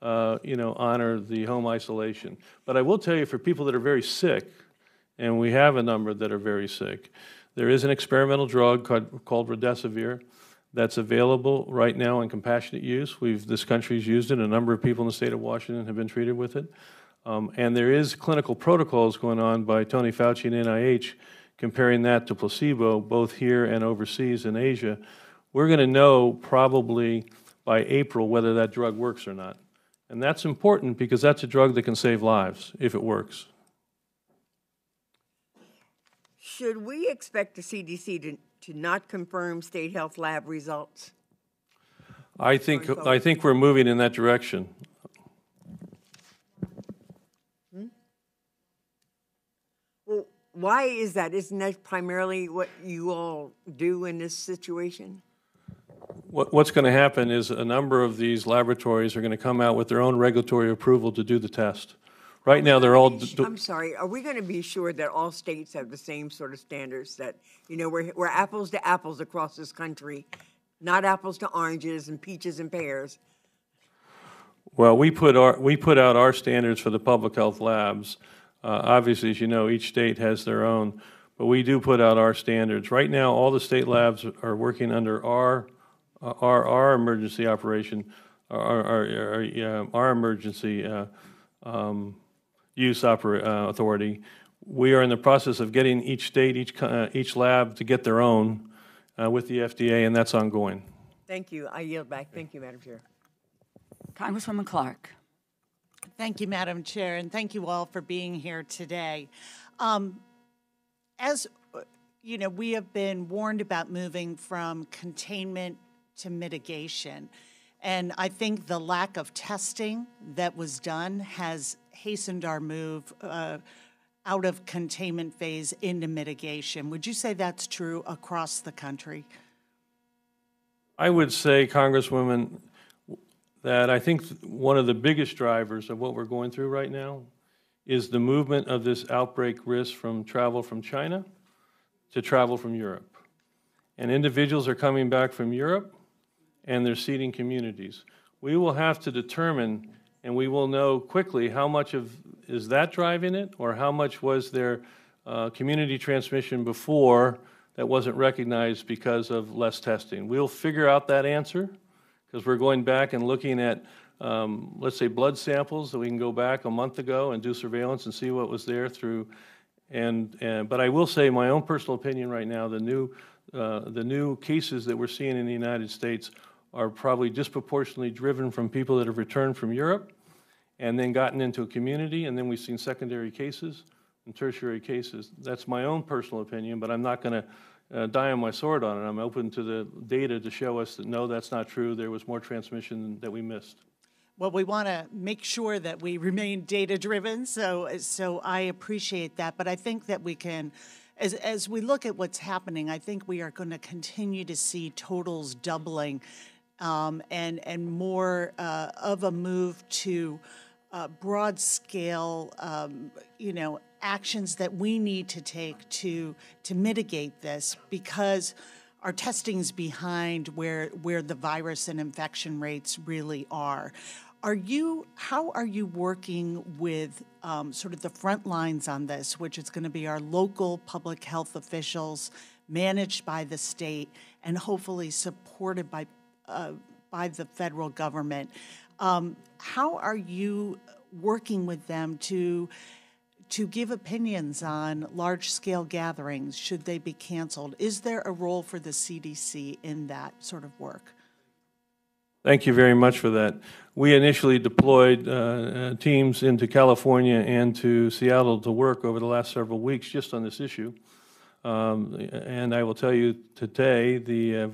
you know, honor the home isolation. But I will tell you, for people that are very sick, and we have a number that are very sick, there is an experimental drug called Redesivir that's available right now in compassionate use. This country's used it. A number of people in the state of Washington have been treated with it. And there is clinical protocols going on by Tony Fauci and NIH comparing that to placebo, both here and overseas in Asia. We're going to know probably by April whether that drug works or not. And that's important because that's a drug that can save lives if it works. Should we expect the CDC to not confirm state health lab results? I think we're moving in that direction. Well, why is that? Isn't that primarily what you all do in this situation? What's going to happen is a number of these laboratories are going to come out with their own regulatory approval to do the test. Right now, they're all... I'm sorry. Are we going to be sure that all states have the same sort of standards that, you know, we're apples to apples across this country, not apples to oranges and peaches and pears? Well, we put out our standards for the public health labs. Obviously, as you know, each state has their own, but we do put out our standards. Right now, all the state labs are working under our emergency operation, our emergency use authority. We are in the process of getting each state, each lab to get their own, with the FDA, and that's ongoing. Thank you. I yield back. Thank you, Madam Chair. Congresswoman Clark. Thank you, Madam Chair, and thank you all for being here today. As you know, we have been warned about moving from containment to mitigation, and I think the lack of testing that was done has hastened our move out of containment phase into mitigation. Would you say that's true across the country? I would say, Congresswoman, that I think one of the biggest drivers of what we're going through right now is the movement of this outbreak risk from travel from China to travel from Europe. And individuals are coming back from Europe and they're seeding communities. We will have to determine, and we will know quickly, how much of is that driving it, or how much was there community transmission before that wasn't recognized because of less testing. We'll figure out that answer because we're going back and looking at, let's say, blood samples that we can go back a month ago and do surveillance and see what was there through. But I will say, my own personal opinion right now, the new cases that we're seeing in the United States are probably disproportionately driven from people that have returned from Europe and then gotten into a community, and then we've seen secondary cases and tertiary cases. That's my own personal opinion, but I'm not going to die on my sword on it. I'm open to the data to show us that, no, that's not true. There was more transmission that we missed. Well, we want to make sure that we remain data-driven, so I appreciate that. But I think that we can, as we look at what's happening, I think we are going to continue to see totals doubling and more of a move to broad-scale, you know, actions that we need to take to mitigate this, because our testing's behind where the virus and infection rates really are. How are you working with sort of the front lines on this, which is going to be our local public health officials, managed by the state, and hopefully supported by the federal government? How are you working with them to give opinions on large-scale gatherings? Should they be canceled? Is there a role for the CDC in that sort of work? Thank you very much for that. We initially deployed teams into California and to Seattle to work over the last several weeks just on this issue. And I will tell you today, the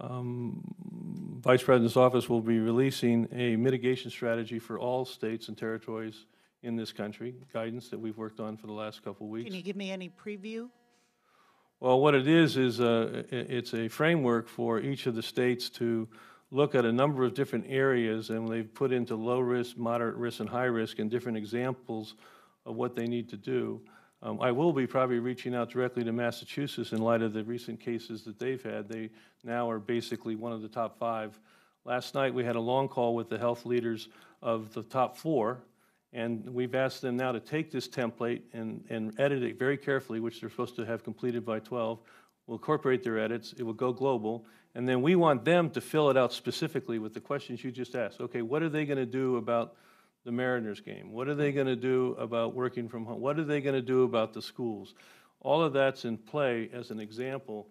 Vice President's office will be releasing a mitigation strategy for all states and territories in this country, guidance that we've worked on for the last couple of weeks. Can you give me any preview? Well, what it is it's a framework for each of the states to look at a number of different areas, and they've put into low risk, moderate risk, and high risk, and different examples of what they need to do. I will be probably reaching out directly to Massachusetts in light of the recent cases that they've had. They now are basically one of the top five. Last night we had a long call with the health leaders of the top four, and we've asked them now to take this template and edit it very carefully, which they're supposed to have completed by 12. We'll incorporate their edits. It will go global. And then we want them to fill it out specifically with the questions you just asked. Okay, what are they going to do about the Mariners game? What are they going to do about working from home? What are they going to do about the schools? All of that's in play as an example,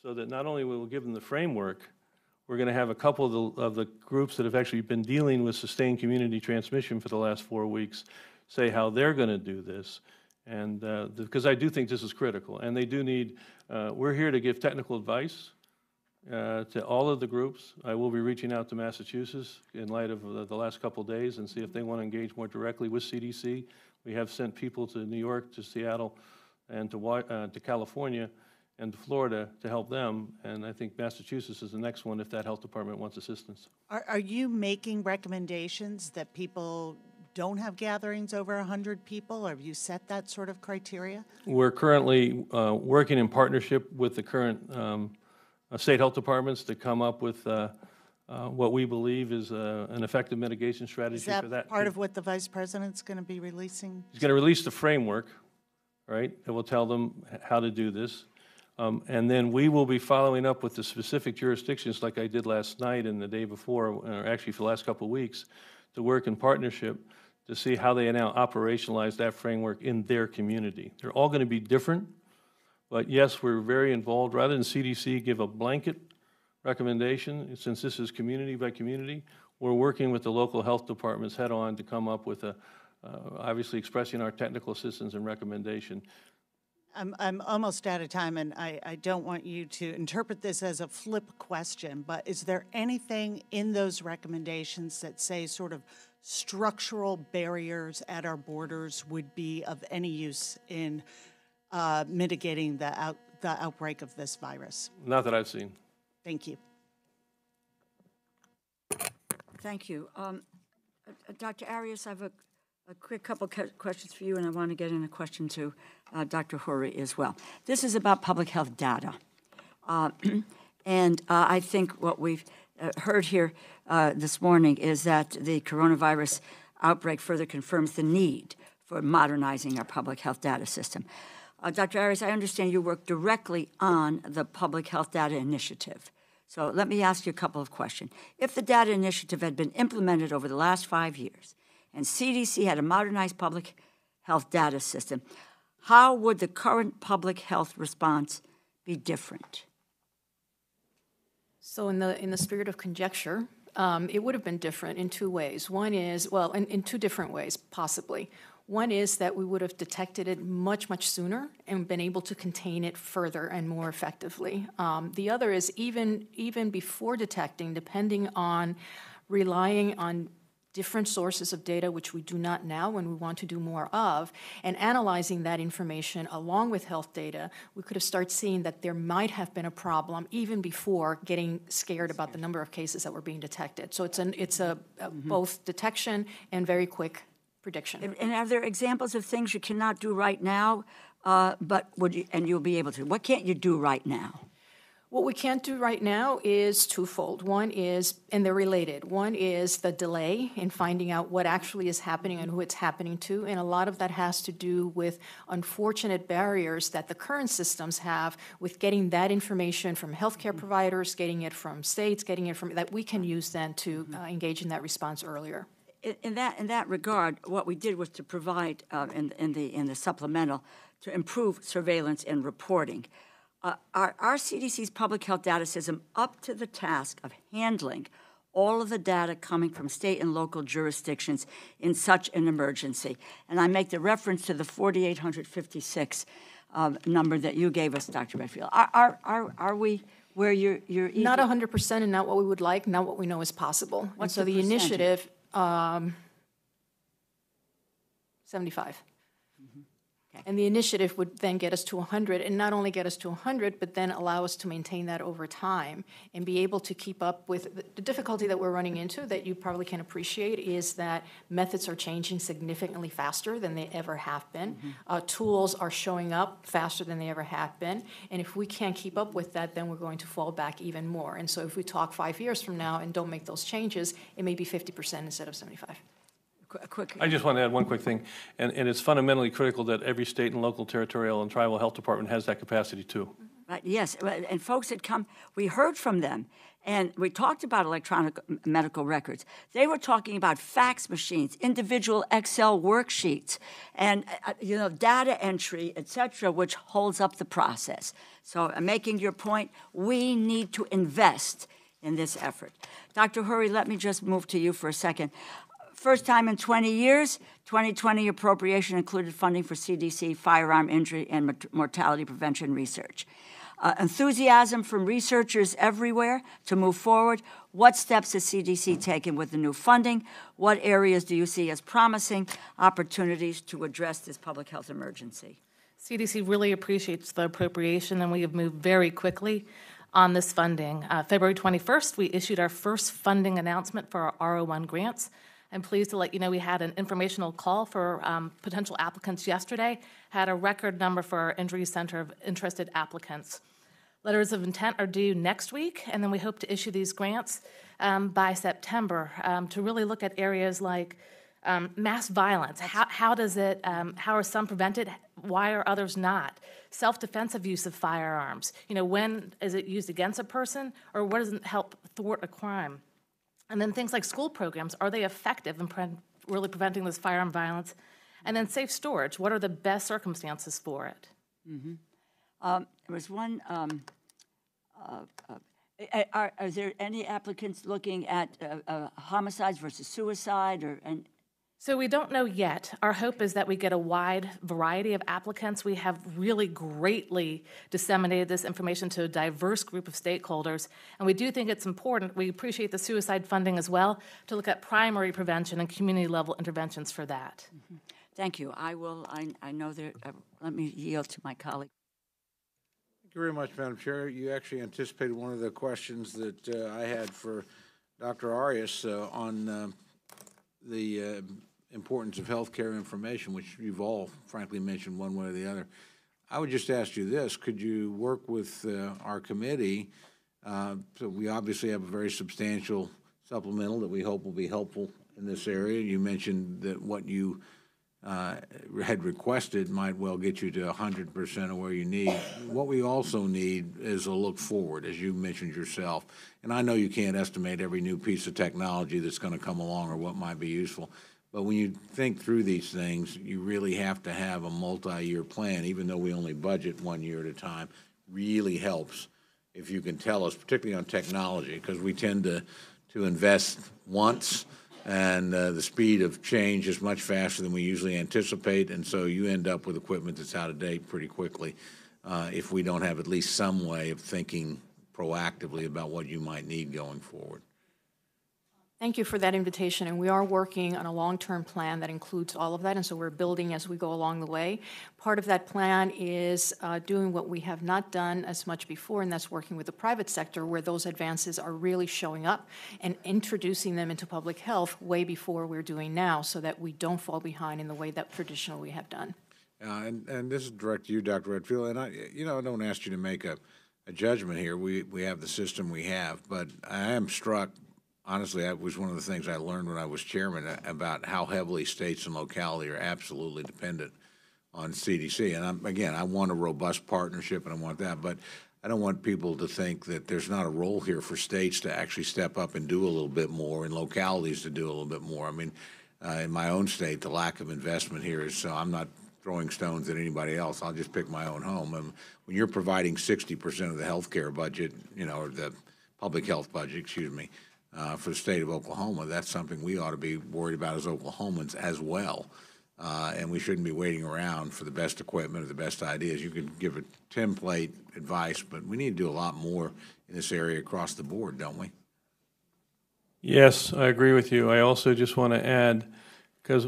so that not only will we give them the framework, we're going to have a couple of the groups that have actually been dealing with sustained community transmission for the last 4 weeks say how they're going to do this, and because I do think this is critical, and they do need. We're here to give technical advice to all of the groups. I will be reaching out to Massachusetts in light of the last couple of days and see if they want to engage more directly with CDC. We have sent people to New York, to Seattle, and to California and Florida to help them, and I think Massachusetts is the next one if that health department wants assistance. Are you making recommendations that people don't have gatherings over 100 people, or have you set that sort of criteria? We're currently working in partnership with the current state health departments to come up with what we believe is an effective mitigation strategy for that. Is that part of what the Vice President's going to be releasing? He's going to release the framework, right? It will tell them how to do this. And then we will be following up with the specific jurisdictions like I did last night and the day before, or actually for the last couple of weeks, to work in partnership to see how they now operationalize that framework in their community. They're all going to be different, But yes, we're very involved. Rather than CDC give a blanket recommendation, since this is community by community, we're working with the local health departments head on to come up with a, obviously expressing our technical assistance and recommendation. I'm almost out of time, and I don't want you to interpret this as a flip question, but is there anything in those recommendations that say sort of structural barriers at our borders would be of any use in mitigating the outbreak of this virus? Not that I've seen. Thank you. Thank you. Dr. Arias, I have a quick couple questions for you, and I want to get in a question to Dr. Houry as well. This is about public health data. And I think what we've heard here this morning is that the coronavirus outbreak further confirms the need for modernizing our public health data system. Dr. Arias, I understand you work directly on the Public Health Data Initiative. So let me ask you a couple of questions. If the data initiative had been implemented over the last 5 years, and CDC had a modernized public health data system, how would the current public health response be different? So in the spirit of conjecture, it would have been different in two ways. One is, well, in two different ways, possibly. One is that we would have detected it much, much sooner and been able to contain it further and more effectively. The other is even before detecting, depending on relying on different sources of data, which we do not now and we want to do more of, and analyzing that information along with health data, we could have started seeing that there might have been a problem even before getting scared about the number of cases that were being detected. So it's both detection and very quick prediction. And are there examples of things you cannot do right now, and you'll be able to? What can't you do right now? What we can't do right now is twofold. One is, and they're related, one is the delay in finding out what actually is happening and who it's happening to, and a lot of that has to do with unfortunate barriers that the current systems have with getting that information from healthcare providers, getting it from states, getting it from, that we can use then to engage in that response earlier. In that regard, what we did was to provide, in the supplemental, to improve surveillance and reporting. Are CDC's public health data system up to the task of handling all of the data coming from state and local jurisdictions in such an emergency? And I make the reference to the 4,856 number that you gave us, Dr. Redfield. Are we where you're not 100% and not what we would like, not what we know is possible. And so the initiative, 75. Okay. And the initiative would then get us to 100, and not only get us to 100, but then allow us to maintain that over time and be able to keep up with the difficulty that we're running into that you probably can appreciate is that methods are changing significantly faster than they ever have been. Tools are showing up faster than they ever have been. And if we can't keep up with that, then we're going to fall back even more. And so if we talk 5 years from now and don't make those changes, it may be 50% instead of 75%. I just want to add one quick thing, and it's fundamentally critical that every state and local, territorial, and tribal health department has that capacity too. Right, yes, and folks had come, we heard from them, and we talked about electronic medical records. They were talking about fax machines, individual Excel worksheets, and data entry, et cetera, which holds up the process. So making your point, we need to invest in this effort. Dr. Houry, let me just move to you for a second. First time in 20 years, 2020 appropriation included funding for CDC, firearm injury, and mortality prevention research. Enthusiasm from researchers everywhere to move forward. What steps has CDC taken with the new funding? What areas do you see as promising opportunities to address this public health emergency? CDC really appreciates the appropriation, and we have moved very quickly on this funding. February 21st, we issued our first funding announcement for our R01 grants. I'm pleased to let you know we had an informational call for potential applicants yesterday, had a record number for our injury center of interested applicants. Letters of intent are due next week, and then we hope to issue these grants by September to really look at areas like mass violence. How are some prevented? Why are others not? Self-defensive use of firearms. When is it used against a person, or what doesn't help thwart a crime? And then things like school programs, are they effective in really preventing this firearm violence? And then safe storage, what are the best circumstances for it? Mm-hmm. There was one, are there any applicants looking at homicides versus suicide or and? So we don't know yet. Our hope is that we get a wide variety of applicants. We have really greatly disseminated this information to a diverse group of stakeholders, and we do think it's important. We appreciate the suicide funding as well to look at primary prevention and community-level interventions for that. Mm-hmm. Thank you. I will. I know there. Let me yield to my colleague. Thank you very much, Madam Chair. You actually anticipated one of the questions that I had for Dr. Arias on the importance of healthcare information, which you've all frankly mentioned one way or the other. I would just ask you this: could you work with our committee? So we obviously have a very substantial supplemental that we hope will be helpful in this area. You mentioned that what you had requested might well get you to 100% of where you need. What we also need is a look forward, as you mentioned yourself. And I know you can't estimate every new piece of technology that's going to come along or what might be useful. But when you think through these things, you really have to have a multi-year plan, even though we only budget one year at a time. Really helps if you can tell us, particularly on technology, because we tend to invest once. And the speed of change is much faster than we usually anticipate, and so you end up with equipment that's out of date pretty quickly if we don't have at least some way of thinking proactively about what you might need going forward. Thank you for that invitation, and we are working on a long-term plan that includes all of that, and so we're building as we go along the way. Part of that plan is doing what we have not done as much before, and that's working with the private sector where those advances are really showing up and introducing them into public health way before we're doing now so that we don't fall behind in the way that traditionally we have done. And this is directed to you, Dr. Redfield, and I don't ask you to make a judgment here. We have the system we have, but I am struck. Honestly, that was one of the things I learned when I was chairman about how heavily states and locality are absolutely dependent on CDC. And I want a robust partnership, and I want that. But I don't want people to think that there's not a role here for states to actually step up and do a little bit more and localities to do a little bit more. I mean, in my own state, the lack of investment here is so I'm not throwing stones at anybody else. I'll just pick my own home. And when you're providing 60% of the health care budget, or the public health budget, for the state of Oklahoma, that's something we ought to be worried about as Oklahomans as well. And we shouldn't be waiting around for the best equipment or the best ideas. You can give a template advice, but we need to do a lot more in this area across the board, don't we? Yes, I agree with you. I also just want to add, because,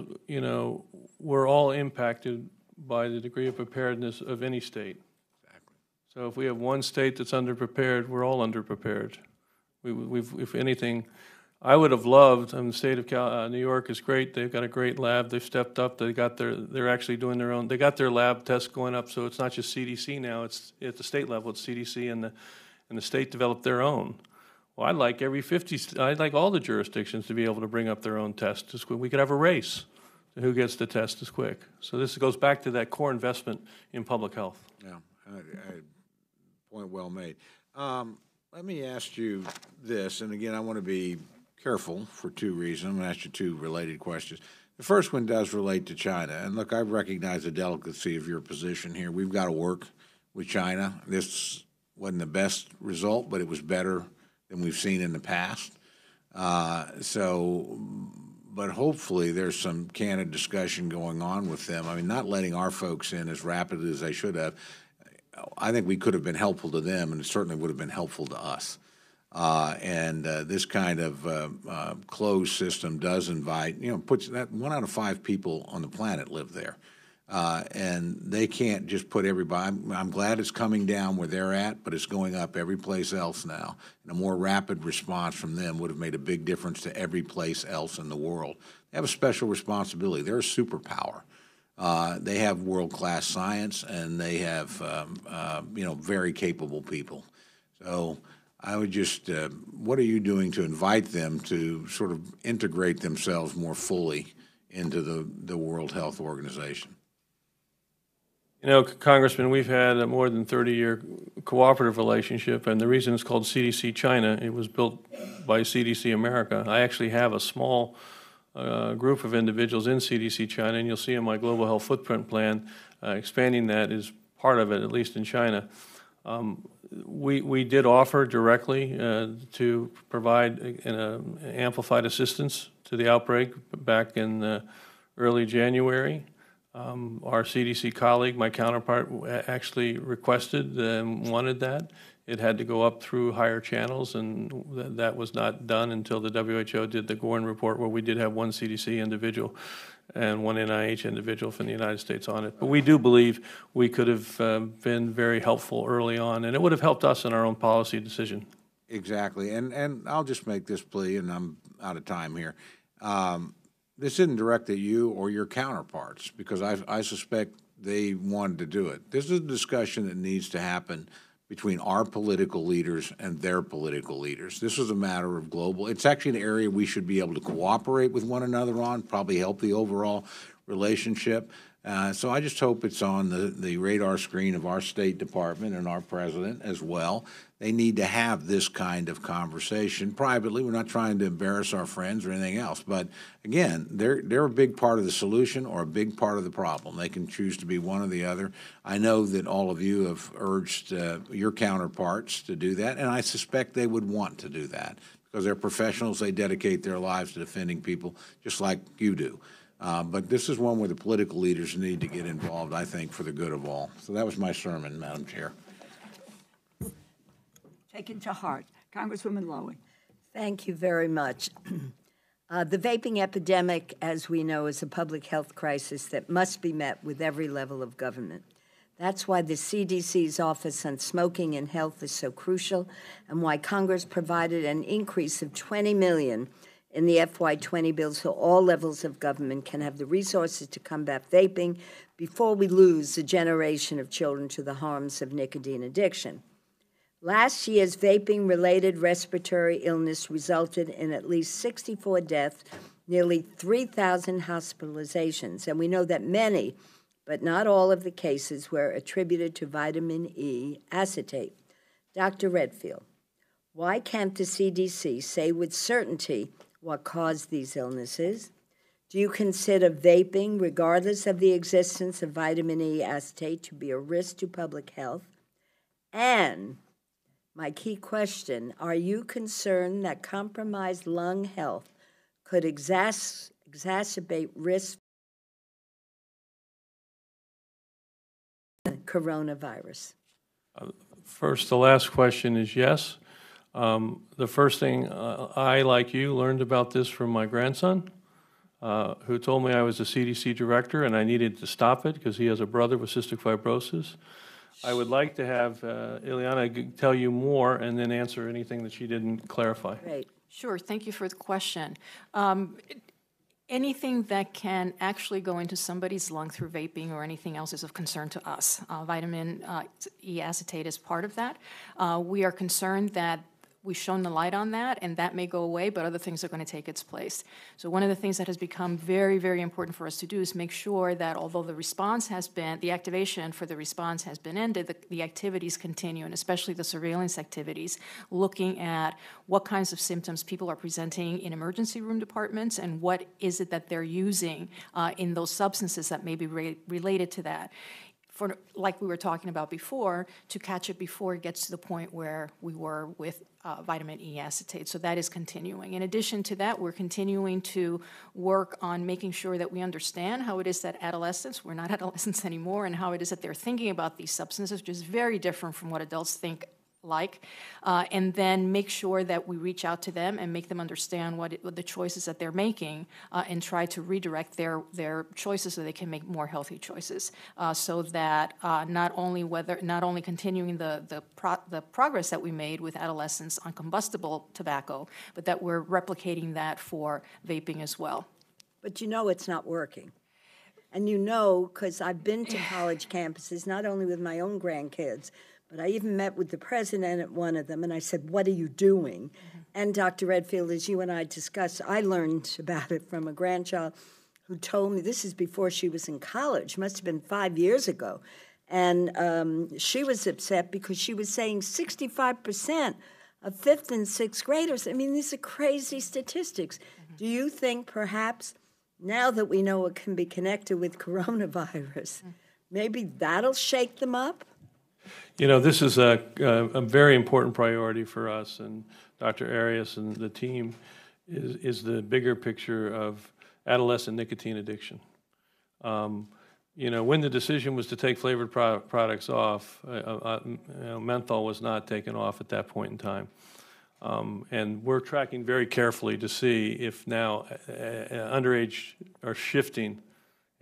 we're all impacted by the degree of preparedness of any state. Exactly. So if we have one state that's underprepared, we're all underprepared. If anything, I would have loved, and the state of New York is great. They've got a great lab. They've stepped up. They're actually doing their own. They got their lab tests going up, so it's not just CDC now. It's at the state level. It's CDC and the state developed their own. Well, I'd like I'd like all the jurisdictions to be able to bring up their own tests as quick. We could have a race to who gets the test as quick. So this goes back to that core investment in public health. Yeah, point well made. Let me ask you this, and again, I want to be careful for two reasons. I'm going to ask you two related questions. The first one does relate to China. And look, I recognize the delicacy of your position here. We've got to work with China. This wasn't the best result, but it was better than we've seen in the past. But hopefully there's some candid discussion going on with them. I mean, not letting our folks in as rapidly as they should have. I think we could have been helpful to them, and it certainly would have been helpful to us. This kind of closed system does invite, puts that 1 out of 5 people on the planet live there. And they can't just put everybody. I'm glad it's coming down where they're at, but it's going up every place else now. And a more rapid response from them would have made a big difference to every place else in the world. They have a special responsibility. They're a superpower. They have world-class science, and they have, very capable people. So I would just what are you doing to invite them to sort of integrate themselves more fully into the World Health Organization? Congressman, we've had a more than 30-year cooperative relationship, and the reason it's called CDC China, it was built by CDC America. I actually have a small group of individuals in CDC China, and you'll see in my Global Health Footprint Plan, expanding that is part of it, at least in China. We did offer directly to provide amplified assistance to the outbreak back in early January. Our CDC colleague, my counterpart, actually requested and wanted that. It had to go up through higher channels, and that was not done until the WHO did the Gorin report, where we did have one CDC individual and one NIH individual from the United States on it. But we do believe we could have been very helpful early on, and it would have helped us in our own policy decision. Exactly. And I'll just make this plea, and I'm out of time here. This isn't directed at you or your counterparts, because I suspect they wanted to do it. This is a discussion that needs to happen between our political leaders and their political leaders. This is a matter of global. It's actually an area we should be able to cooperate with one another on, probably help the overall relationship. So I just hope it's on the radar screen of our State Department and our president as well. They need to have this kind of conversation privately. We're not trying to embarrass our friends or anything else. But, again, they're a big part of the solution or a big part of the problem. They can choose to be one or the other. I know that all of you have urged your counterparts to do that, and I suspect they would want to do that because they're professionals. They dedicate their lives to defending people just like you do. But this is one where the political leaders need to get involved, I think, for the good of all. So that was my sermon, Madam Chair. Taken to heart. Congresswoman Lowy. Thank you very much. The vaping epidemic, as we know, is a public health crisis that must be met with every level of government. That's why the CDC's Office on Smoking and Health is so crucial, and why Congress provided an increase of $20 million in the FY20 bill, so all levels of government can have the resources to combat vaping before we lose a generation of children to the harms of nicotine addiction. Last year's vaping-related respiratory illness resulted in at least 64 deaths, nearly 3,000 hospitalizations, and we know that many, but not all of the cases were attributed to vitamin E acetate. Dr. Redfield, why can't the CDC say with certainty what caused these illnesses? Do you consider vaping, regardless of the existence of vitamin E acetate, to be a risk to public health? And my key question, are you concerned that compromised lung health could exacerbate risk for coronavirus? First, the last question is yes. The first thing I, like you, learned about this from my grandson, who told me I was the CDC director and I needed to stop it because he has a brother with cystic fibrosis. I would like to have Ileana tell you more and then answer anything that she didn't clarify. Great. Sure. Thank you for the question. Anything that can actually go into somebody's lung through vaping or anything else is of concern to us. Vitamin E acetate is part of that. We are concerned that we've shone the light on that, and that may go away, but other things are going to take its place. So one of the things that has become very, very important for us to do is make sure that although the response has been, the activation for the response has been ended, the activities continue, and especially the surveillance activities, looking at what kinds of symptoms people are presenting in emergency room departments and what is it that they're using in those substances that may be related to that. For, like we were talking about before, to catch it before it gets to the point where we were with vitamin E acetate. So that is continuing. In addition to that, we're continuing to work on making sure that we understand how it is that adolescents, we're not adolescents anymore, and how it is that they're thinking about these substances, which is very different from what adults think like, and then make sure that we reach out to them and make them understand what the choices that they're making and try to redirect their choices so they can make more healthy choices, so that not only continuing the progress that we made with adolescents on combustible tobacco, but that we're replicating that for vaping as well. But you know it's not working. And you know, because I've been to college campuses, not only with my own grandkids, but I even met with the president at one of them, and I said, what are you doing? Mm-hmm. And Dr. Redfield, as you and I discussed, I learned about it from a grandchild who told me, this is before she was in college, must have been 5 years ago, and she was upset because she was saying 65% of 5th and 6th graders. I mean, these are crazy statistics. Mm-hmm. Do you think perhaps now that we know it can be connected with coronavirus, mm-hmm. Maybe that'll shake them up? You know, this is a very important priority for us, and Dr. Arias and the team is the bigger picture of adolescent nicotine addiction. You know, when the decision was to take flavored products off, menthol was not taken off at that point in time. And we're tracking very carefully to see if now underage are shifting,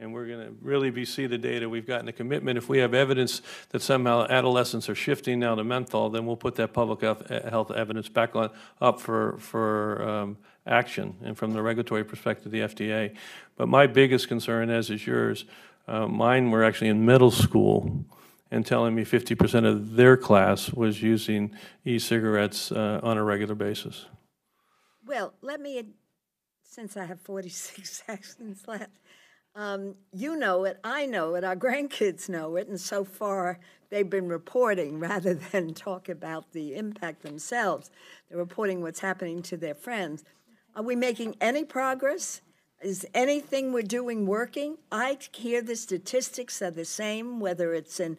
and we're going to really see the data. We've gotten a commitment. If we have evidence that somehow adolescents are shifting now to menthol, then we'll put that public health evidence back on up for action, and from the regulatory perspective, the FDA. But my biggest concern, as is yours, mine were actually in middle school, and telling me 50% of their class was using e-cigarettes on a regular basis. Well, let me, since I have 46 seconds left, you know it, I know it, our grandkids know it, and so far they've been reporting rather than talk about the impact themselves. They're reporting what's happening to their friends. Are we making any progress? Is anything we're doing working? I hear the statistics are the same, whether it's in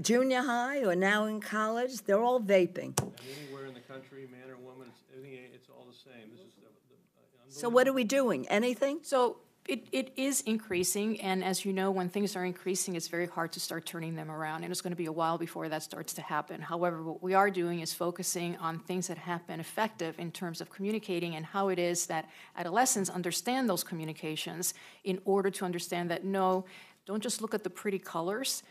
junior high or now in college. They're all vaping. And anywhere in the country, man or woman, it's all the same. This is the so what are we doing? Anything? So It is increasing, and as you know, when things are increasing, it's very hard to start turning them around, and it's going to be a while before that starts to happen. However, what we are doing is focusing on things that have been effective in terms of communicating and how it is that adolescents understand those communications in order to understand that, no, don't just look at the pretty colors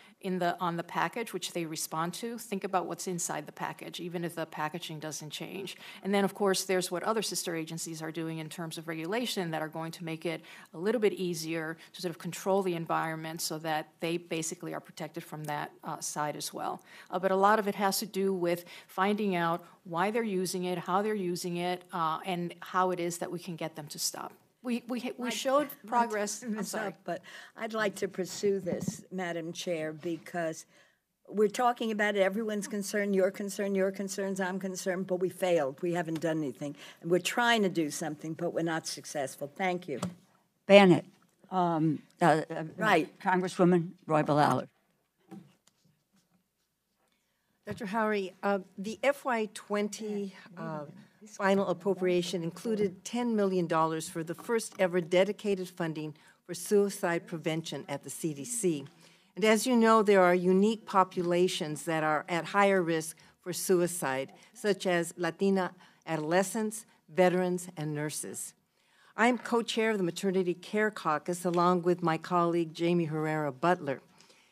on the package, which they respond to. Think about what's inside the package, even if the packaging doesn't change. And then, of course, there's what other sister agencies are doing in terms of regulation that are going to make it a little bit easier to sort of control the environment so that they basically are protected from that side as well. But a lot of it has to do with finding out why they're using it, how they're using it, and how it is that we can get them to stop. We showed progress. I'm sorry, but I'd like to pursue this, Madam Chair, because we're talking about it. Everyone's concerned. Your concern, your concerns. I'm concerned. But we failed. We haven't done anything, and we're trying to do something, but we're not successful. Thank you. Ban it. Right, Congresswoman Roybal Allard. Dr. Houry, the FY20. Final appropriation included $10 million for the first ever dedicated funding for suicide prevention at the CDC. And as you know, there are unique populations that are at higher risk for suicide, such as Latina adolescents, veterans, and nurses. I am co-chair of the Maternity Care Caucus, along with my colleague Jamie Herrera Butler.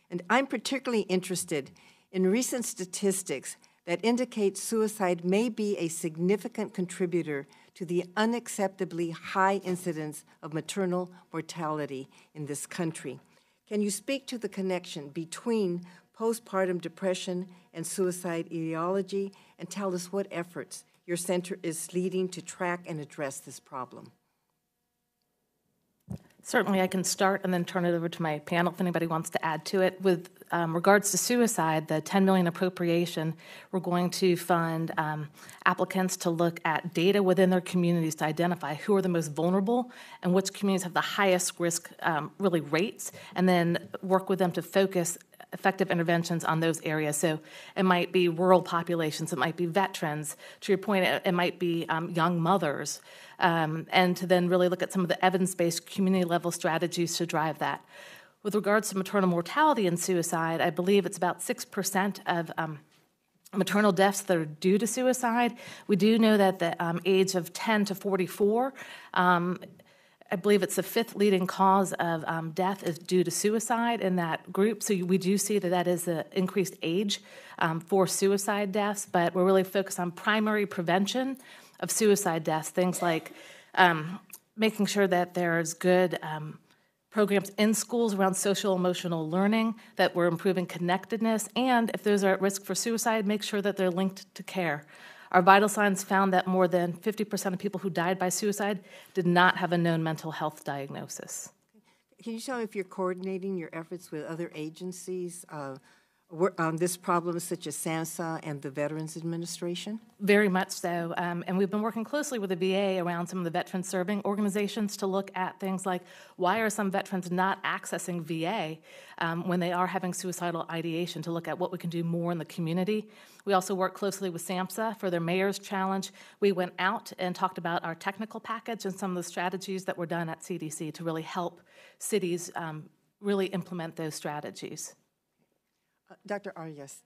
And I'm particularly interested in recent statistics that indicates suicide may be a significant contributor to the unacceptably high incidence of maternal mortality in this country. Can you speak to the connection between postpartum depression and suicide etiology, and tell us what efforts your center is leading to track and address this problem? Certainly, I can start and then turn it over to my panel if anybody wants to add to it. With regards to suicide, the $10 million appropriation, we're going to fund applicants to look at data within their communities to identify who are the most vulnerable and which communities have the highest risk really rates, and then work with them to focus effective interventions on those areas. So it might be rural populations, it might be veterans. To your point, it might be young mothers. And to then really look at some of the evidence-based community-level strategies to drive that. With regards to maternal mortality and suicide, I believe it's about 6% of maternal deaths that are due to suicide. We do know that the age of 10 to 44, I believe it's the 5th leading cause of death is due to suicide in that group. So we do see that that is the increased age for suicide deaths, but we're really focused on primary prevention of suicide deaths, things like making sure that there's good programs in schools around social-emotional learning, that we're improving connectedness, and if those are at risk for suicide, make sure that they're linked to care. Our vital signs found that more than 50% of people who died by suicide did not have a known mental health diagnosis. Can you tell me if you're coordinating your efforts with other agencies, work on this problem, such as SAMHSA and the Veterans Administration? Very much so. And we've been working closely with the VA around some of the veteran-serving organizations to look at things like, why are some veterans not accessing VA when they are having suicidal ideation, to look at what we can do more in the community. We also work closely with SAMHSA for their Mayor's Challenge. We went out and talked about our technical package and some of the strategies that were done at CDC to really help cities really implement those strategies. Dr. Arias,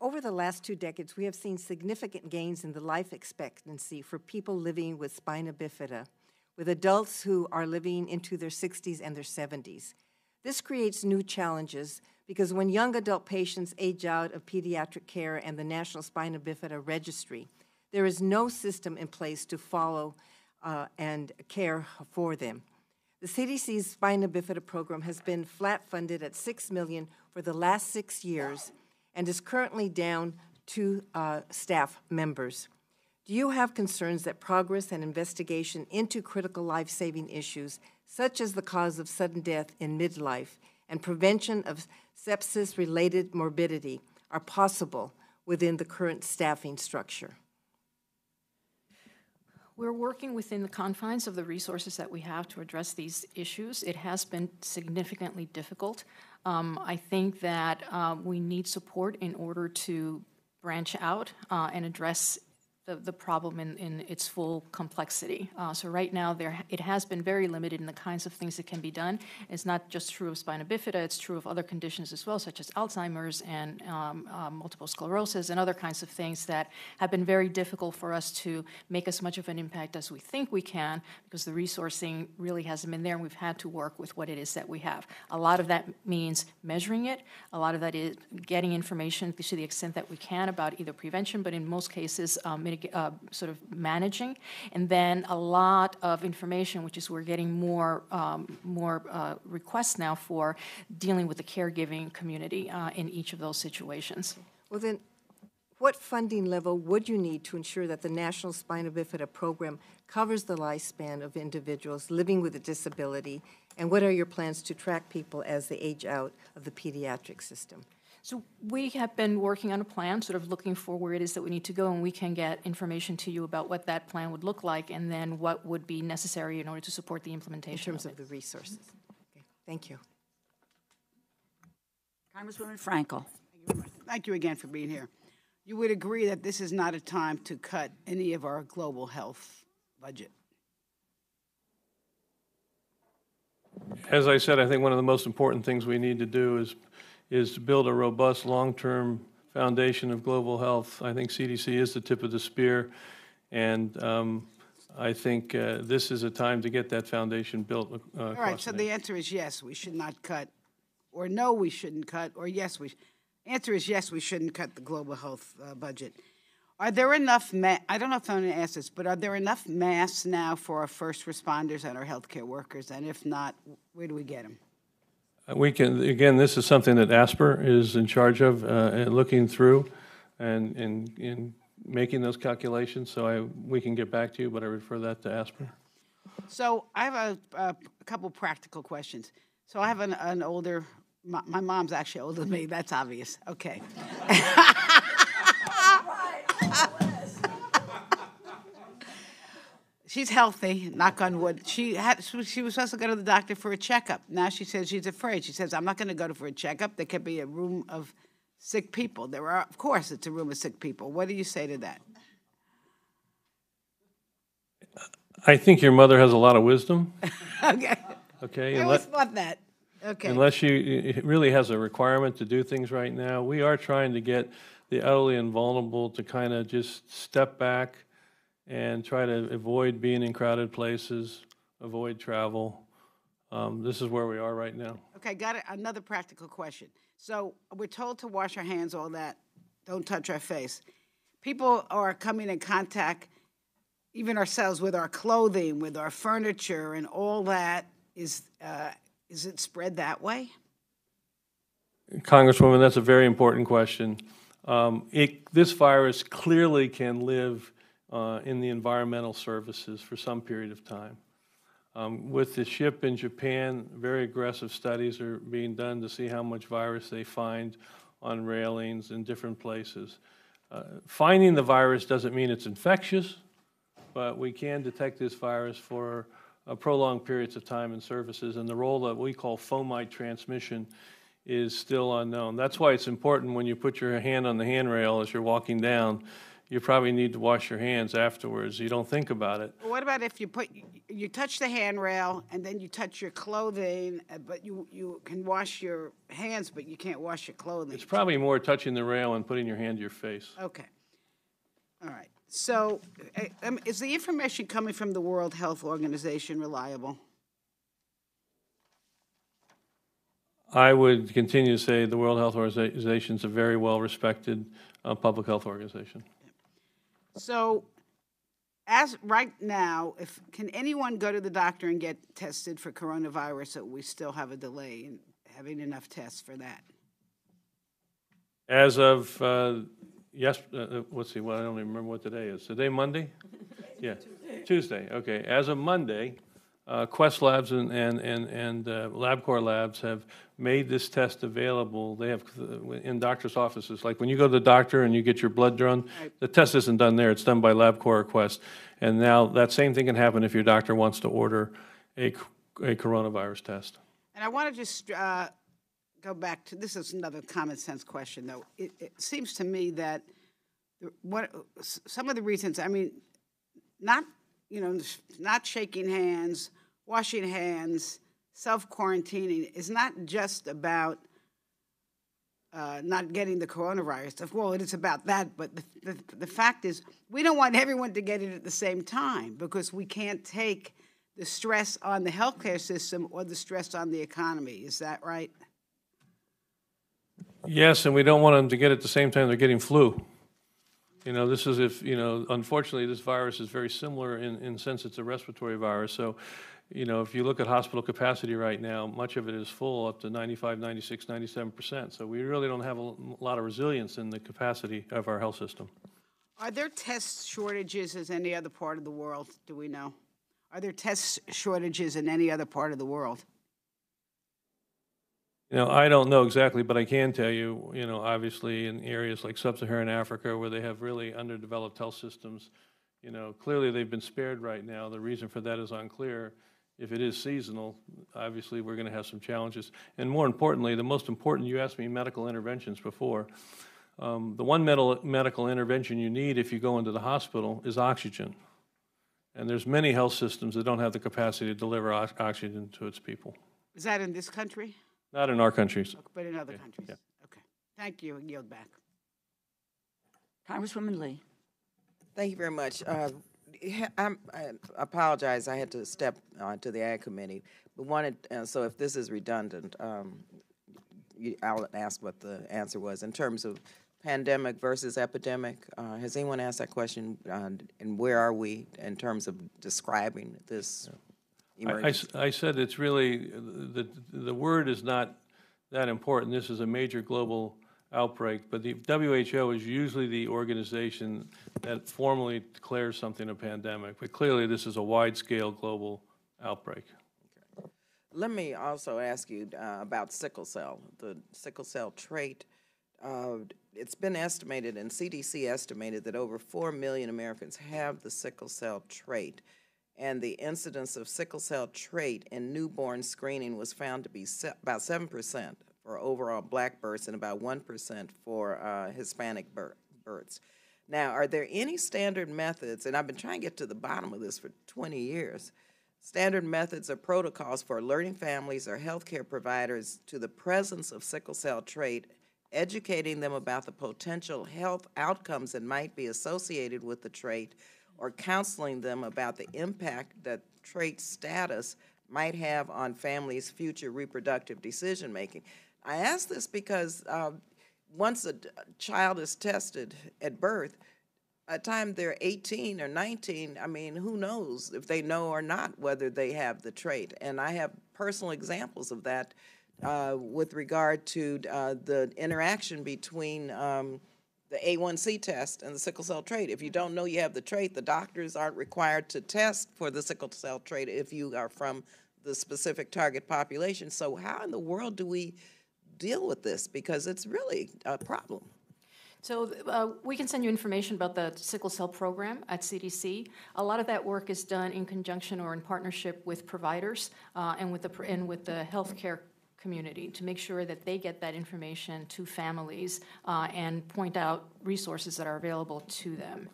over the last 2 decades, we have seen significant gains in the life expectancy for people living with spina bifida, with adults who are living into their 60s and their 70s. This creates new challenges because when young adult patients age out of pediatric care and the National Spina Bifida Registry, there is no system in place to follow and care for them. The CDC's Spina Bifida program has been flat funded at $6 million for the last 6 years and is currently down to staff members. Do you have concerns that progress and investigation into critical life-saving issues, such as the cause of sudden death in midlife and prevention of sepsis-related morbidity, are possible within the current staffing structure? We're working within the confines of the resources that we have to address these issues. It has been significantly difficult. I think that we need support in order to branch out and address the problem in its full complexity. So right now, it has been very limited in the kinds of things that can be done. It's not just true of spina bifida, it's true of other conditions as well, such as Alzheimer's and multiple sclerosis and other kinds of things that have been very difficult for us to make as much of an impact as we think we can, because the resourcing really hasn't been there, and we've had to work with what it is that we have. A lot of that means measuring it. A lot of that is getting information to the extent that we can about either prevention, but in most cases, sort of managing, and then a lot of information, which is we're getting more requests now for dealing with the caregiving community in each of those situations. Well, then, what funding level would you need to ensure that the National Spina Bifida program covers the lifespan of individuals living with a disability, and what are your plans to track people as they age out of the pediatric system? So we have been working on a plan, sort of looking for where it is that we need to go, and we can get information to you about what that plan would look like and then what would be necessary in order to support the implementation. In terms of the resources. Okay. Thank you. Congresswoman Frankel. Thank you again for being here. You would agree that this is not a time to cut any of our global health budget. As I said, I think one of the most important things we need to do is to build a robust long-term foundation of global health. I think CDC is the tip of the spear, and I think this is a time to get that foundation built. All right, so the answer is yes, we should not cut, or no, we shouldn't cut, or yes, we answer is yes, we shouldn't cut the global health budget. Are there enough, I don't know if I'm going to ask this, but are there enough masks now for our first responders and our healthcare workers, and if not, where do we get them? We can, again, this is something that ASPR is in charge of and looking through and making those calculations. So we can get back to you, but I refer that to ASPR. So I have a couple practical questions. So I have an older, my mom's actually older than me. That's obvious. Okay. She's healthy, knock on wood. She was supposed to go to the doctor for a checkup. Now she says she's afraid. She says, I'm not going to go for a checkup. There could be a room of sick people. There are, of course, it's a room of sick people. What do you say to that? I think your mother has a lot of wisdom. Okay. Okay. I always thought that. Okay. Unless she really has a requirement to do things right now. We are trying to get the elderly and vulnerable to kind of just step back and try to avoid being in crowded places, avoid travel. This is where we are right now. Okay, got it. Another practical question. So we're told to wash our hands, all that. Don't touch our face. People are coming in contact, even ourselves, with our clothing, with our furniture, and all that. Is it spread that way? Congresswoman, that's a very important question. This virus clearly can live in the environmental services for some period of time. With the ship in Japan, very aggressive studies are being done to see how much virus they find on railings in different places. Finding the virus doesn't mean it's infectious, but we can detect this virus for prolonged periods of time in surfaces, and the role that we call fomite transmission is still unknown. That's why it's important when you put your hand on the handrail as you're walking down, you probably need to wash your hands afterwards. You don't think about it. Well, what about if you touch the handrail and then you touch your clothing, but you can wash your hands, but you can't wash your clothing? It's probably more touching the rail and putting your hand to your face. Okay. All right. So is the information coming from the World Health Organization reliable? I would continue to say the World Health Organization is a very well-respected public health organization. So, as right now, can anyone go to the doctor and get tested for coronavirus? So we still have a delay in having enough tests for that. As of let's see. Well, I don't even remember what today is. Today, Monday. Yeah, Tuesday. Okay. As of Monday, Quest Labs and LabCorp Labs have made this test available. They have in doctors' offices. Like when you go to the doctor and you get your blood drawn, the test isn't done there. It's done by LabCorp or Quest. And now that same thing can happen if your doctor wants to order a coronavirus test. And I want to just go back to this is another common sense question, though. It seems to me that some of the reasons, I mean, not shaking hands, washing hands, self-quarantining is not just about not getting the coronavirus. Well, it is about that, but the fact is we don't want everyone to get it at the same time because we can't take the stress on the healthcare system or the stress on the economy. Is that right? Yes, and we don't want them to get it at the same time they're getting flu. You know, this is unfortunately, this virus is very similar in sense it's a respiratory virus. So, you know, if you look at hospital capacity right now, much of it is full up to 95, 96, 97%. So we really don't have a lot of resilience in the capacity of our health system. Are there test shortages as any other part of the world? Do we know? Are there test shortages in any other part of the world? You know, I don't know exactly, but I can tell you, you know, obviously in areas like sub-Saharan Africa where they have really underdeveloped health systems, you know, clearly they've been spared right now. The reason for that is unclear. If it is seasonal, obviously we're going to have some challenges. And more importantly, the most important, you asked me medical interventions before. The one medical intervention you need if you go into the hospital is oxygen. And there's many health systems that don't have the capacity to deliver oxygen to its people. Is that in this country? Not in our countries. But in other countries. Yeah. Okay. Thank you. I yield back. Congresswoman Lee. Thank you very much. I apologize. I had to step to the Ag Committee. But wanted, so if this is redundant, I'll ask what the answer was. In terms of pandemic versus epidemic, has anyone asked that question? And where are we in terms of describing this? Yeah. I said it's really, the word is not that important. This is a major global outbreak, but the WHO is usually the organization that formally declares something a pandemic, but clearly this is a wide-scale global outbreak. Okay. Let me also ask you about sickle cell, the sickle cell trait. It's been estimated, and CDC estimated, that over 4 million Americans have the sickle cell trait. And the incidence of sickle cell trait in newborn screening was found to be about 7% for overall black births and about 1% for Hispanic births. Now, are there any standard methods, and I've been trying to get to the bottom of this for 20 years, standard methods or protocols for alerting families or healthcare providers to the presence of sickle cell trait, educating them about the potential health outcomes that might be associated with the trait, or counseling them about the impact that trait status might have on families' future reproductive decision-making? I ask this because once a child is tested at birth, by the time they're 18 or 19, I mean, who knows if they know or not whether they have the trait. And I have personal examples of that with regard to the interaction between the A1C test and the sickle cell trait. If you don't know you have the trait, the doctors aren't required to test for the sickle cell trait if you are from the specific target population. So how in the world do we deal with this, because it's really a problem. So we can send you information about the sickle cell program at CDC. A lot of that work is done in conjunction or in partnership with providers and with the healthcare community to make sure that they get that information to families and point out resources that are available to them.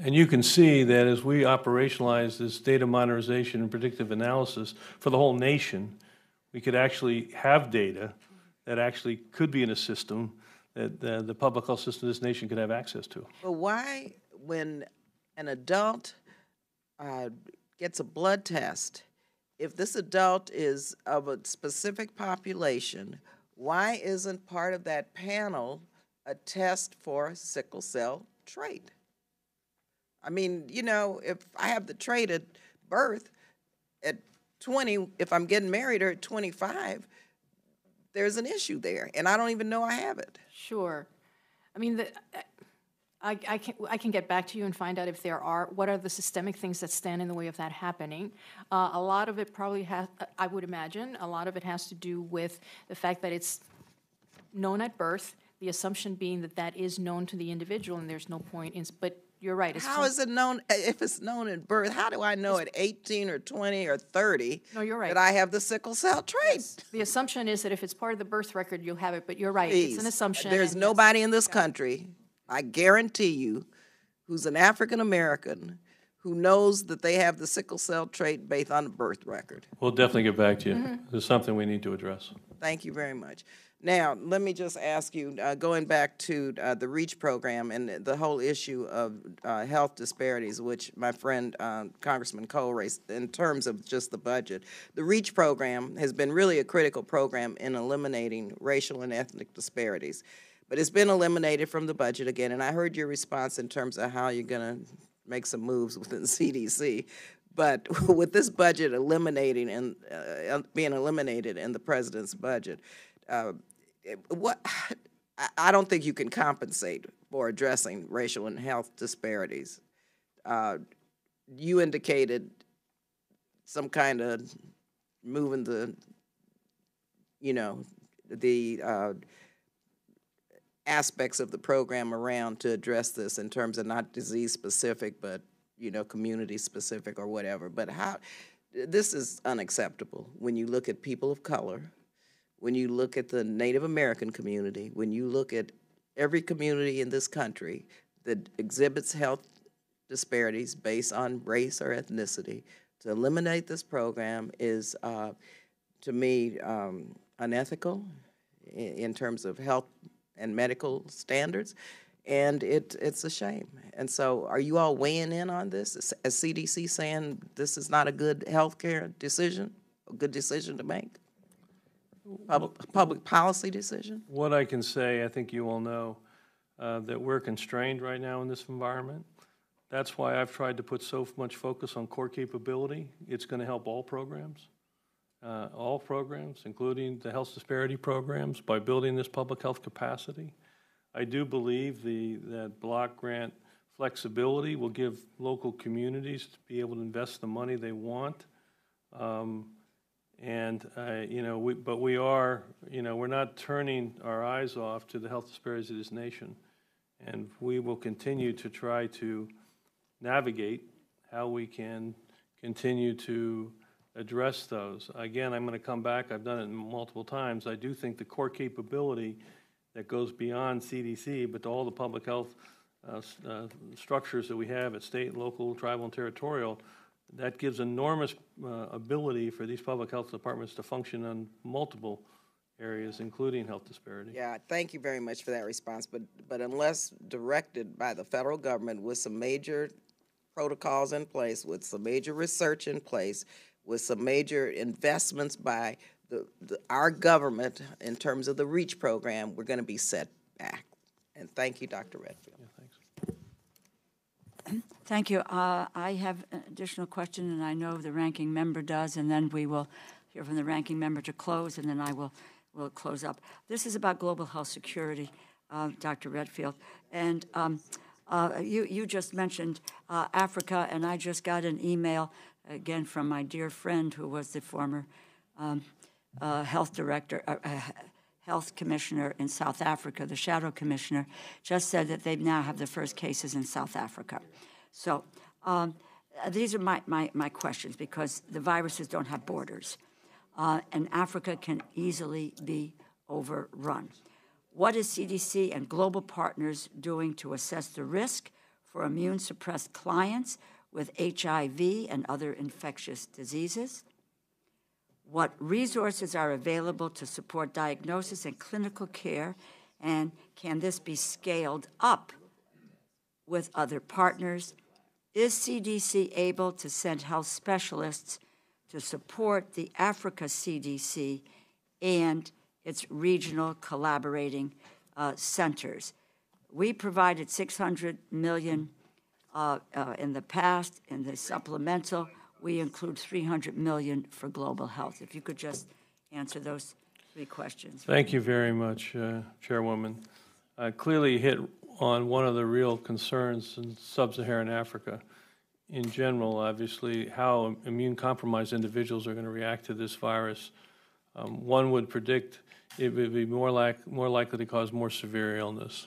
And you can see that as we operationalize this data monetization and predictive analysis for the whole nation, we could actually have data that actually could be in a system that the public health system of this nation could have access to. Well, why, when an adult gets a blood test, if this adult is of a specific population, why isn't part of that panel a test for sickle cell trait? I mean, you know, if I have the trait at birth, at 20, if I'm getting married or at 25, there's an issue there, and I don't even know I have it. Sure. I mean, I can get back to you and find out if there are, what are the systemic things that stand in the way of that happening. A lot of it probably has, I would imagine, a lot of it has to do with the fact that it's known at birth, the assumption being that that is known to the individual, and there's no point in, but you're right. How is it known, if it's known at birth, how do I know at 18 or 20 or 30 that I have the sickle cell trait? Yes. The assumption is that if it's part of the birth record, you'll have it, but you're right. Please. It's an assumption. There's nobody in this country, I guarantee you, who's an African-American who knows that they have the sickle cell trait based on the birth record. We'll definitely get back to you. Mm-hmm. There's something we need to address. Thank you very much. Now, let me just ask you, going back to the REACH program and the whole issue of health disparities, which my friend Congressman Cole raised in terms of just the budget. The REACH program has been really a critical program in eliminating racial and ethnic disparities, but it's been eliminated from the budget again, and I heard your response in terms of how you're going to make some moves within CDC. But with this budget eliminating and being eliminated in the president's budget, I don't think you can compensate for addressing racial and health disparities. You indicated some kind of moving the, you know, the aspects of the program around to address this in terms of not disease specific, but, you know, community specific or whatever. But how, this is unacceptable when you look at people of color, when you look at the Native American community, when you look at every community in this country that exhibits health disparities based on race or ethnicity. To eliminate this program is, to me, unethical in terms of health and medical standards, and it's a shame. And so are you all weighing in on this? Is CDC saying this is not a good healthcare decision, a good decision to make? Public policy decision? What I can say, I think you all know, that we're constrained right now in this environment. That's why I've tried to put so much focus on core capability. It's going to help all programs, including the health disparity programs, by building this public health capacity. I do believe that block grant flexibility will give local communities to be able to invest the money they want. You know, but we are, you know, we're not turning our eyes off to the health disparities of this nation, and we will continue to try to navigate how we can continue to address those. Again, I'm going to come back. I've done it multiple times. I do think the core capability that goes beyond CDC, but to all the public health structures that we have at state, local, tribal, and territorial. That gives enormous ability for these public health departments to function on multiple areas, including health disparity. Yeah, thank you very much for that response. But unless directed by the federal government with some major protocols in place, with some major research in place, with some major investments by our government in terms of the REACH program, we're going to be set back. And thank you, Dr. Redfield. Yeah, thanks. Thank you. I have an additional question, and I know the ranking member does, and then we will hear from the ranking member to close, and then I will close up. This is about global health security, Dr. Redfield. And you just mentioned Africa, and I just got an email, again, from my dear friend who was the former health director, health commissioner in South Africa, the shadow commissioner, just said that they now have the first cases in South Africa. So these are my questions, because the viruses don't have borders, and Africa can easily be overrun. What is CDC and global partners doing to assess the risk for immune-suppressed clients with HIV and other infectious diseases? What resources are available to support diagnosis and clinical care, and can this be scaled up with other partners? Is CDC able to send health specialists to support the Africa CDC and its regional collaborating centers? We provided $600 million in the past. In the supplemental, we include $300 million for global health. If you could just answer those three questions. Thank you very much, Chairwoman. Clearly hit on one of the real concerns in sub-Saharan Africa in general, obviously, how immune-compromised individuals are going to react to this virus. One would predict it would be more likely to cause more severe illness.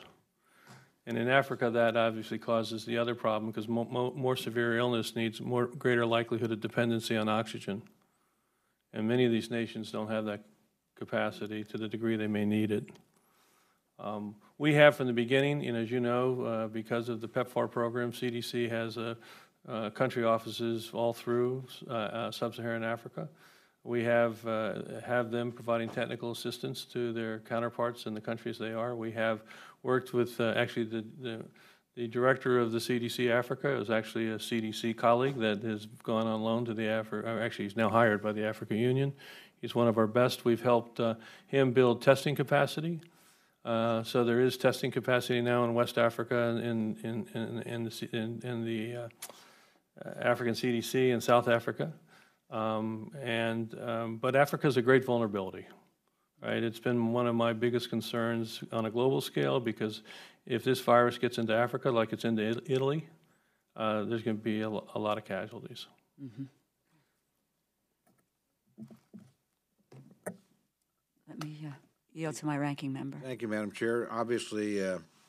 And in Africa, that obviously causes the other problem, because more severe illness needs greater likelihood of dependency on oxygen. And many of these nations don't have that capacity to the degree they may need it. We have from the beginning, and as you know, because of the PEPFAR program, CDC has country offices all through sub-Saharan Africa. We have them providing technical assistance to their counterparts in the countries they are. We have worked with actually the director of the CDC Africa is actually a CDC colleague that has gone on loan to the Africa. Actually, he's now hired by the Africa Union. He's one of our best. We've helped him build testing capacity. So there is testing capacity now in West Africa and in the African CDC in South Africa. But Africa is a great vulnerability, right? It's been one of my biggest concerns on a global scale, because if this virus gets into Africa like it's into Italy, there's going to be a lot of casualties. Mm-hmm. Let me yield to my ranking member. Thank you, Madam Chair. Obviously,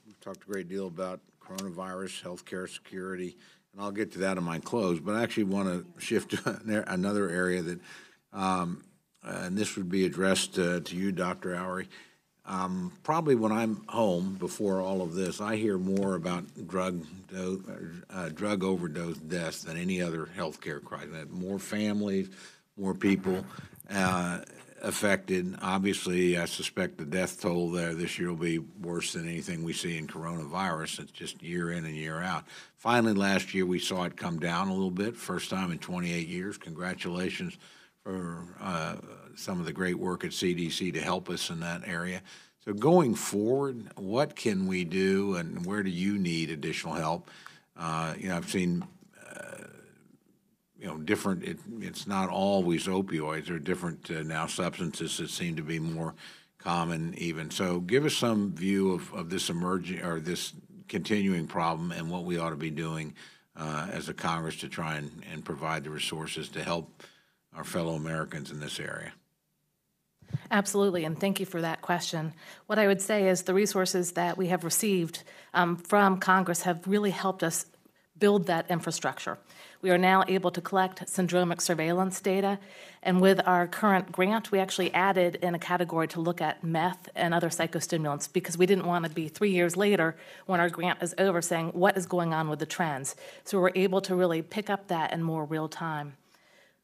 we've talked a great deal about coronavirus, healthcare security, and I'll get to that in my close, but I actually want to shift to another area that, and this would be addressed to you, Dr. Houry. Probably when I'm home before all of this, I hear more about drug overdose deaths than any other healthcare crisis. More families, more people affected. Obviously, I suspect the death toll there this year will be worse than anything we see in coronavirus. It's just year in and year out. Finally, last year, we saw it come down a little bit, first time in 28 years. Congratulations for some of the great work at CDC to help us in that area. So going forward, what can we do, and where do you need additional help? You know, I've seen different, it's not always opioids. There are different now substances that seem to be more common even. So give us some view of this emerging or this continuing problem and what we ought to be doing as a Congress to try and provide the resources to help our fellow Americans in this area. Absolutely, and thank you for that question. What I would say is the resources that we have received from Congress have really helped us build that infrastructure. We are now able to collect syndromic surveillance data, and with our current grant, we actually added in a category to look at meth and other psychostimulants, because we didn't want to be 3 years later when our grant is over saying what is going on with the trends. So we're able to really pick up that in more real time.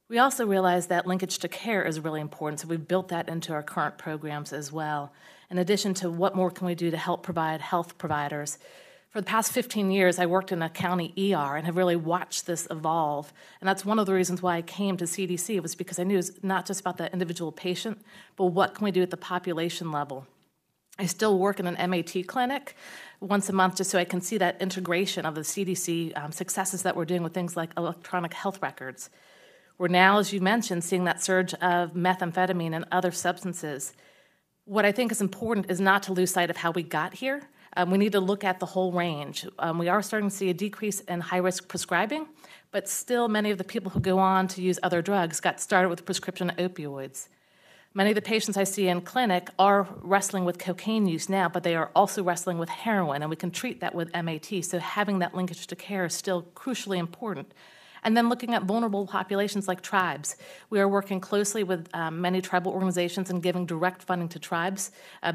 We also realized that linkage to care is really important, so we've built that into our current programs as well. In addition to what more can we do to help provide health providers. For the past 15 years, I worked in a county ER and have really watched this evolve. And that's one of the reasons why I came to CDC, was because I knew it's not just about the individual patient, but what can we do at the population level. I still work in an MAT clinic once a month just so I can see that integration of the CDC successes that we're doing with things like electronic health records. We're now, as you mentioned, seeing that surge of methamphetamine and other substances. What I think is important is not to lose sight of how we got here. We need to look at the whole range. We are starting to see a decrease in high-risk prescribing, but still many of the people who go on to use other drugs got started with prescription opioids. Many of the patients I see in clinic are wrestling with cocaine use now, but they are also wrestling with heroin, and we can treat that with MAT, so having that linkage to care is still crucially important. And then looking at vulnerable populations like tribes. We are working closely with many tribal organizations and giving direct funding to tribes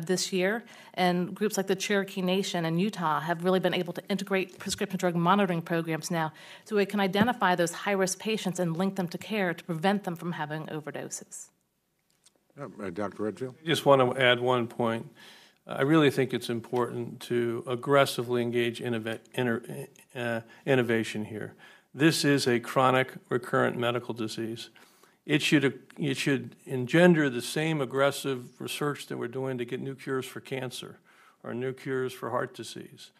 this year. And groups like the Cherokee Nation and Utah have really been able to integrate prescription drug monitoring programs now so we can identify those high-risk patients and link them to care to prevent them from having overdoses. Dr. Redfield? I just want to add one point. I really think it's important to aggressively engage innovation here. This is a chronic recurrent medical disease. It should engender the same aggressive research that we're doing to get new cures for cancer or new cures for heart disease.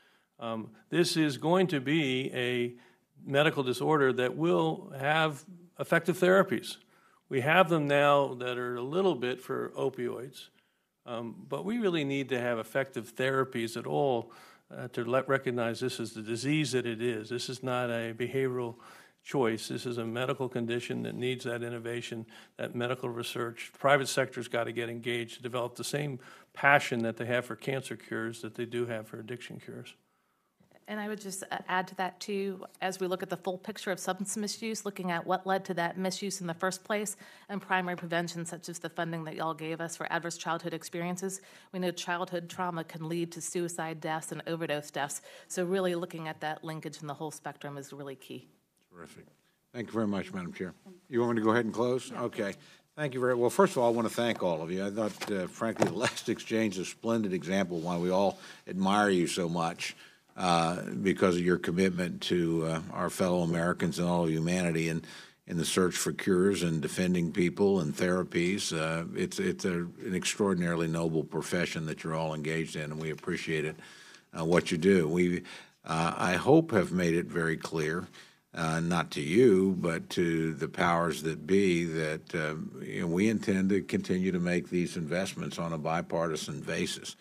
This is going to be a medical disorder that will have effective therapies. We have them now that are a little bit for opioids, but we really need to have effective therapies at all to recognize this is the disease that it is. This is not a behavioral choice. This is a medical condition that needs that innovation, that medical research. Private sector's got to get engaged to develop the same passion that they have for cancer cures that they do have for addiction cures. And I would just add to that, too, as we look at the full picture of substance misuse, looking at what led to that misuse in the first place and primary prevention, such as the funding that y'all gave us for adverse childhood experiences. We know childhood trauma can lead to suicide deaths and overdose deaths. So really looking at that linkage in the whole spectrum is really key. Terrific. Thank you very much, Madam Chair. You want me to go ahead and close? Yeah. Okay. Thank you very well. First of all, I want to thank all of you. I thought, frankly, the last exchange is a splendid example why we all admire you so much. Because of your commitment to our fellow Americans and all of humanity in the search for cures and defending people and therapies. It's an extraordinarily noble profession that you're all engaged in, and we appreciate it, what you do. We, I hope, have made it very clear, not to you, but to the powers that be, that you know, we intend to continue to make these investments on a bipartisan basis.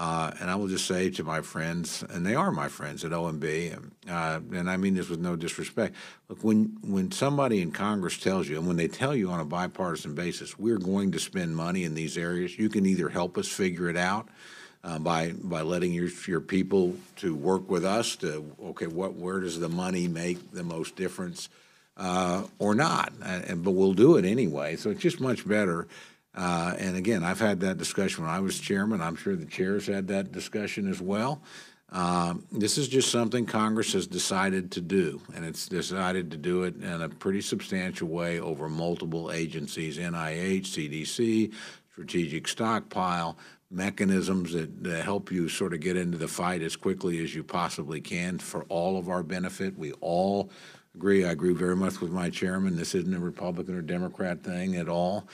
And I will just say to my friends, and they are my friends at OMB, and I mean this with no disrespect, look, when somebody in Congress tells you, and when they tell you on a bipartisan basis, we're going to spend money in these areas, you can either help us figure it out by letting your people to work with us to, okay, where does the money make the most difference or not? But we'll do it anyway, so it's just much better. And again, I've had that discussion when I was chairman. I'm sure the chair's had that discussion as well. This is just something Congress has decided to do, and it's decided to do it in a pretty substantial way over multiple agencies, NIH, CDC, strategic stockpile, mechanisms that help you sort of get into the fight as quickly as you possibly can for all of our benefit. We all agree. I agree very much with my chairman. This isn't a Republican or Democrat thing at all.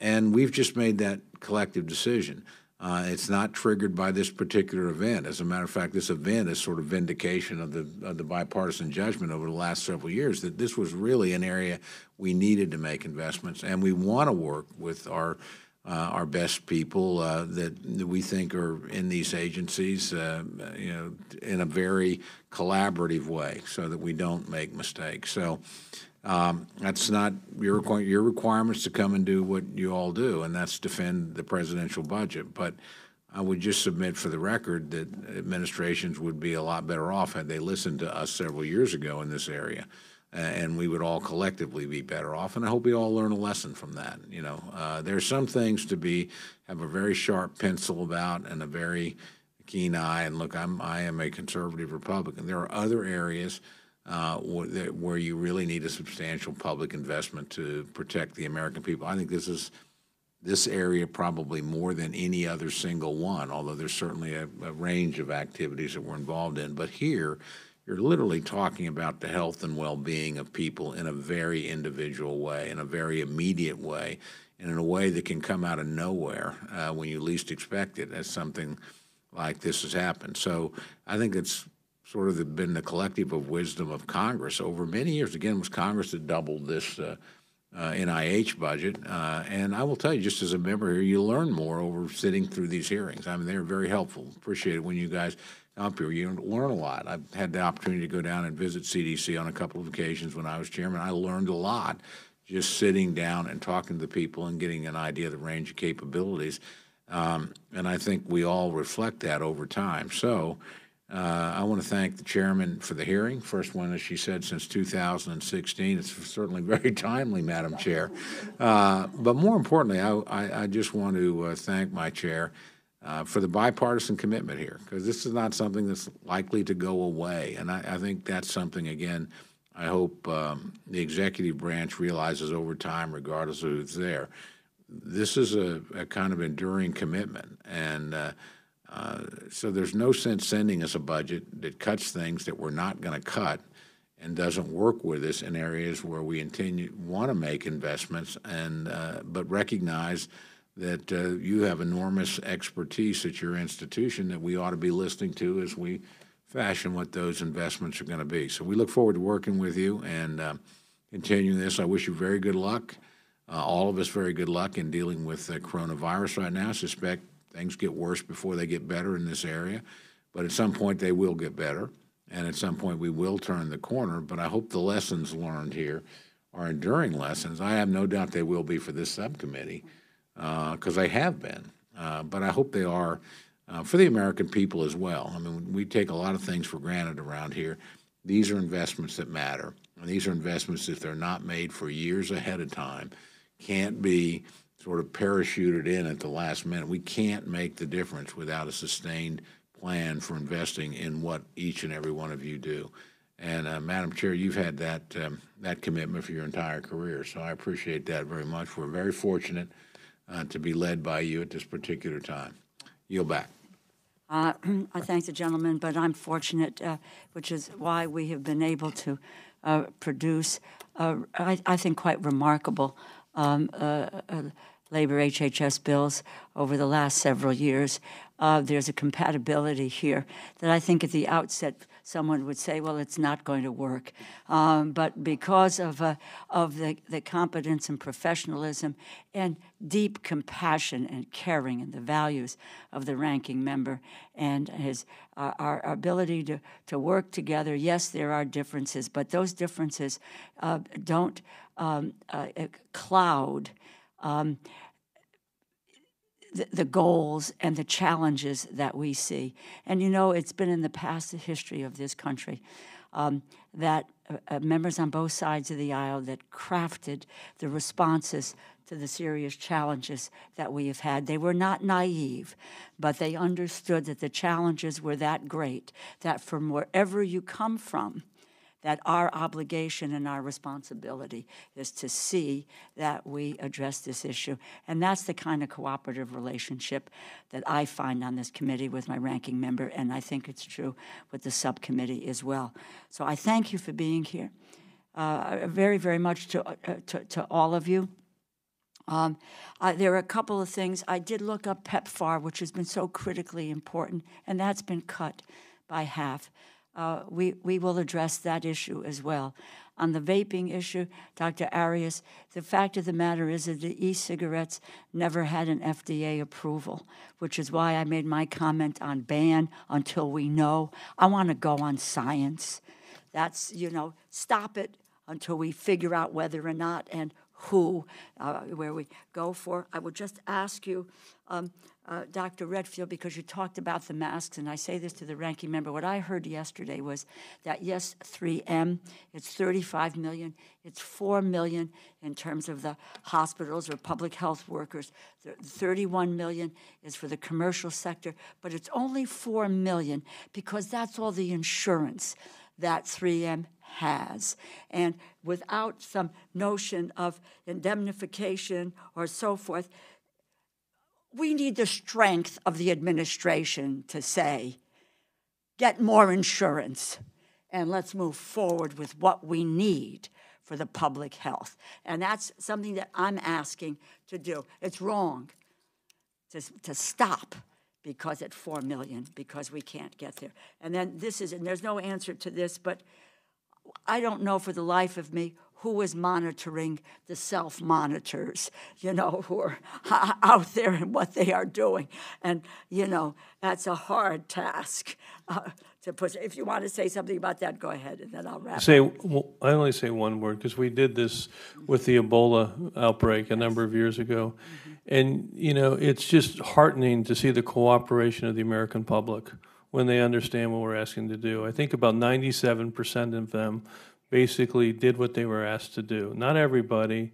And we've just made that collective decision. It's not triggered by this particular event. As a matter of fact, this event is sort of vindication of the bipartisan judgment over the last several years that this was really an area we needed to make investments, and we want to work with our best people that we think are in these agencies, you know, in a very collaborative way, so that we don't make mistakes. So. That's not your requirements to come and do what you all do, and that's defend the presidential budget. But I would just submit for the record that administrations would be a lot better off had they listened to us several years ago in this area, and we would all collectively be better off. And I hope we all learn a lesson from that. You know, there are some things to have a very sharp pencil about and a very keen eye. And look, I am a conservative Republican. There are other areas. Where you really need a substantial public investment to protect the American people. I think this area probably more than any other single one, although there's certainly a range of activities that we're involved in. But here, you're literally talking about the health and well-being of people in a very individual way, in a very immediate way, and in a way that can come out of nowhere when you least expect it, as something like this has happened. So I think it's sort of been the collective of wisdom of Congress over many years. Again, it was Congress that doubled this NIH budget. And I will tell you, just as a member here, you learn more over sitting through these hearings. I mean, they're very helpful. Appreciate it when you guys come up here. You learn a lot. I've had the opportunity to go down and visit CDC on a couple of occasions when I was chairman. I learned a lot just sitting down and talking to people and getting an idea of the range of capabilities. And I think we all reflect that over time. So I want to thank the chairman for the hearing. First one, as she said, since 2016. It's certainly very timely, Madam Chair. But more importantly, I just want to thank my chair for the bipartisan commitment here, because this is not something that's likely to go away. And I think that's something, again, I hope the executive branch realizes over time, regardless of who's there. This is a kind of enduring commitment. And so there's no sense sending us a budget that cuts things that we're not going to cut and doesn't work with us in areas where we want to make investments, and but recognize that you have enormous expertise at your institution that we ought to be listening to as we fashion what those investments are going to be. So we look forward to working with you and continuing this. I wish you very good luck. All of us very good luck in dealing with the coronavirus right now. I suspect things get worse before they get better in this area, but at some point they will get better, and at some point we will turn the corner. But I hope the lessons learned here are enduring lessons. I have no doubt they will be for this subcommittee, because they have been. But I hope they are for the American people as well. I mean, we take a lot of things for granted around here. These are investments that matter. And these are investments, if they're not made for years ahead of time, can't be sort of parachuted in at the last minute. We can't make the difference without a sustained plan for investing in what each and every one of you do. And, Madam Chair, you've had that, that commitment for your entire career, so I appreciate that very much. We're very fortunate to be led by you at this particular time. Yield back. I thank the gentleman, but I'm fortunate, which is why we have been able to produce, I think, quite remarkable labor HHS bills over the last several years. There's a compatibility here that I think at the outset someone would say, well, it's not going to work. But because of the competence and professionalism and deep compassion and caring and the values of the ranking member and his our ability to work together, yes, there are differences, but those differences don't cloud the goals and the challenges that we see. And, you know, it's been in the past history of this country that members on both sides of the aisle that crafted the responses to the serious challenges that we have had. They were not naive, but they understood that the challenges were that great, that from wherever you come from, that our obligation and our responsibility is to see that we address this issue. And that's the kind of cooperative relationship that I find on this committee with my ranking member, and I think it's true with the subcommittee as well. So I thank you for being here very, very much to all of you. There are a couple of things. I did look up PEPFAR, which has been so critically important, and that's been cut by half. We will address that issue as well. On the vaping issue, Dr. Arias, the fact of the matter is that the e-cigarettes never had an FDA approval, which is why I made my comment on ban until we know. I want to go on science. That's, you know, stop it until we figure out whether or not and who, where we go for. I would just ask you, Dr. Redfield, because you talked about the masks, and I say this to the ranking member, what I heard yesterday was that, yes, 3M, it's 35 million, it's 4 million in terms of the hospitals or public health workers, 31 million is for the commercial sector, but it's only 4 million because that's all the insurance that 3M has. And without some notion of indemnification or so forth, we need the strength of the administration to say, get more insurance and let's move forward with what we need for the public health. And that's something that I'm asking to do. It's wrong to stop because at 4 million, because we can't get there. And then this is, and there's no answer to this, but I don't know for the life of me who was monitoring the self-monitors, you know, who are out there and what they are doing. And, you know, that's a hard task to push. If you want to say something about that, go ahead, and then I'll wrap up. Well, I only say one word, because we did this with the Ebola outbreak a number of years ago. Mm-hmm. And, you know, it's just heartening to see the cooperation of the American public when they understand what we're asking to do. I think about 97% of them basically did what they were asked to do. Not everybody,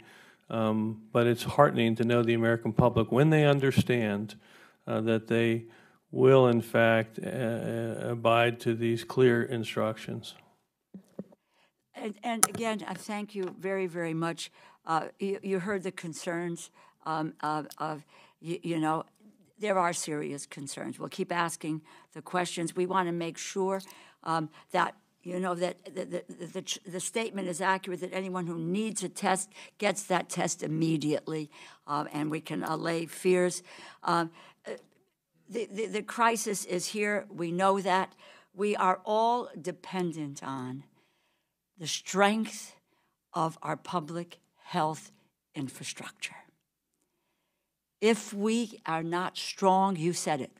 but it's heartening to know the American public, when they understand that they will, in fact, abide to these clear instructions. And again, I thank you very, very much. You heard the concerns you know, there are serious concerns. We'll keep asking the questions. We want to make sure that, you know, that the statement is accurate, that anyone who needs a test gets that test immediately, and we can allay fears. The crisis is here. We know that. We are all dependent on the strength of our public health infrastructure. If we are not strong, you said it,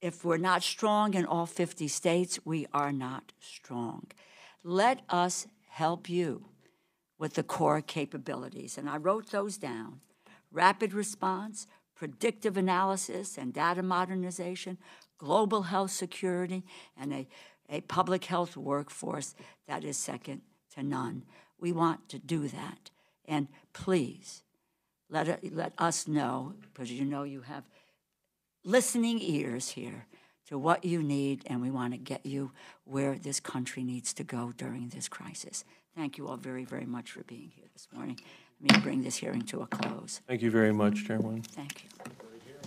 if we're not strong in all 50 states, we are not strong. Let us help you with the core capabilities. And I wrote those down: rapid response, predictive analysis and data modernization, global health security, and a public health workforce that is second to none. We want to do that. And please, let us know, because you know you have listening ears here to what you need, and we want to get you where this country needs to go during this crisis. Thank you all very, very much for being here this morning. Let me bring this hearing to a close. Thank you very much, Chairman. Thank you.